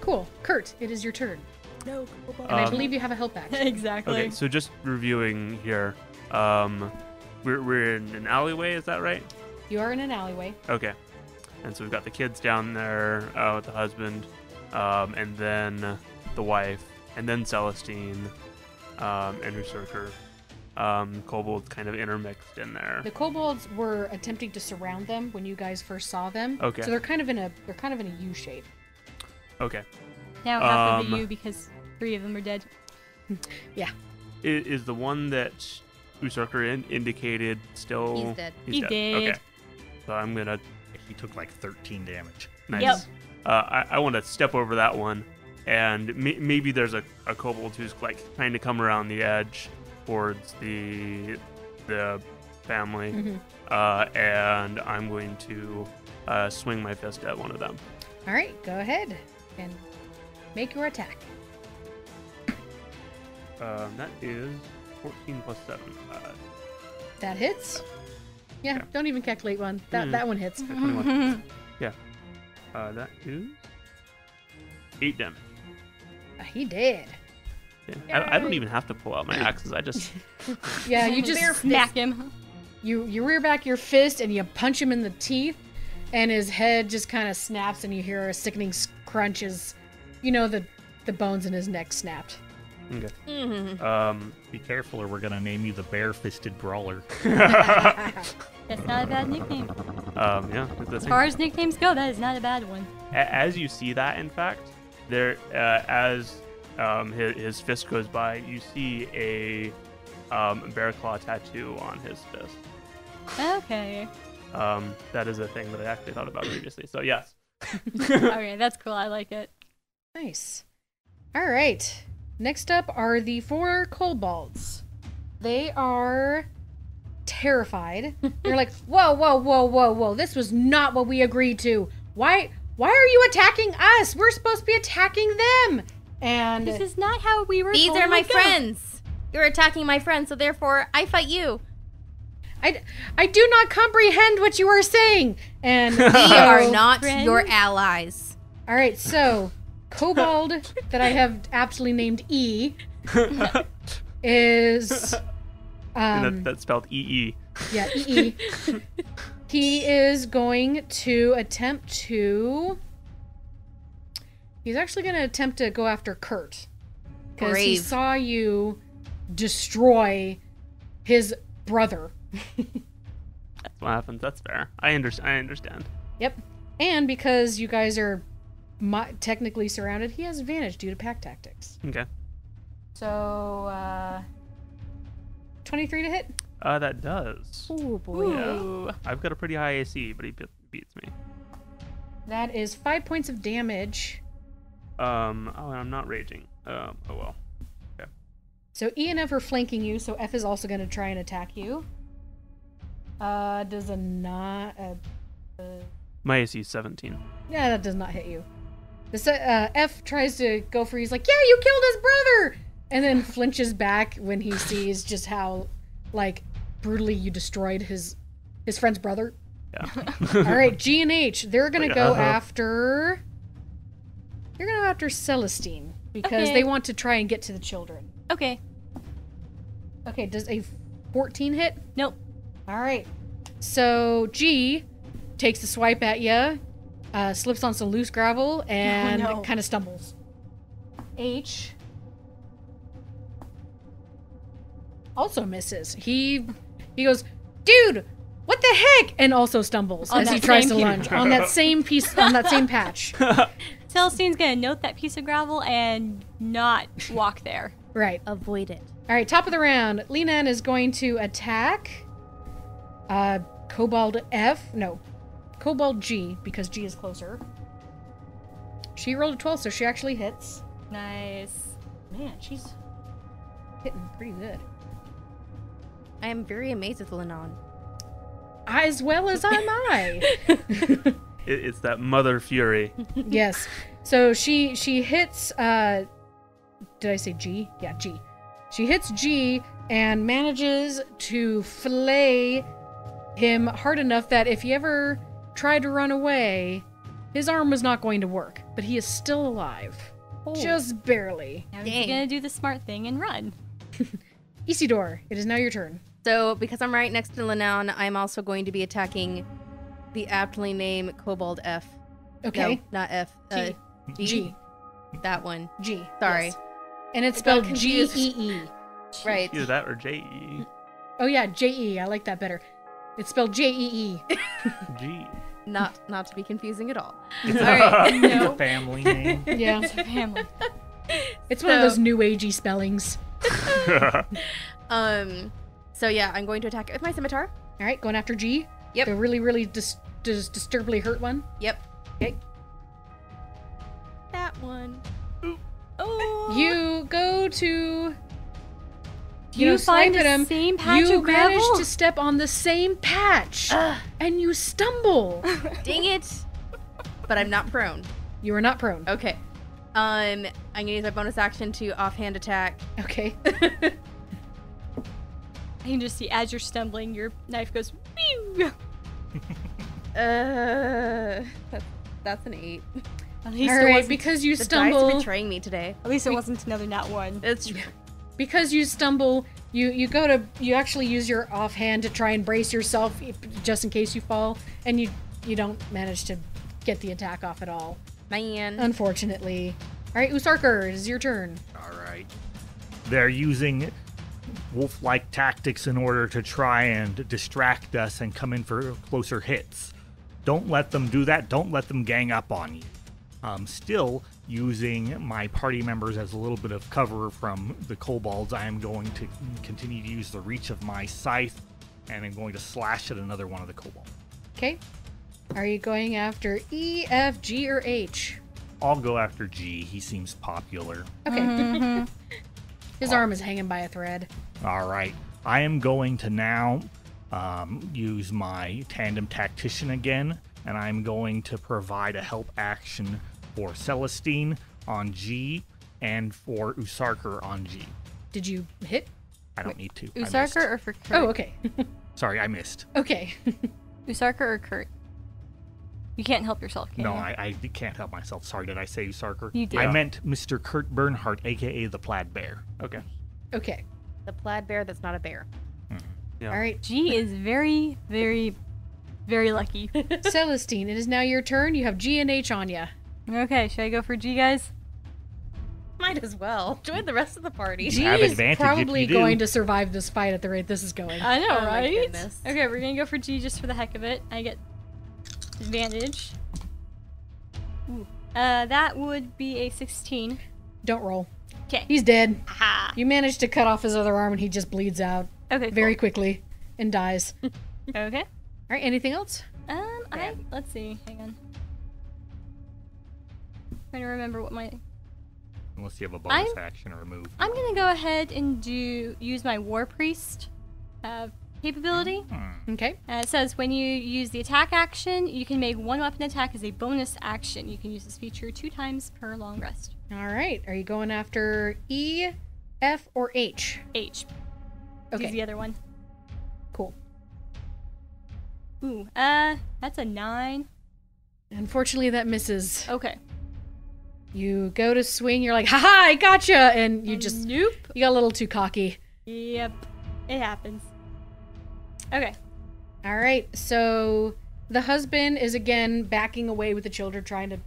Cool. Kurt, it is your turn. No. And I believe you have a help action. Exactly. Okay, so just reviewing here. We're in an alleyway, is that right? You are in an alleyway. Okay. And so we've got the kids down there with the husband, and then the wife. And then Celestine and Usarker. Kobolds kind of intermixed in there. The kobolds were attempting to surround them when you guys first saw them. Okay. So they're kind of in a U shape. Okay. Now half of a U because 3 of them are dead. Yeah. Is the one that Usarker indicated still? He's dead. He's dead. Okay. So I'm gonna. He took like 13 damage. Nice. Yep. I want to step over that one. And maybe there's a kobold who's like trying to come around the edge towards the family, and I'm going to swing my fist at one of them. All right, go ahead and make your attack. That is 14 plus 7. That hits? Yeah, yeah, don't even calculate one. That one hits. Yeah, 21. Yeah. That is 8 damage. He did. Yeah. I don't even have to pull out my axes. I just... yeah, you just smack him. You rear back your fist and you punch him in the teeth, and his head just kind of snaps, and you hear a sickening crunch as, you know, the bones in his neck snapped. Okay. Mm-hmm. Be careful, or we're gonna name you the Bare-Fisted Brawler. That's not a bad nickname. Yeah. As far as nicknames go, that is not a bad one. As you see that, in fact, there, as his fist goes by, you see a bear claw tattoo on his fist. Okay. That is a thing that I actually thought about previously. So yes. Okay, that's cool. I like it. Nice. All right. Next up are the 4 kobolds. They are terrified. They're like, whoa, whoa, whoa, whoa, whoa. This was not what we agreed to. Why are you attacking us? We're supposed to be attacking them. And this is not how we were. These are my friends. You're attacking my friends, so therefore I fight you. I do not comprehend what you are saying. And we are not your allies. All right, so. Kobold that I have aptly named E is that's spelled EE. Yeah, EE. He is going to attempt to. He's actually going to attempt to go after Kurt because he saw you destroy his brother. That's what happens. That's fair. I understand. Yep, and because you guys are. Technically surrounded, he has advantage due to pack tactics. Okay. So, 23 to hit? That does. Oh, boy. Yeah. I've got a pretty high AC, but he beats me. That is 5 points of damage. Oh, and I'm not raging. Oh, well. Okay. So, E and F are flanking you, so F is also going to try and attack you. Does a not... My AC is 17. Yeah, that does not hit you. This F tries to go for you. He's like, yeah, you killed his brother! And then flinches back when he sees just how, like, brutally you destroyed his friend's brother. Yeah. All right, G and H. They're going to go after... They're going to go after Celestine because they want to try and get to the children. Okay. Okay, does a 14 hit? Nope. All right. So, G takes a swipe at you. Slips on some loose gravel and kind of stumbles. H also misses. He goes, dude, what the heck? And also stumbles as he tries to lunge on that same piece, on that same patch. Celestine's gonna note that piece of gravel and not walk there. Right. Avoid it. All right, top of the round. Lenan is going to attack Kobold G, because G is closer. She rolled a 12, so she actually hits. Nice. Man, she's hitting pretty good. I am very amazed with Lenan. As well as am I. It's that mother fury. Yes. So she hits, did I say G? Yeah, G. She hits G and manages to flay him hard enough that if he ever tried to run away, his arm was not going to work, but he is still alive. Oh. Just barely. Now he's going to do the smart thing and run. Isidor, it is now your turn. So, because I'm right next to Lenan, I'm also going to be attacking the aptly named Kobold F. Okay. No, not F. G. That one. G. Sorry. Yes. And it's spelled G-E-E. Right. Either that or J-E. Oh, yeah, J-E. I like that better. It's spelled J-E-E. G. Not to be confusing at all. It's a family name. Yeah, it's a family. It's one of those new agey spellings. So yeah, I'm going to attack it with my scimitar. All right, going after G. Yep. The really, really disturbingly hurt one. Yep. Okay. That one. Ooh. Oh. You go to. You find the same patch of gravel? You manage to step on the same patch, and you stumble. Dang it. But I'm not prone. You are not prone. Okay. I'm going to use my bonus action to offhand attack. Okay. I can just see as you're stumbling, your knife goes. That's an 8. At least it wasn't, because you stumble. The dice are betraying me today. At least it wasn't another nat 1. It's because you stumble. You actually use your offhand to try and brace yourself just in case you fall, and you don't manage to get the attack off at all. Man. Unfortunately. All right, Usarker, it is your turn. All right. They're using wolf-like tactics in order to try and distract us and come in for closer hits. Don't let them do that. Don't let them gang up on you. I'm still using my party members as a little bit of cover from the kobolds. I am going to continue to use the reach of my scythe, and I'm going to slash at another one of the kobolds. Okay. Are you going after E, F, G, or H? I'll go after G. He seems popular. Okay. Mm-hmm. His arm is hanging by a thread. All right. I am going to now use my tandem tactician again, and I'm going to provide a help action for Celestine on G and for Usarker on G. Did you hit? I don't need to. Usarker or for Kurt? Oh, okay. Sorry, I missed. Okay. Usarker or Kurt? You can't help yourself, can you? No, I can't help myself. Sorry, did I say Usarker? You did. I meant Mr. Kurt Bernholt, a.k.a. the plaid bear. Okay. Okay. The plaid bear that's not a bear. Mm. Yeah. All right. G is very, very, very lucky. Celestine, it is now your turn. You have G and H on you. Okay, should I go for G, guys? Might as well. Join the rest of the party. G is probably going to survive this fight at the rate this is going. I know, right? My goodness. Okay, we're going to go for G just for the heck of it. I get... advantage. Ooh. That would be a 16. Don't roll. Okay. He's dead. Aha. You managed to cut off his other arm and he just bleeds out. Okay. Very quickly and dies. Okay. All right. Anything else? Let's see. Hang on. I'm trying to remember what my. Unless you have a bonus action or a move. I'm gonna go ahead and use my War Priest. Capability. Okay. It says when you use the attack action, you can make one weapon attack as a bonus action. You can use this feature 2 times per long rest. All right. Are you going after E, F, or H? H. Okay. Use the other one. Cool. Ooh. That's a 9. Unfortunately, that misses. Okay. You go to swing. You're like, ha ha, I gotcha, and you just nope. You got a little too cocky. Yep. It happens. Okay. All right. So the husband is again backing away with the children, trying to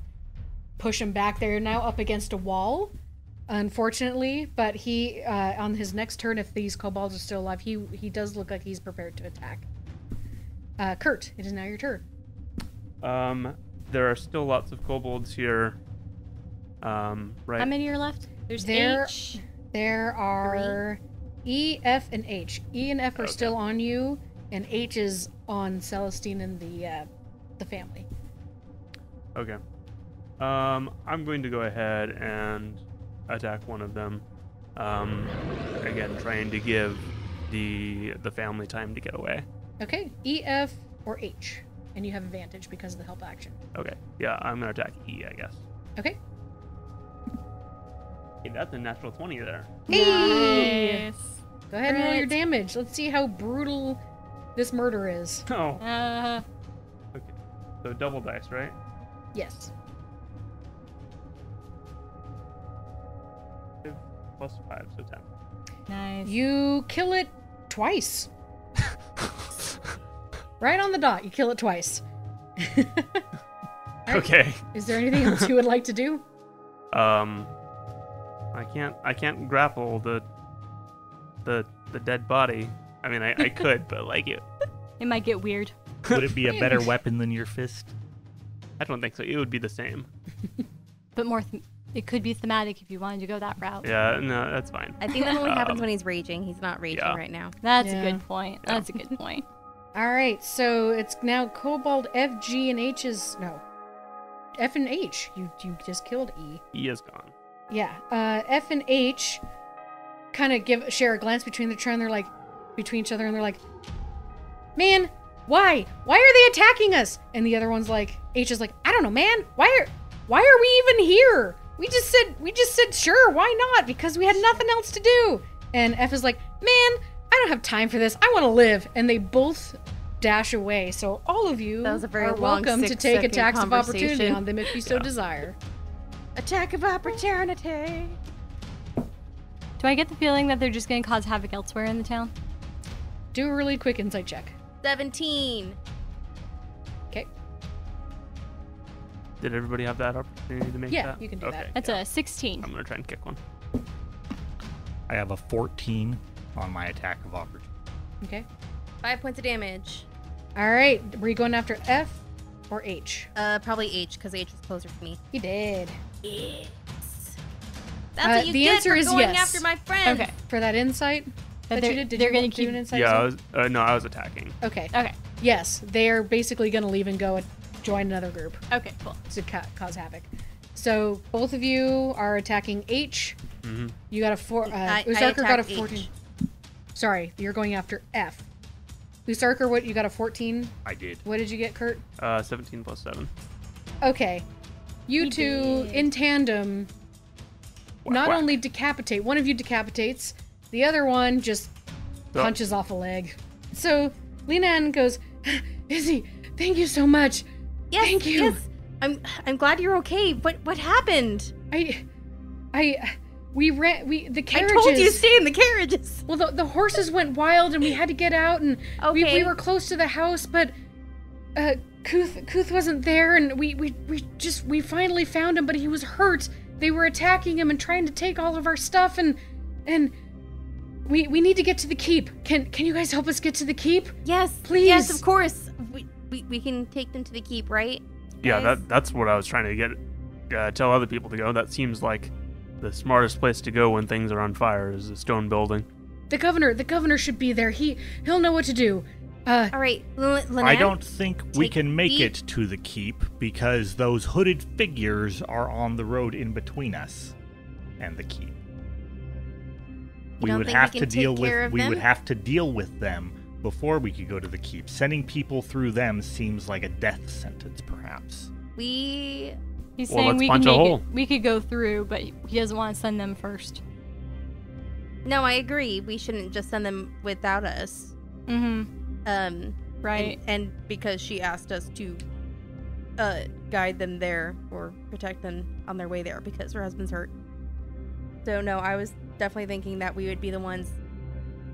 push him back. They're now up against a wall, unfortunately. But he, on his next turn, if these kobolds are still alive, he does look like he's prepared to attack. Kurt, it is now your turn. There are still lots of kobolds here. Right. How many are left? There's H. There are. 3. E, F, and H. E and F are still on you, and H is on Celestine and the family. Okay. I'm going to go ahead and attack one of them. Again, trying to give the family time to get away. Okay. E, F, or H. And you have advantage because of the help action. Okay. Yeah, I'm going to attack E, I guess. Okay. Hey, that's a natural 20 there. Hey! Nice. Go ahead and roll your damage. Let's see how brutal this murder is. Oh. Okay. So double dice, right? Yes. 5 plus 5, so 10. Nice. You kill it twice. Right on the dot, you kill it twice. Right. Okay. Is there anything else you would like to do? I can't grapple the dead body. I mean, I could, but like it. It might get weird. Would it be a better weapon than your fist? I don't think so. It would be the same. But more, it could be thematic if you wanted to go that route. Yeah, no, that's fine. I think that only happens when he's raging. He's not raging right now. That's a good point. Yeah. That's a good point. All right, so it's now Cobalt F, G, and H is no. F and H. You just killed E. E is gone. Yeah, F and H kind of share a glance between each other, and they're like, "Man, why? Why are they attacking us?" And the other one's like, H is like, "I don't know, man. Why are we even here? We just said sure, why not? Because we had nothing else to do." And F is like, "Man, I don't have time for this. I want to live. And they both dash away. So all of you are welcome to take attacks of opportunity on them if you so desire. Attack of opportunity. Do I get the feeling that they're just going to cause havoc elsewhere in the town? Do a really quick insight check. 17. Okay. Did everybody have that opportunity to make that? Yeah, you can do that. That's a 16. I'm going to try and kick one. I have a 14 on my attack of opportunity. Okay. 5 points of damage. All right. Were you going after F or H? Probably H, because H was closer to me. You did. Yes. That's what you get for going after my friend. Okay. For that insight that you did, they're going to keep an insight. Yeah. I was attacking. Okay. Okay. Yes, they are basically going to leave and go and join another group. Okay. Cool. To cause havoc. So both of you are attacking H. Mm-hmm. You got a 4. Usarker got a 14. H. Sorry, you're going after F. Usarker, what? You got a 14? I did. What did you get, Kurt? 17 plus 7. Okay. You two, in tandem, not only decapitate. One of you decapitates. The other one just punches off a leg. So Lenan goes, Izzy, thank you so much. Yes, thank you. Yes. I'm glad you're okay. What happened? The carriages. I told you, stay in the carriages. Well, the horses went wild and we had to get out, and we were close to the house, but Kuth wasn't there, and we finally found him, but he was hurt. They were attacking him and trying to take all of our stuff, and we need to get to the keep. Can you guys help us get to the keep? Yes, please. Yes, of course. We can take them to the keep, right? Yeah, that's what I was trying to get. Tell other people to go. That seems like the smartest place to go when things are on fire is a stone building. The governor should be there. He'll know what to do. All right, Lenan, I don't think we can make it to the keep because those hooded figures are on the road in between us and the keep. We would have to deal with them before we could go to the keep. Sending people through them seems like a death sentence, perhaps. He's saying we could go through, but he doesn't want to send them first. No, I agree. We shouldn't just send them without us. Mm-hmm. Right. And because she asked us to guide them there or protect them on their way there because her husband's hurt. So, no, I was definitely thinking that we would be the ones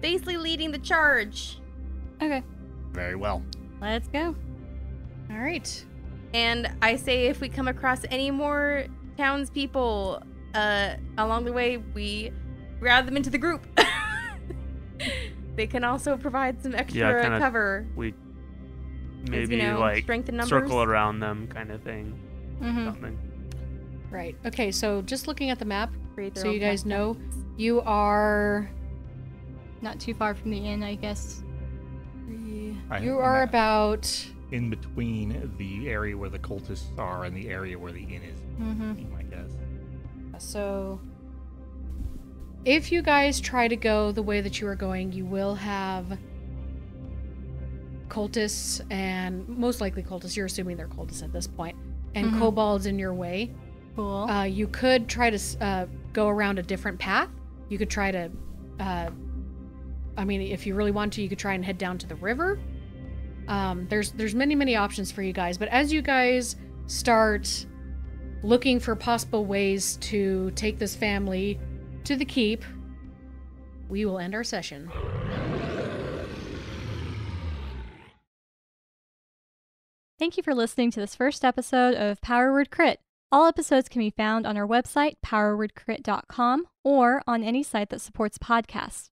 basically leading the charge. Okay. Very well. Let's go. All right. And I say if we come across any more townspeople along the way, we round them into the group. They can also provide some extra cover. We maybe circle around them kind of thing. Mm-hmm. Something. Right. Okay, so just looking at the map, so you guys know, you are not too far from the inn, I guess. You are about... in between the area where the cultists are and the area where the inn is, I guess. So, if you guys try to go the way that you are going, you will have cultists, and most likely cultists, you're assuming they're cultists at this point, and kobolds in your way. Cool. You could try to go around a different path. You could try to, if you really want to, you could try and head down to the river. There's many options for you guys, but as you guys start looking for possible ways to take this family to the keep, we will end our session. Thank you for listening to this first episode of Power Word Crit. All episodes can be found on our website, powerwordcrit.com, or on any site that supports podcasts.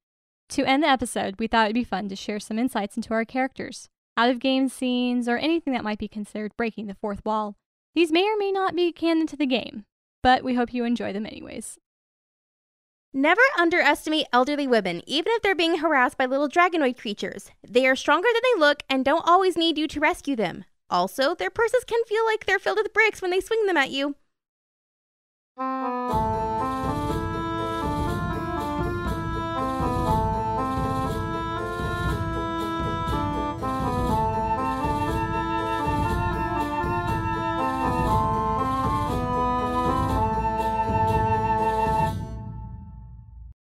To end the episode, we thought it'd be fun to share some insights into our characters. Out-of-game scenes, or anything that might be considered breaking the fourth wall. These may or may not be canon to the game, but we hope you enjoy them anyways. Never underestimate elderly women, even if they're being harassed by little dragonoid creatures. They are stronger than they look and don't always need you to rescue them. Also, their purses can feel like they're filled with bricks when they swing them at you.